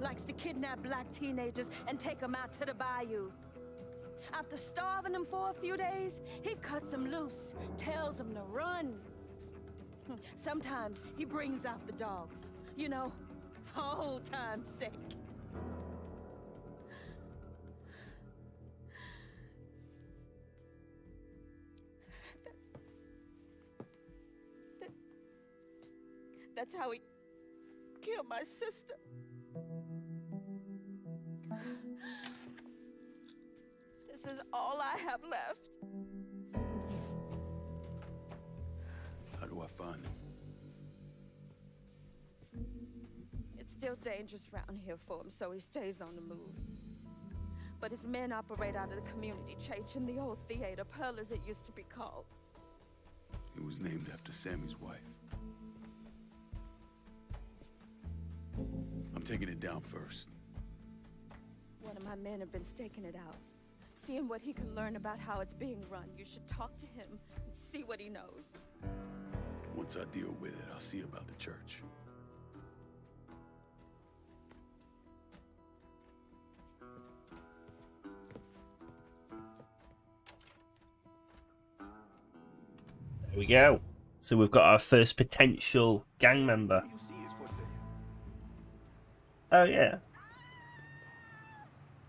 Likes to kidnap black teenagers and take them out to the bayou. After starving them for a few days, he cuts them loose, tells them to run. Sometimes he brings out the dogs, you know, for old time's sake. That's, that, that's how he killed my sister. This is all I have left. How do I find them? It's still dangerous around here for him, so he stays on the move. But his men operate out of the community church in the old theater, Pearl as it used to be called. It was named after Sammy's wife. I'm taking it down first. One of my men have been staking it out. Seeing what he can learn about how it's being run. You should talk to him and see what he knows. Once I deal with it, I'll see about the church. There we go. So we've got our first potential gang member. Oh, yeah.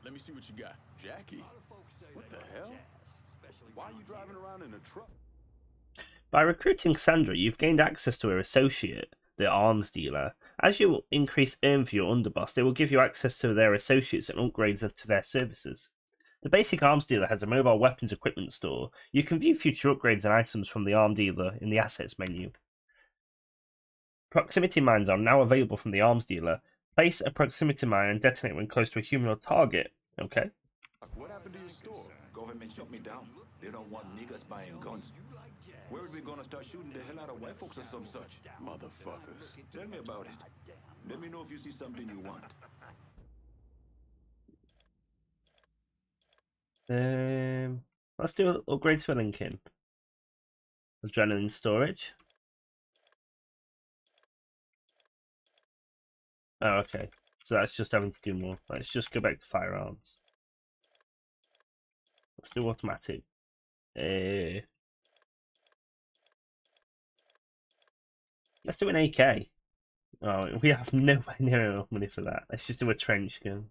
Let me see what you got. Jackie? What the hell? Why are you driving around in a truck? By recruiting Cassandra, you've gained access to her associate, the arms dealer. As you increase earn for your underboss, they will give you access to their associates and upgrades them to their services. The basic arms dealer has a mobile weapons equipment store. You can view future upgrades and items from the arm dealer in the assets menu. Proximity mines are now available from the arms dealer. Place a proximity mine and detonate when close to a human or target. Okay. What happened to your store? Government shut me down. They don't want niggas buying guns. Where are we gonna start shooting the hell out of white folks or some such? Motherfuckers. Tell me about it. Let me know if you see something you want. Um, let's do upgrades for Lincoln. Adrenaline storage. Oh, okay. So that's just having to do more. Let's just go back to firearms. Let's do automatic. Uh, let's do an A K. Oh, we have nowhere near enough money for that. Let's just do a trench gun.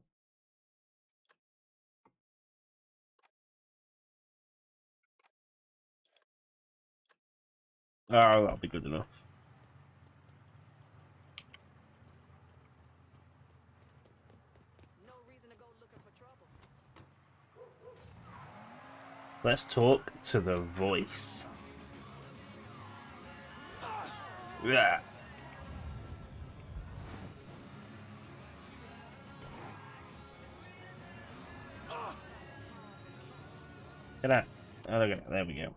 Oh, that'll be good enough. No reason Let's talk to the voice. Yeah. Get out. Oh, look at it. There we go.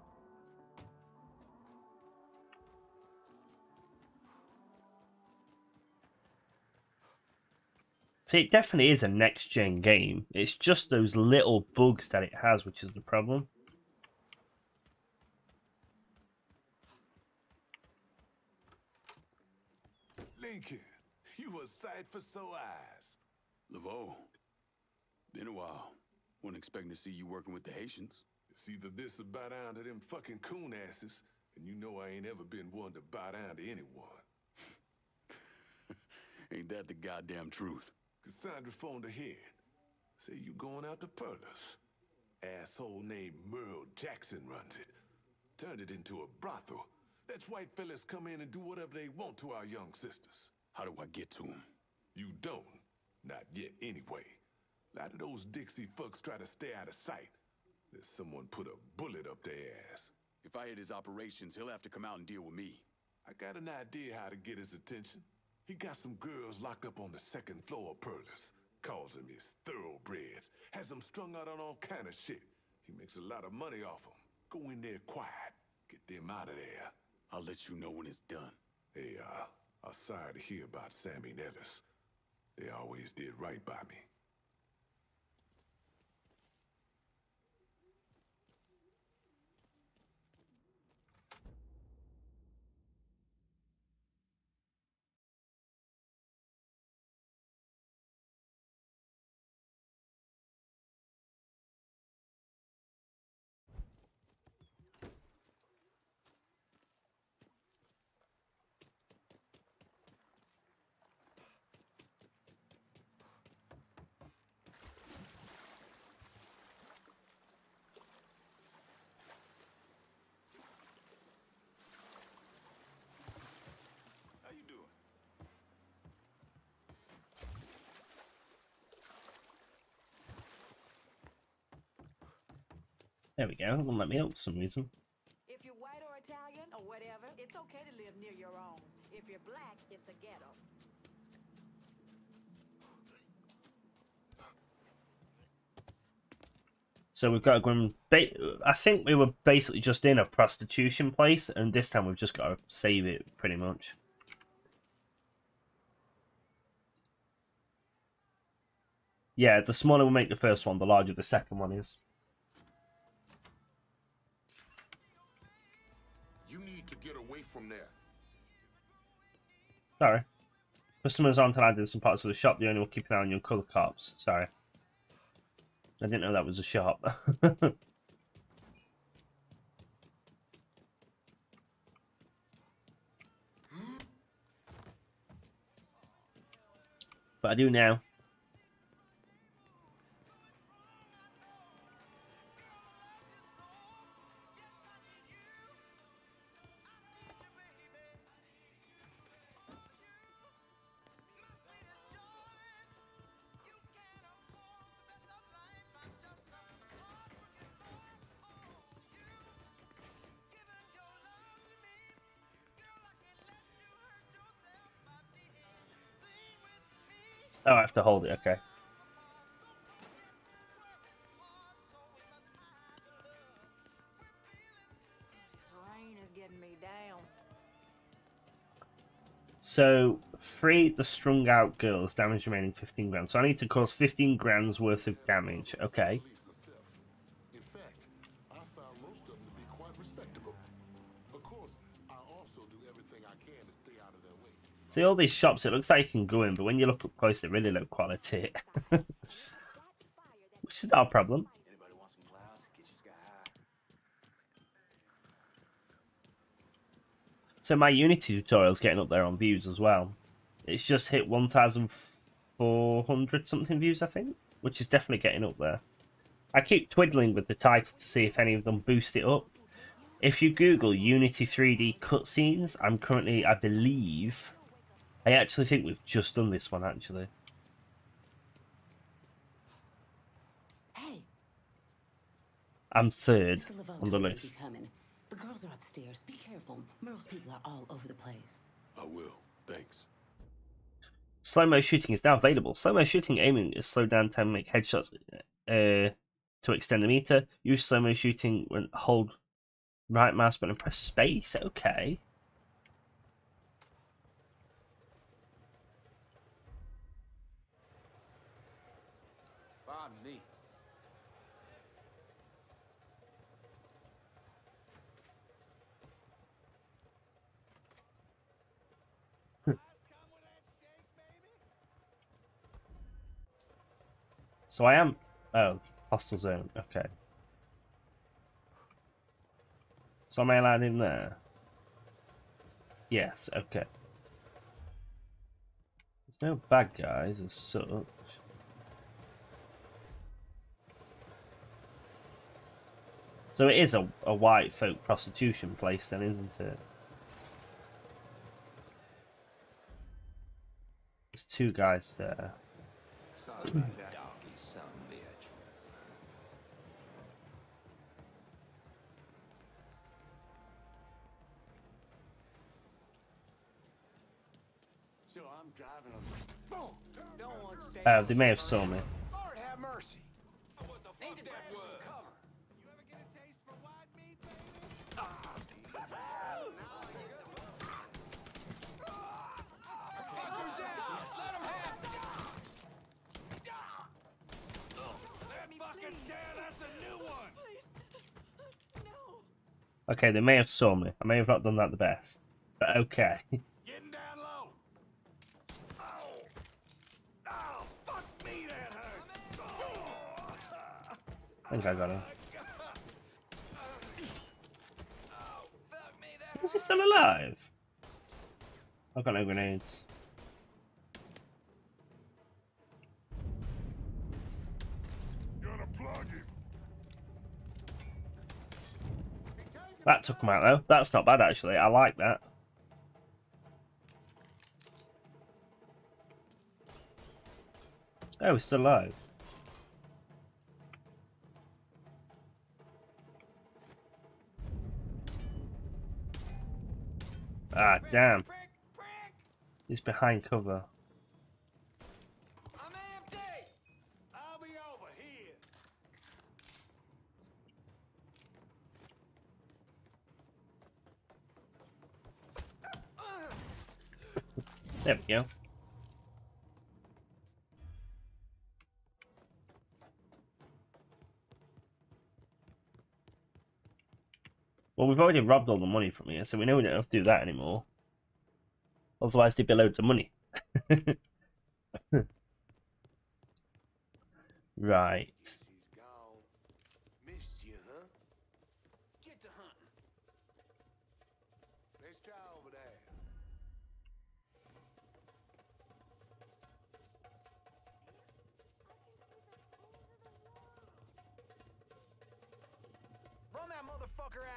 See, it definitely is a next-gen game. It's just those little bugs that it has, which is the problem. Lincoln, you a sight for sore eyes. Laveau, been a while. Wasn't expecting to see you working with the Haitians. It's either this or bow down to them fucking coon asses, and you know I ain't ever been one to bow down to anyone. Ain't that the goddamn truth? Cassandra phoned ahead. Say you going out to pearl us. Asshole named Merle Jackson runs it. Turned it into a brothel. Lets white fellas come in and do whatever they want to our young sisters. How do I get to him? You don't. Not yet anyway. A lot of those Dixie fucks try to stay out of sight. Let someone put a bullet up their ass. If I hit his operations, he'll have to come out and deal with me. I got an idea how to get his attention. He got some girls locked up on the second floor of Perlis. Calls them his thoroughbreds. Has them strung out on all kind of shit. He makes a lot of money off them. Go in there quiet. Get them out of there. I'll let you know when it's done. Hey, uh, I'm sorry to hear about Sammy and Ellis. They always did right by me. There we go, it won't let me out for some reason. If you're white or Italian or whatever, it's okay to live near your own. If you're black, it's a ghetto. So we've got to go and I think we were basically just in a prostitution place, and this time we've just got to save it pretty much. Yeah, the smaller we make the first one, the larger the second one is. From there. Sorry. Customers aren't allowed in some parts of the shop. The only one keeping an eye on your colour cops. Sorry. I didn't know that was a shop. But I do now. Oh, I have to hold it, okay. So, free the strung out girls, damage remaining fifteen grand. So I need to cause fifteen grand's worth of damage, okay. See, all these shops, it looks like you can go in, but when you look up close, they're really low quality. Which is our problem. So my Unity tutorial's getting up there on views as well. It's just hit one thousand four hundred something views, I think, which is definitely getting up there. I keep twiddling with the title to see if any of them boost it up. If you Google Unity three D cutscenes, I'm currently, I believe... I actually think we've just done this one, actually. Hey. I'm third on the list. The girls are upstairs. Be careful. Meryl's people are all over the place. I will. Thanks. Slow-mo shooting is now available. Slow-mo shooting aiming is slow down time to make headshots uh, to extend the meter. Use slow-mo shooting when hold right mouse button and press space. Okay. So I am. Oh, hostile zone. Okay. So am I allowed in there? Yes. Okay. There's no bad guys as such. So it is a a white folk prostitution place, then, isn't it? There's two guys there. Sorry about that. Oh, they may have saw me. Lord have mercy. What the fuck that was? You ever get a taste for white meat, baby? Okay, they may have saw me. I may have not done that the best, but okay. I think I got him. Is he still alive? I've got no grenades. That took him out though. That's not bad actually. I like that. Oh, he's still alive. Ah, damn. He's behind cover. I'm empty. I'll be over here. There we go. Well, we've already robbed all the money from here, so we know we don't have to do that anymore. Otherwise, there'd be loads of money. Right. Missed you, huh? Get to hunting. Let's try over there. Run that motherfucker out.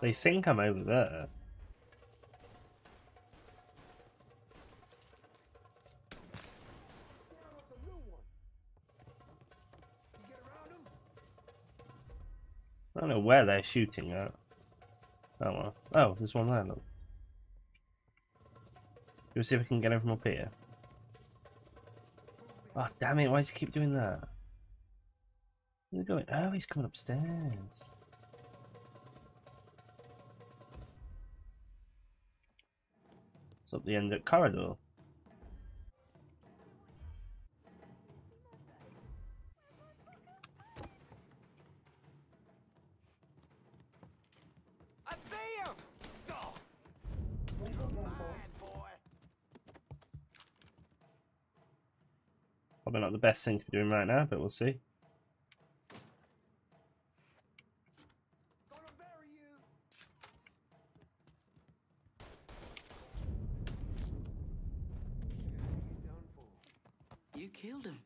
They think I'm over there. I don't know where they're shooting at. Oh well. Oh, there's one there, look. Let's see if we can get him from up here. Oh damn it, why does he keep doing that? Where's he going? Oh, he's coming upstairs. It's up the end of the corridor. I see him! Oh. Probably not the best thing to be doing right now, but we'll see. Killed him.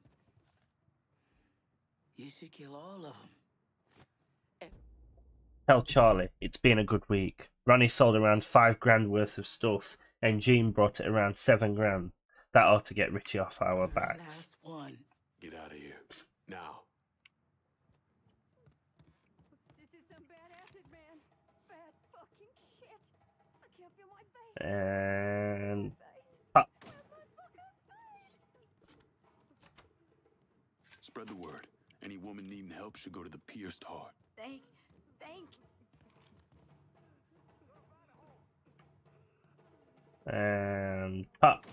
You should kill all of them. Tell Charlie it's been a good week. Ronnie sold around five grand worth of stuff and Jean brought it around seven grand. That ought to get Richie off our backs. Last one. Get out of here. Now. This is some bad acid, man. Bad fucking shit. I can't feel my face. And pop. Spread the word. Any woman needing help should go to the pierced heart. Thank thank And pop.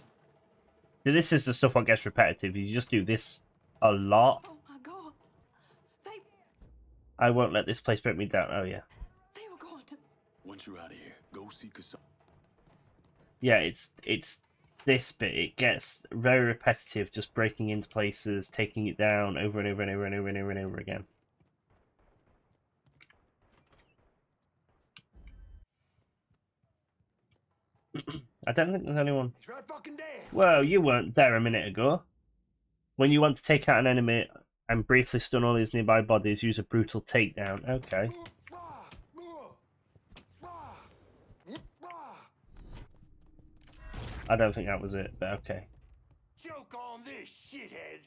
This is the stuff that gets repetitive. You just do this a lot. Oh my God. They... I won't let this place break me down. Oh yeah. They were going to... Once you're out of here, go see Cassandra. Yeah, it's it's this bit. It gets very repetitive, just breaking into places, taking it down over and over and over and over and over and over again. I don't think there's anyone. It's right fucking there. Well, you weren't there a minute ago. When you want to take out an enemy and briefly stun all his nearby bodies, use a brutal takedown. Okay. I don't think that was it, but okay. Joke on this, shithead.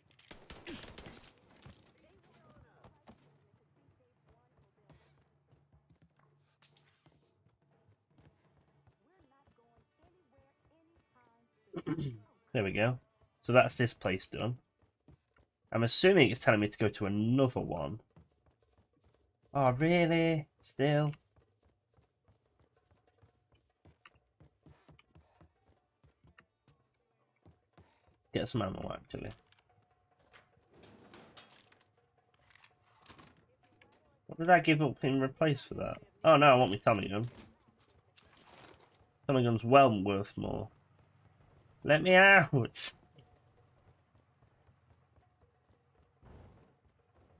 There we go. So that's this place done. I'm assuming it's telling me to go to another one. Oh, really? Still? Get some ammo, actually. What did I give up in replace for that? Oh, no, I want my Tommy gun. Tommy gun's well worth more. Let me out!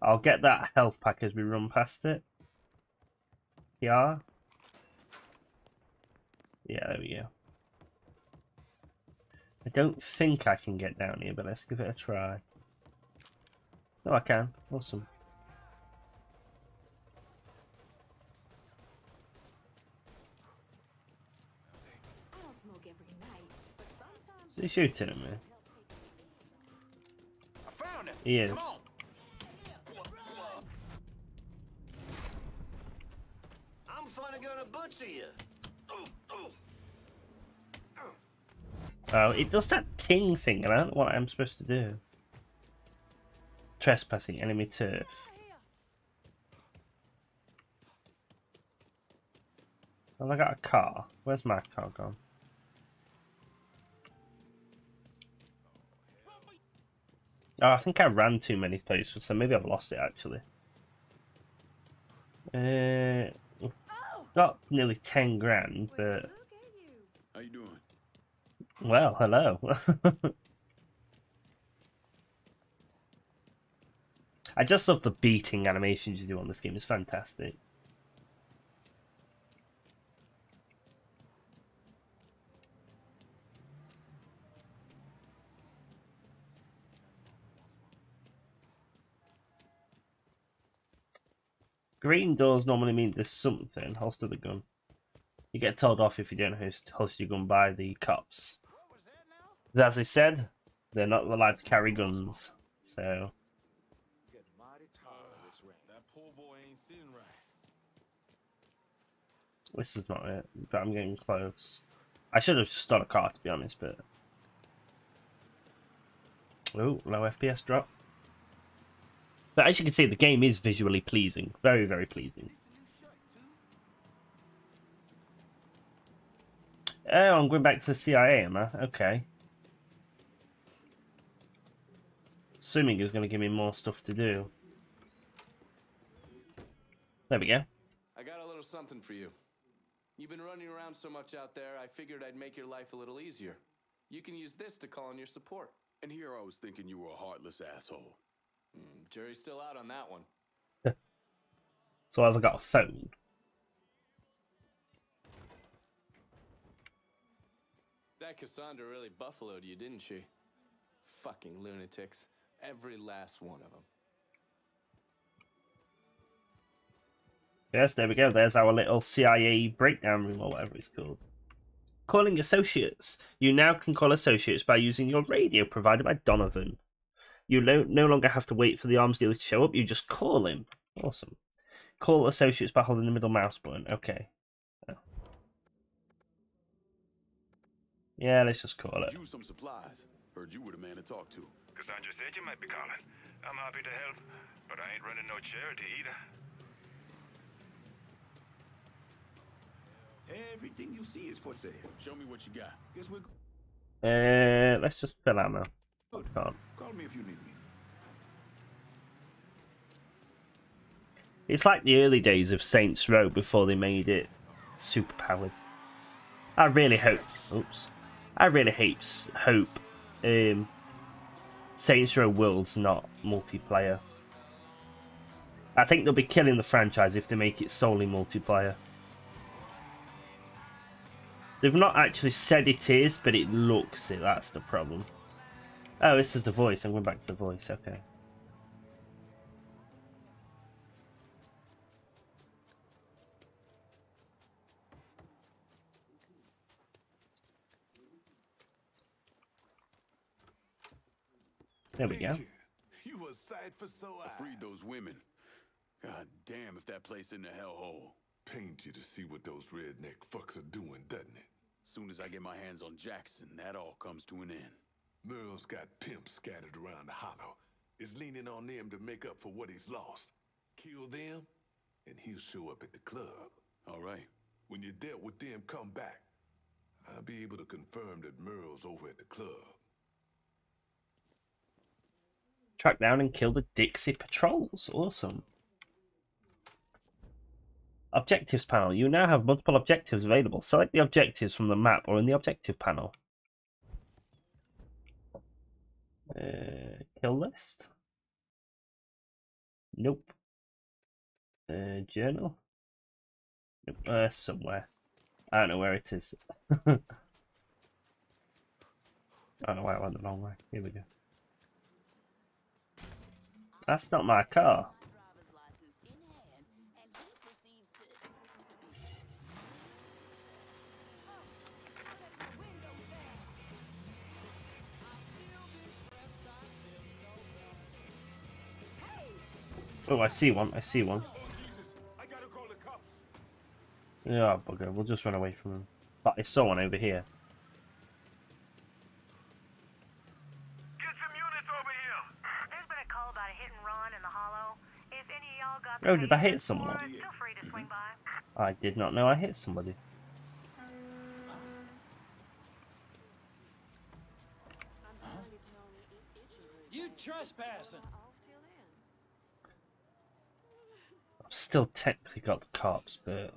I'll get that health pack as we run past it. Yeah. Yeah, there we go. I don't think I can get down here, but let's give it a try. No, I can. Awesome. He's shooting at me. I found him. He is. I'm finally gonna butcher you. Oh, it does that ting thing, and I don't know what I'm supposed to do. Trespassing enemy turf. Well, I got a car. Where's my car gone? Oh, I think I ran too many places, so maybe I've lost it actually. Uh, got nearly ten grand, but how you doing? Well, hello. I just love the beating animations you do on this game; it's fantastic. Green doors normally mean there's something. Holster the gun. You get told off if you don't holster your gun by the cops. But as I said, they're not allowed to carry guns. So. This is not it, but I'm getting close. I should have just got a car, to be honest, but. Oh, low F P S drop. But as you can see, the game is visually pleasing. Very, very pleasing. Oh, I'm going back to the C I A, am I? Okay. Assuming it's going to give me more stuff to do. There we go. I got a little something for you. You've been running around so much out there, I figured I'd make your life a little easier. You can use this to call on your support. And here I was thinking you were a heartless asshole. Jury's still out on that one. So I've got a phone. That Cassandra really buffaloed you, didn't she? Fucking lunatics. Every last one of them. Yes, there we go. There's our little C I A breakdown room or whatever it's called. Calling associates. You now can call associates by using your radio provided by Donovan. You no, no longer have to wait for the arms dealer to show up. You just call him. Awesome. Call associates by holding the middle mouse button. Okay. Oh. Yeah, let's just call it. Use some supplies. Heard you were the man to talk to. Cassandra said you might be calling. I'm happy to help, but I ain't running no charity either. Everything you see is for sale. Show me what you got. Guess we. Uh, let's just fill out now. Good. Call. Call me if you need me. It's like the early days of Saints Row before they made it super powered. I really hope. Oops. I really hate hope. Um, Saints Row World's not multiplayer. I think they'll be killing the franchise if they make it solely multiplayer. They've not actually said it is, but it looks it. That's the problem. Oh, this is the voice. I'm going back to the voice. Okay. There we go. You were sight for so I freed those women. God damn if that place in the hellhole. Pains you to see what those redneck fucks are doing, doesn't it? Soon as I get my hands on Jackson, that all comes to an end. Merle's got pimps scattered around the hollow. Is leaning on them to make up for what he's lost. Kill them, and he'll show up at the club. All right. When you're dealt with them, come back. I'll be able to confirm that Merle's over at the club. Track down and kill the Dixie patrols. Awesome. Objectives panel. You now have multiple objectives available. Select the objectives from the map or in the objective panel. Uh, kill list. Nope. Uh, journal. Nope. Uh, somewhere. I don't know where it is. I don't know why I went the wrong way. Here we go. That's not my car. Oh, I see one. I see one. Yeah, oh, bugger. We'll just run away from him. But I saw one over here. Get some units over here. There's been a call about a hit and run in the hollow. If any of y'all got the oh, did I hit someone? Feel free to swing by. I did not know I hit somebody. You trespassing. I've still technically got the cops, but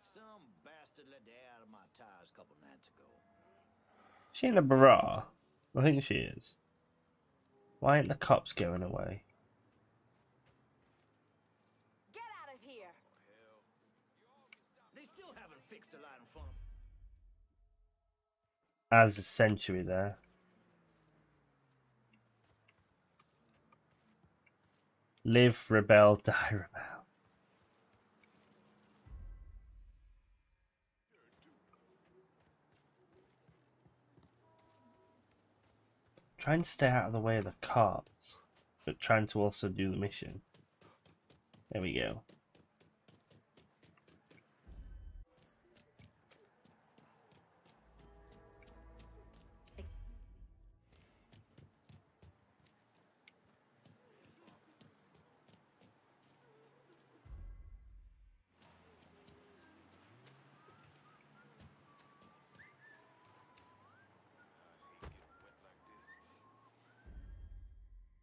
some bastard let the air out of my tires a couple nights ago. She in a bra? I think she is. Why ain't the cops going away? As a century there. Live, rebel, die, rebel. Try and stay out of the way of the carts, but trying to also do the mission. There we go.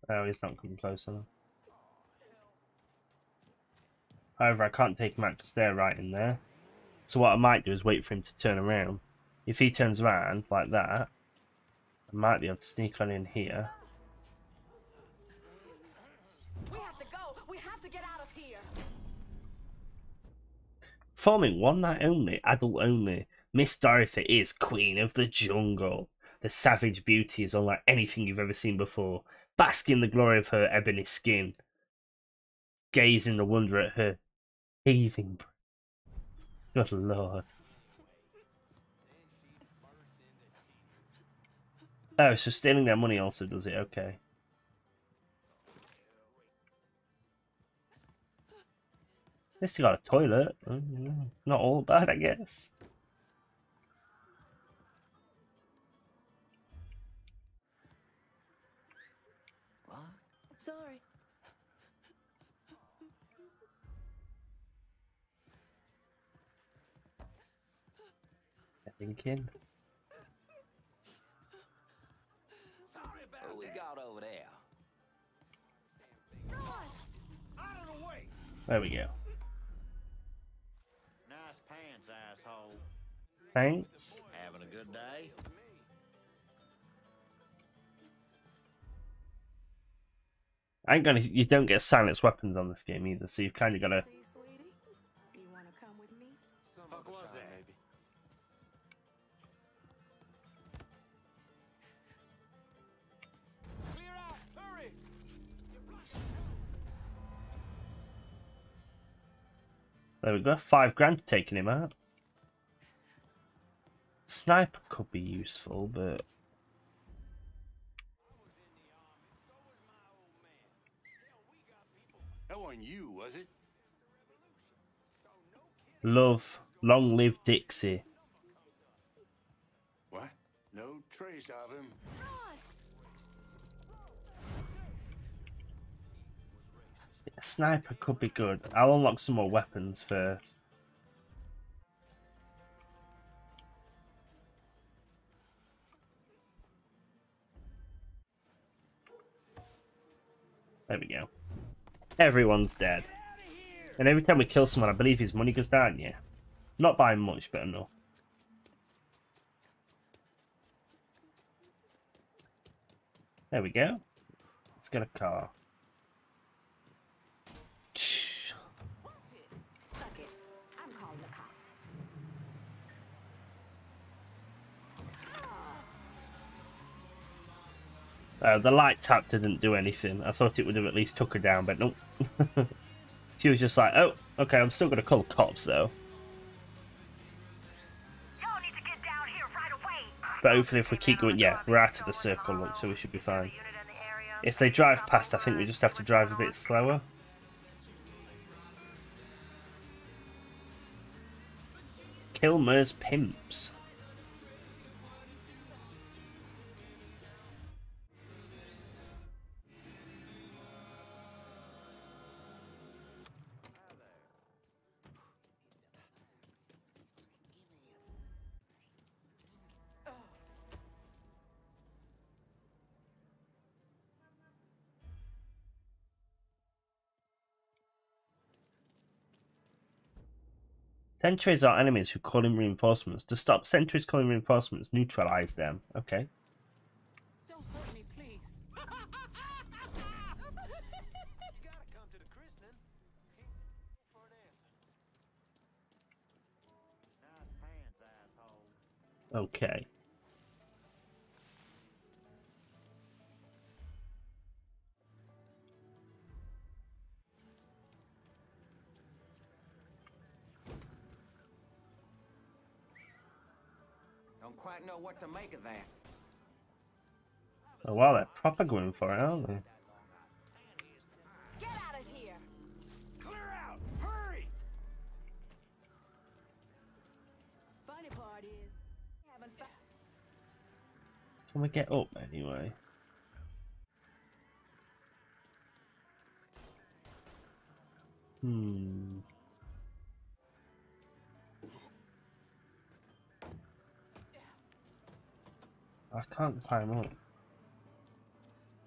Oh, he's not coming close enough. However, I can't take him out because they're right in there. So what I might do is wait for him to turn around. If he turns around like that, I might be able to sneak on in here. We have to go. We have to get out of here. performing one night only, adult only, Miss Dorothy is queen of the jungle. The savage beauty is unlike anything you've ever seen before. Bask in the glory of her ebony skin. Gaze in the wonder at her heaving breath. Good lord. Oh, so stealing their money also does it, okay. At least you got a toilet. Not all bad, I guess. What? Sorry. I thinking. We got over there. Out of the way. There we go. Nice pants, asshole. Thanks. Having a good day. I ain't gonna. You don't get silenced weapons on this game either, so you've kind of got to. There we go, five grand to taking him out. Sniper could be useful, but... That wasn't you, was it? Love, long live Dixie. What? No trace of him. A sniper could be good. I'll unlock some more weapons first. There we go. Everyone's dead. And every time we kill someone, I believe his money goes down, yeah. Not by much, but enough. There we go. Let's get a car. Uh, the light tap didn't do anything. I thought it would have at least took her down, but nope. She was just like, oh, okay, I'm still going to call the cops, though. Y'all need to get down here right away. But hopefully if we keep going... Yeah, we're out of the circle, look, so we should be fine. If they drive past, I think we just have to drive a bit slower. Kilmer's Pimps. Sentries are enemies who call in reinforcements. To stop sentries calling reinforcements, neutralize them. Okay. Don't hurt me, please. You gotta come to the christening. For an answer. Nice pants, asshole. Okay. Quite know what to make of that. Oh wow, they're proper going for it, aren't they? Get out of here! Clear out! Hurry! Funny part is having fun. Can we get up anyway? Hmm. I can't climb up. I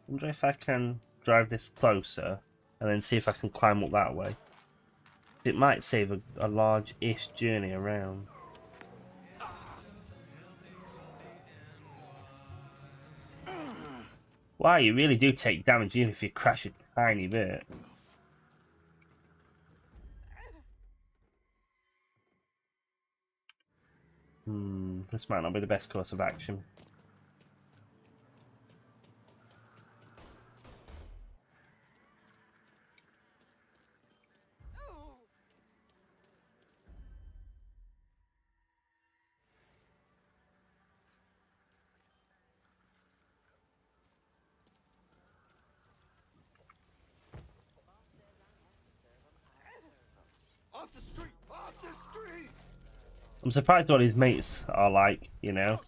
wonder if I can drive this closer and then see if I can climb up that way. It might save a, a large-ish journey around. Wow, you really do take damage even if you crash a tiny bit. Hmm, this might not be the best course of action. I'm surprised all his mates are like, you know,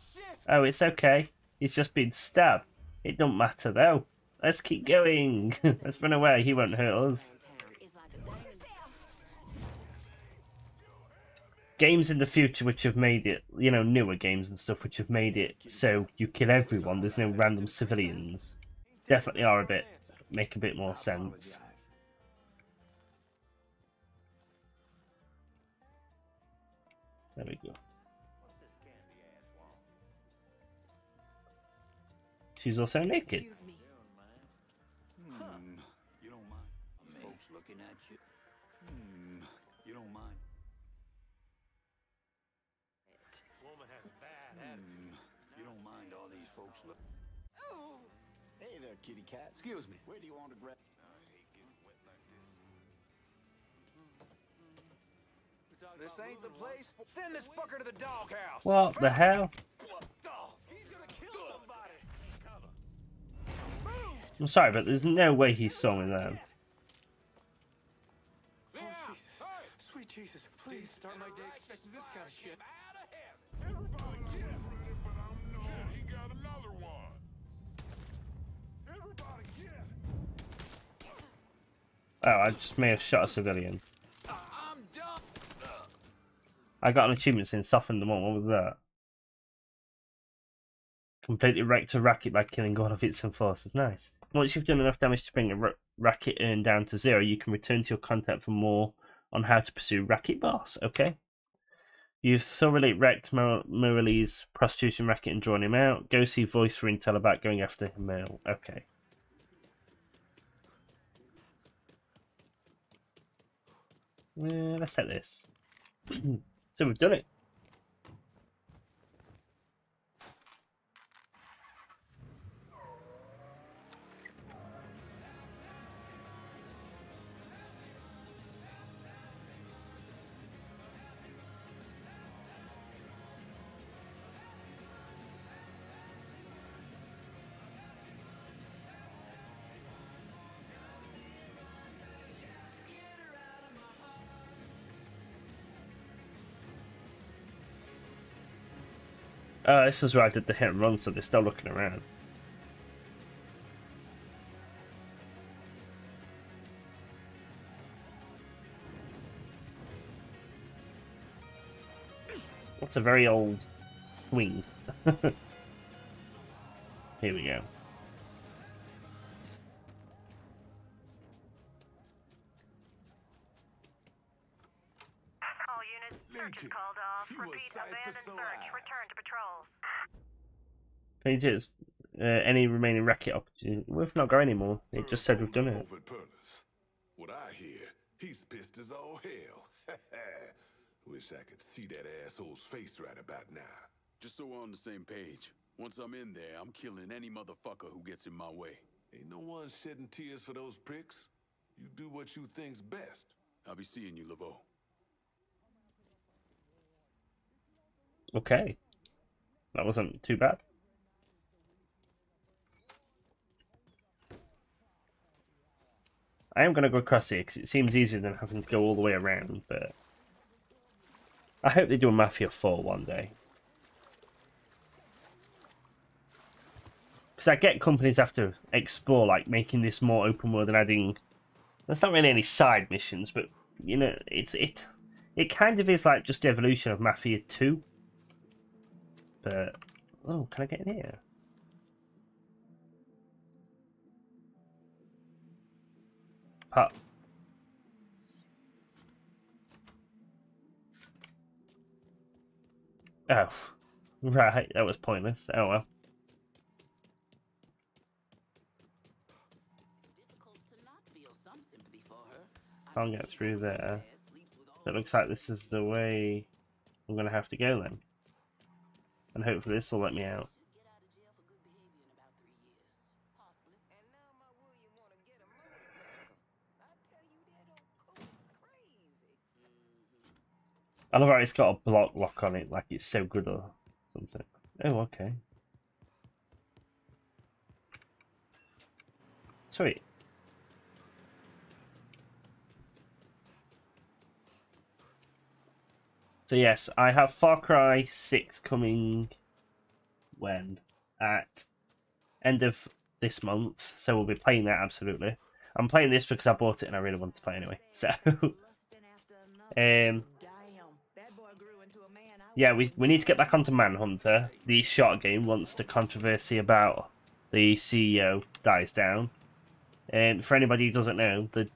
oh, it's okay, he's just been stabbed. It don't matter though. Let's keep going. Let's run away. He won't hurt us. Games in the future which have made it, you know, newer games and stuff which have made it so you kill everyone. There's no random civilians. Definitely are a bit, make a bit more sense. There we go. She's also naked. Hmm. You don't mind. Folks looking at you. Hmm. You don't mind. Woman has a bad attitude. You don't mind all these folks looking. Oh. Hey there, kitty cat. Excuse me. Where do you want to grab? This ain't the place. Send this fucker to the doghouse. What the hell? He's gonna kill somebody. I'm sorry, but there's no way he saw me there. Yeah. Oh, Jesus. Sweet Jesus, please start my day expecting this kind of shit. Everybody get it, but I'm no. Shit, he got another one. Everybody get it. Oh, I just may have shot a civilian. I got an achievement since softened them all. What was that? Completely wrecked a racket by killing all of its enforcers. Nice. Once you've done enough damage to bring a racket earned down to zero, you can return to your contact for more on how to pursue racket boss. Okay. You've thoroughly wrecked Morelli's prostitution racket and drawn him out. Go see Voice for intel about going after him. Okay. Uh, let's set this. So we've done it. Uh, this is where I did the hit and run, so they're still looking around. That's a very old swing. Here we go. Pages, uh, any remaining racket opportunity. We've not got any more. It just said we've done it. What I hear, he's pissed as all hell. Wish I could see that asshole's face right about now. Just so we're on the same page. Once I'm in there, I'm killing any motherfucker who gets in my way. Ain't no one shedding tears for those pricks. You do what you think's best. I'll be seeing you, Laveau. Okay. That wasn't too bad. I am going to go across here because it seems easier than having to go all the way around, but I hope they do a Mafia four one day. Because I get companies have to explore, like, making this more open world and adding... There's not really any side missions, but, you know, it's it it kind of is like just the evolution of Mafia two. But, oh, can I get in here? Pop. Oh, right, that was pointless. Oh well. Can't get through there. It looks like this is the way I'm gonna have to go then. and hopefully this will let me out. I love how it's got a block lock on it, like it's so good or something. Oh, okay. Sweet. So yes, I have Far Cry six coming when? At end of this month. So we'll be playing that, absolutely. I'm playing this because I bought it and I really want to play anyway. So, um, yeah, we, we need to get back onto Manhunter. The short game, once the controversy about the C E O dies down. And for anybody who doesn't know, the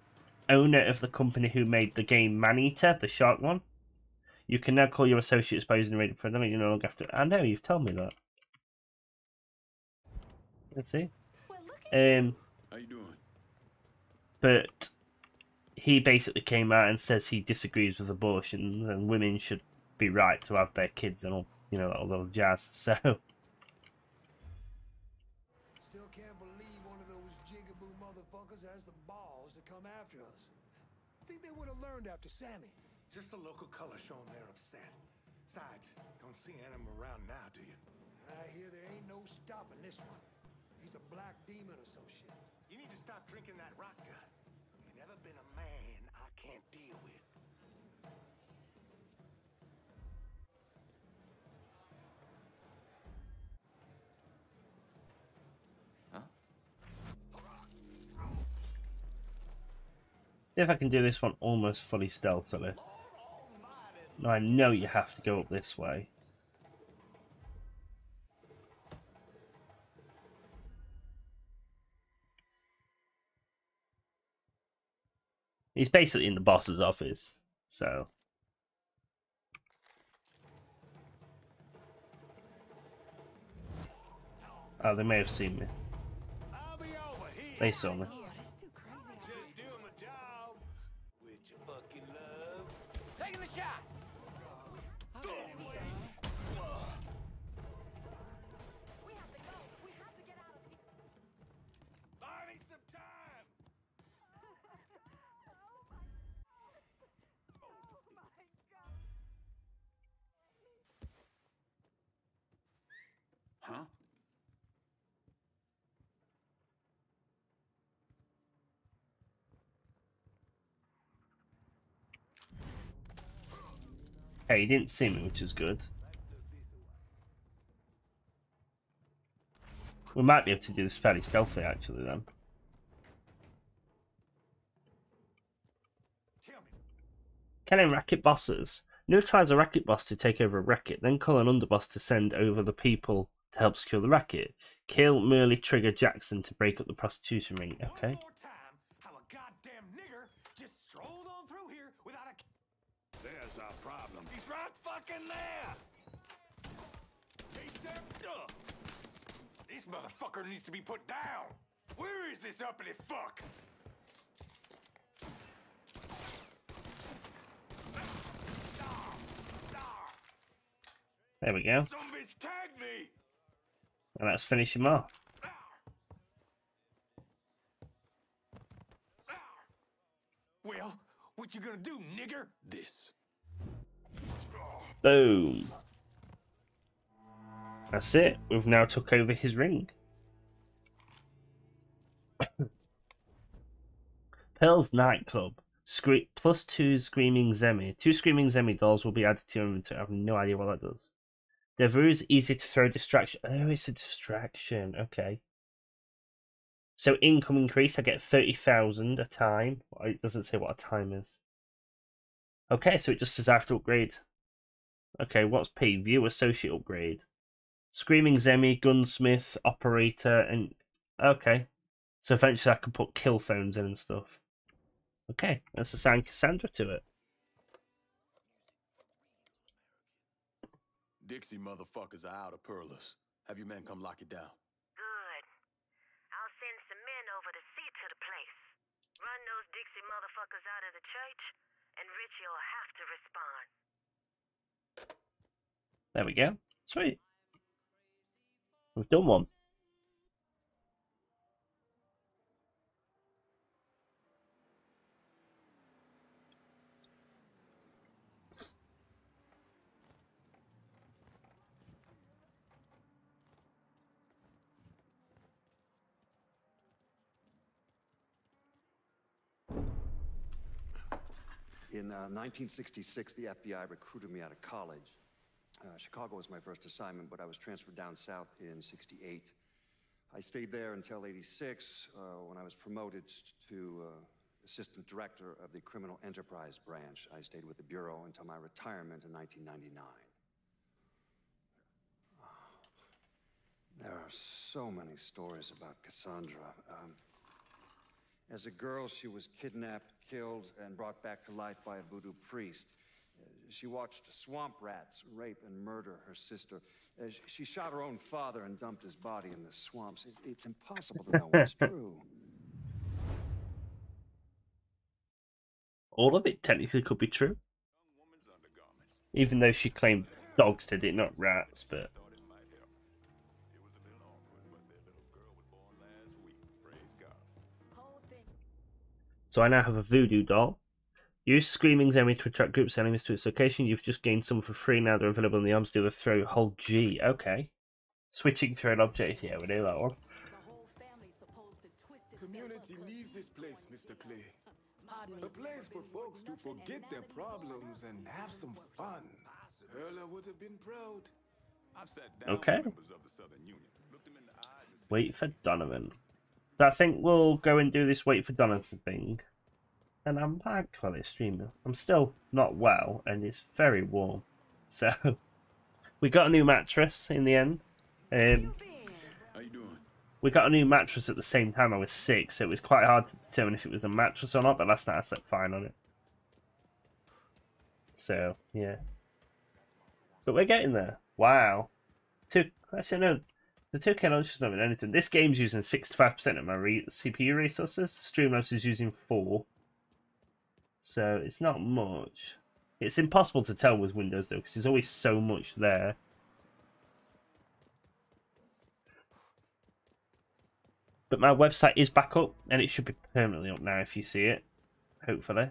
owner of the company who made the game Maneater, the shark one, you can now call your associates by using the radio program. You no longer have to. I know, you've told me that. Let's see. Um, How you doing? But he basically came out and says he disagrees with abortions and women should be right to have their kids and all, you know, all the jazz. So. Still can't believe one of those jigaboo motherfuckers has the balls to come after us. Think they would have learned after Sammy. Just the local color showing they're upset. Besides, don't see him around now, do you? I hear there ain't no stopping this one. He's a black demon or some shit. You need to stop drinking that vodka. You never been a man I can't deal with. Huh? See if I can do this one almost fully stealthily. No, I know you have to go up this way. He's basically in the boss's office, so. Oh, they may have seen me. They saw me. Hey, he didn't see me, which is good. We might be able to do this fairly stealthy, actually, then. Killing racket bosses. Noob tries a racket boss to take over a racket, then call an underboss to send over the people to help secure the racket. Kill merely trigger Jackson to break up the prostitution ring. Okay. There. He stepped up. This motherfucker needs to be put down. Where is this uppity fuck? There we go. Some bitch tagged me. And let's finish him off. Well, what you gonna do, nigger? This. Boom. That's it. We've now took over his ring. Pearl's nightclub. Scree plus two screaming Zemi. Two screaming Zemi dolls will be added to your inventory. I have no idea what that does. Devu's easy to throw distraction. Oh, it's a distraction. Okay. So income increase. I get thirty thousand a time. It doesn't say what a time is. Okay, so it just says I have to upgrade. Okay, what's P? View associate upgrade. Screaming Zemi, gunsmith, operator, and okay. So eventually I can put kill phones in and stuff. Okay, let's assign Cassandra to it. Dixie motherfuckers are out of Pearlus. Have your men come lock it down. Good. I'll send some men over to see to the place. Run those Dixie motherfuckers out of the church, and Richie will have to respond. There we go. Sweet. We've done one. In uh, nineteen sixty-six, the F B I recruited me out of college. Uh, Chicago was my first assignment, but I was transferred down south in sixty-eight. I stayed there until eighty-six, uh, when I was promoted to uh, assistant director of the criminal enterprise branch. I stayed with the Bureau until my retirement in nineteen ninety-nine. Oh, there are so many stories about Cassandra. Um, As a girl, she was kidnapped, killed, and brought back to life by a voodoo priest. She watched swamp rats rape and murder her sister. She shot her own father and dumped his body in the swamps. It's impossible to know what's true. All of it technically could be true. Even though she claimed dogs did it, not rats, but... So I now have a voodoo doll. Use Screaming's enemy to attract groups enemies to its location. You've just gained some for free. Now they're available in the arms dealer. Throw hold G. Okay. Switching through an object. Yeah, we know that one. The whole family's supposed to twist its community needs this place, Mister Clay. A place for folks to forget their problems and have some fun. Erla would have been proud. I've sat down okay. With members of the Southern Union. Looked them in the eyes and... Wait for Donovan. I think we'll go and do this wait for Donovan thing. And I'm back for this stream. I'm still not well, and it's very warm. So, we got a new mattress in the end. Um, How you doing? We got a new mattress at the same time I was sick, so it was quite hard to determine if it was a mattress or not, but last night I slept fine on it. So, yeah. But we're getting there. Wow. Two, actually, no. The two K launch is not doing anything. This game's using sixty-five percent of my re C P U resources. Streamlabs is using four. So it's not much. It's impossible to tell with Windows though, because there's always so much there. But my website is back up, and it should be permanently up now if you see it. Hopefully.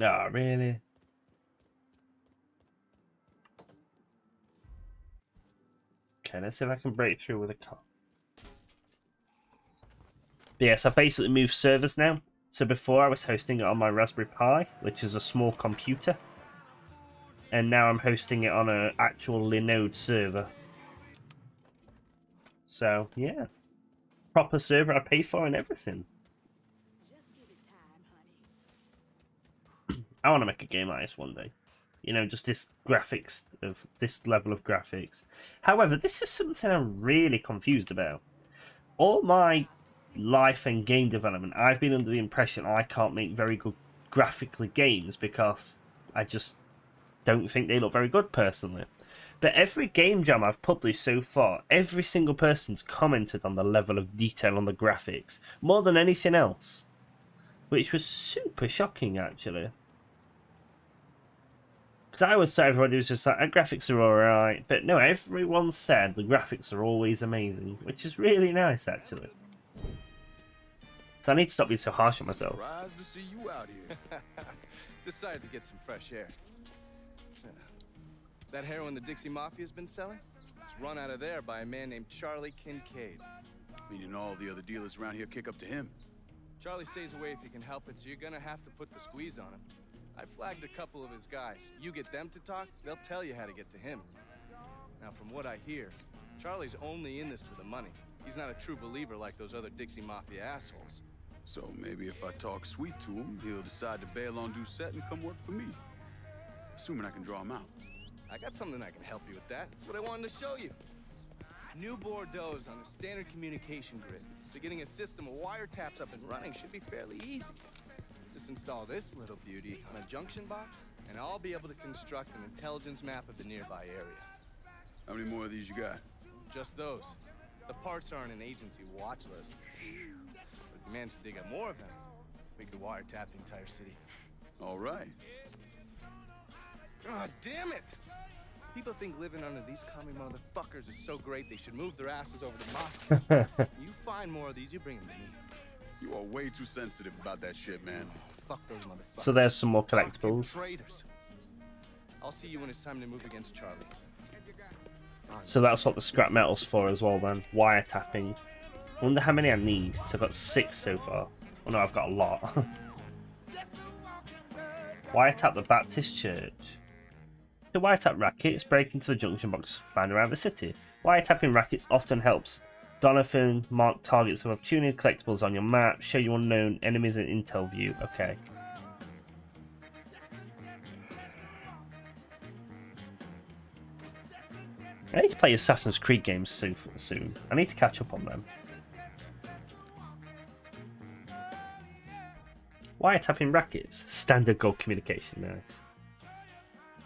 Ah, really? Okay, let's see if I can break through with a car. But yes, I basically moved servers now. So before I was hosting it on my Raspberry Pi, which is a small computer. And now I'm hosting it on an actual Linode server. So, yeah. Proper server I pay for and everything. Just give it time, honey. I want to make a game like this one day. You know, just this graphics of this level of graphics. However, this is something I'm really confused about. All my life and game development, I've been under the impression I can't make very good graphically games because I just don't think they look very good personally. But every game jam I've published so far, every single person's commented on the level of detail on the graphics more than anything else, which was super shocking actually. I always thought everybody was just like, our graphics are alright, but no, everyone said the graphics are always amazing, which is really nice actually. So I need to stop being so harsh on myself. Surprised to see you out here. Decided to get some fresh air. Yeah. That heroin the Dixie Mafia has been selling? It's run out of there by a man named Charlie Kincaid. Meaning all the other dealers around here kick up to him. Charlie stays away if he can help it, so you're gonna have to put the squeeze on him. I flagged a couple of his guys. You get them to talk, they'll tell you how to get to him. Now, from what I hear, Charlie's only in this for the money. He's not a true believer like those other Dixie Mafia assholes. So maybe if I talk sweet to him, he'll decide to bail on Doucette and come work for me. Assuming I can draw him out. I got something I can help you with that. That's what I wanted to show you. New Bordeaux's on a standard communication grid, so getting a system of wiretaps up and running should be fairly easy. Just install this little beauty on a junction box, and I'll be able to construct an intelligence map of the nearby area. How many more of these you got? Just those. The parts are on an agency watch list. If we manage to dig up more of them, we could wiretap the entire city. All right. God damn it! People think living under these commie motherfuckers is so great they should move their asses over to Moscow. You find more of these, you bring them to me. You are way too sensitive about that shit, man. Oh, fuck those motherfuckers. So there's some more collectibles. Traitors. I'll see you when it's time to move against Charlie. So that's what the scrap metal's for as well then. Wiretapping. I wonder how many I need, because I've got six so far. Oh no, I've got a lot. Wiretap the Baptist Church. To wiretap rackets, break into the junction box found around the city. Wiretapping rackets often helps Donovan mark targets of opportunity collectibles on your map, show you unknown enemies in intel view. Okay. I need to play Assassin's Creed games soon. I need to catch up on them. Wiretapping rackets. Standard gold communication. Nice.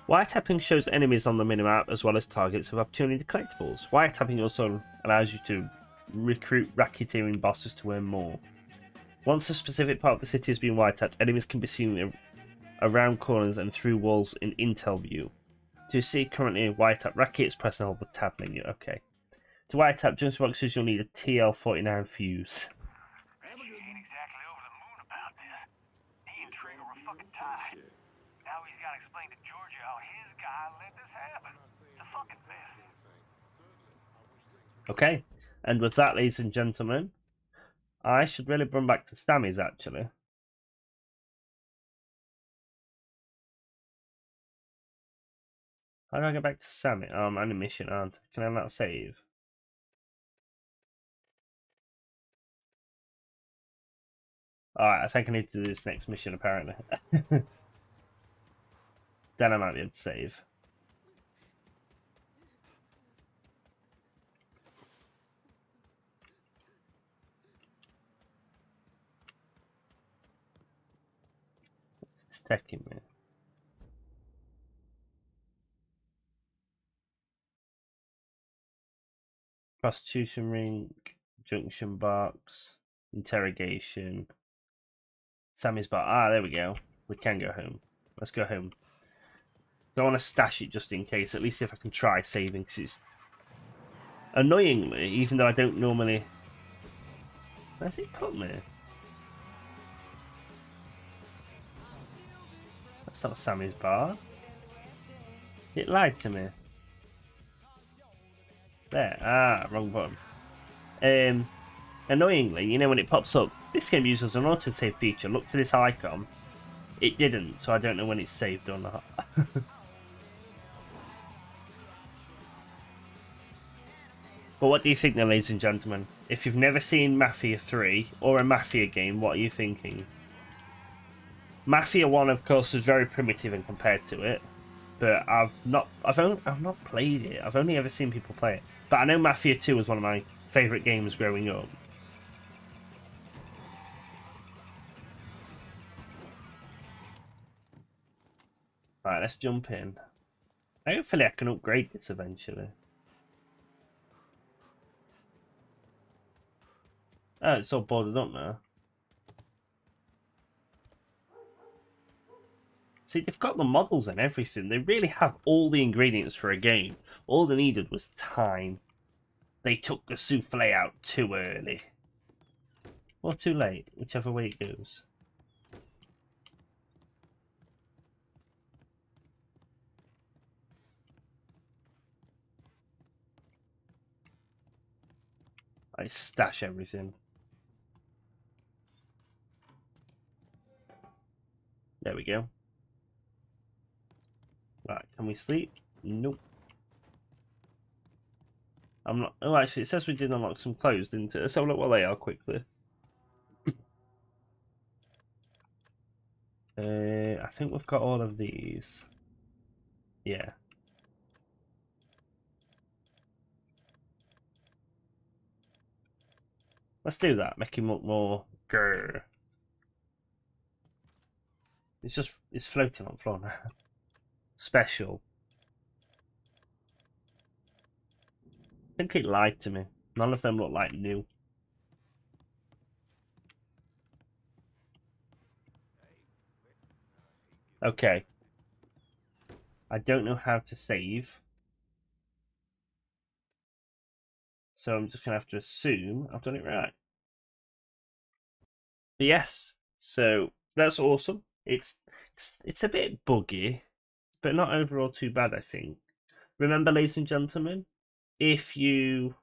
Wiretapping shows enemies on the minimap as well as targets of opportunity collectibles. Wiretapping also allows you to recruit racketeering bosses to earn more. Once a specific part of the city has been wiretapped, enemies can be seen around corners and through walls in intel view. To see currently wiretap rackets, press and hold the tab menu. Okay. To wiretap junction boxes, you'll need a T L forty-nine fuse. Reggie ain't exactly over the moon about this. He and Trigger were fucking tied. Now he's got to explain to Georgie how his guy let this happen. It's a fucking mess. Okay. And with that, ladies and gentlemen, I should really run back to Stammy's actually. How do I go back to Sammy? Oh, I'm on a mission, aren't I? Can I not save? Alright, I think I need to do this next mission, apparently. Then I might be able to save. What's this taking me? Prostitution ring, junction box, interrogation, Sammy's bar. Ah, there we go. We can go home. Let's go home. So I want to stash it just in case, at least if I can try saving, because it's annoyingly, even though I don't normally... Where's it put me? That's not Sammy's bar. It lied to me. There, ah, wrong button. Um, annoyingly, you know when it pops up, this game uses an autosave feature. Look to this icon. It didn't, so I don't know when it's saved or not. But what do you think, then, ladies and gentlemen? If you've never seen Mafia three or a Mafia game, what are you thinking? Mafia one, of course, was very primitive and compared to it, but I've not, I've only, I've not played it. I've only ever seen people play it. But I know Mafia two was one of my favourite games growing up. Right, let's jump in. Hopefully I can upgrade this eventually. Oh, it's all boarded up now. See, they've got the models and everything. They really have all the ingredients for a game. All they needed was time. They took the souffle out too early. Or too late, whichever way it goes. I stash everything. There we go. Right, can we sleep? Nope. I'm not. Oh, actually, it says we did unlock some clothes, didn't it? Let's have a look what they are quickly. uh, I think we've got all of these. Yeah. Let's do that. Make him look more. Grr. It's just it's floating on the floor now. Special. I think it lied to me. None of them look like new. Okay. I don't know how to save. So I'm just going to have to assume I've done it right. But yes, so that's awesome. It's, it's, it's a bit buggy, but not overall too bad, I think. Remember, ladies and gentlemen, if you...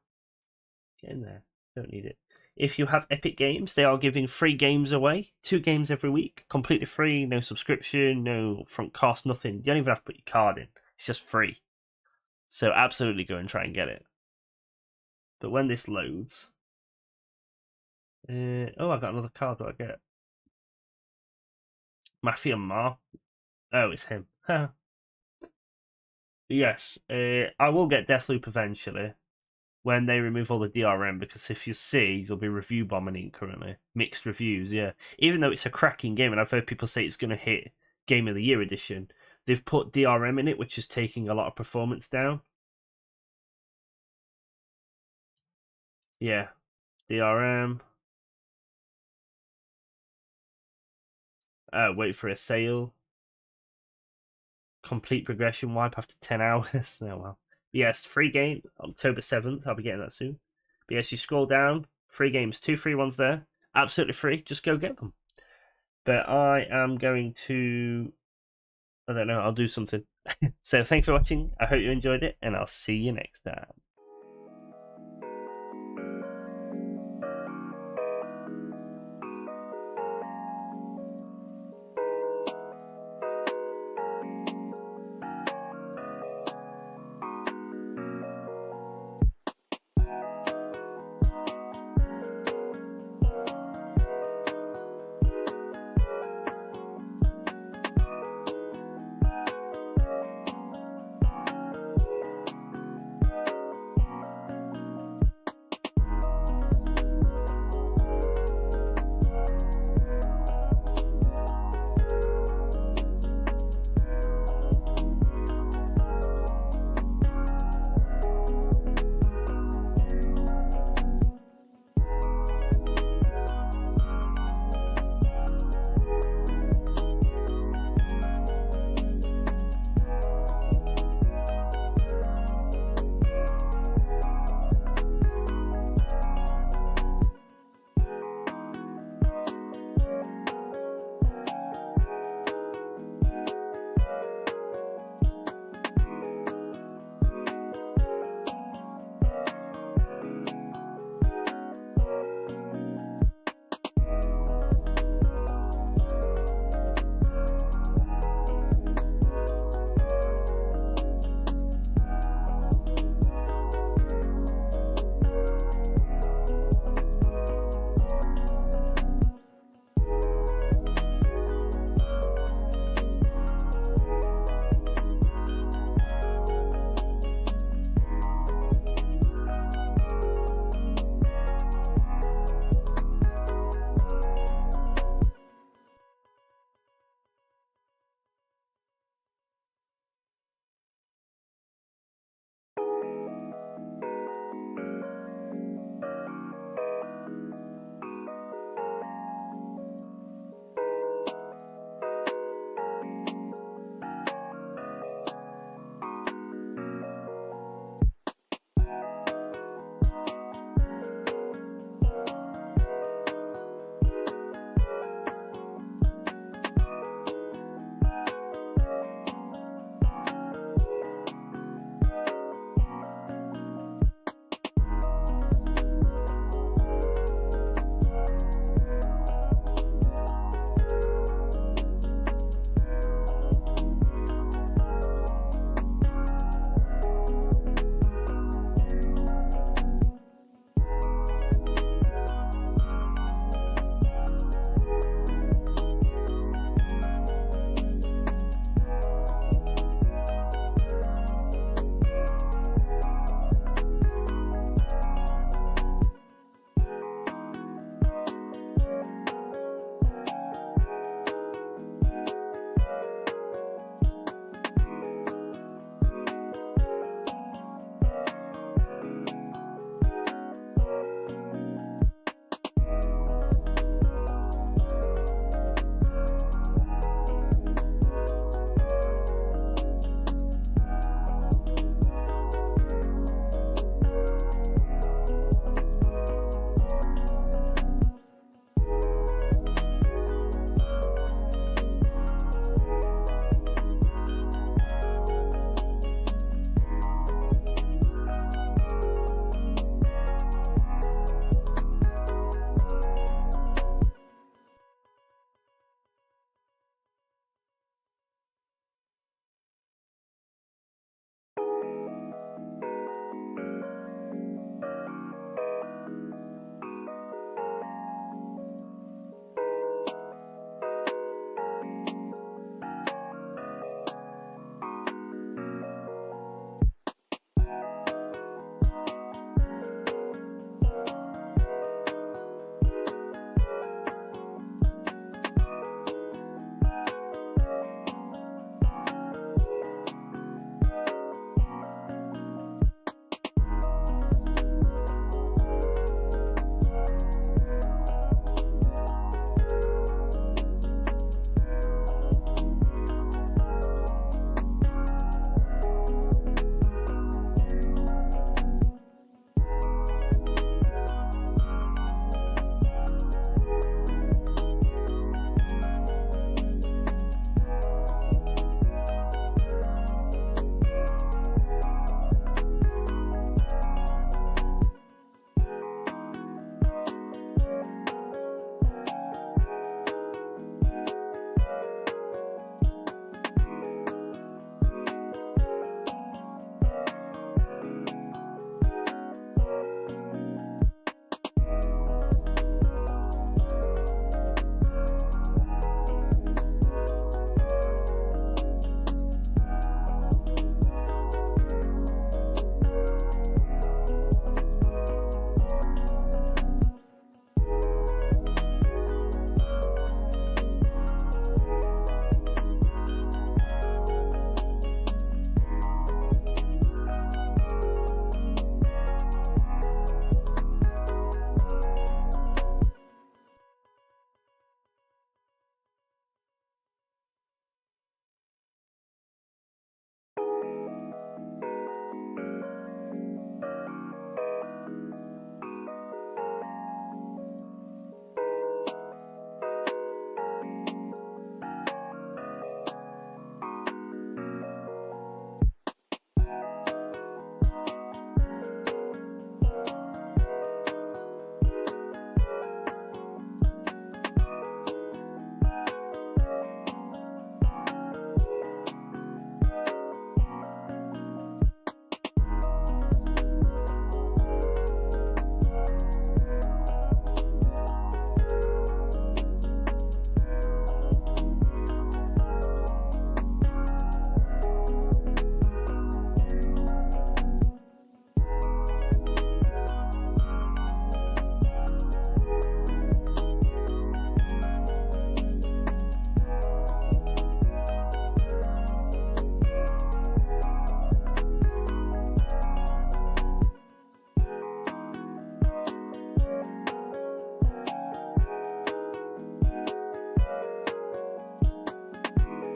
Get in there. Don't need it. If you have Epic Games, they are giving free games away. Two games every week. Completely free. No subscription. No front cost. Nothing. You don't even have to put your card in. It's just free. So absolutely go and try and get it. But when this loads... Uh, oh, I got another card. What do I get? Mafia Mar. Oh, it's him. Yes, uh, I will get Deathloop eventually when they remove all the D R M, because if you see, there'll be review bombing currently. Mixed reviews, yeah. Even though it's a cracking game, and I've heard people say it's going to hit Game of the Year edition, they've put D R M in it, which is taking a lot of performance down. Yeah, D R M. Uh, wait for a sale. Complete progression wipe after ten hours. Oh well. Yes, free game October seventh. I'll be getting that soon. But yes, you scroll down. Free games. Two free ones there. Absolutely free. Just go get them. But I am going to... I don't know. I'll do something. So thanks for watching. I hope you enjoyed it. And I'll see you next time.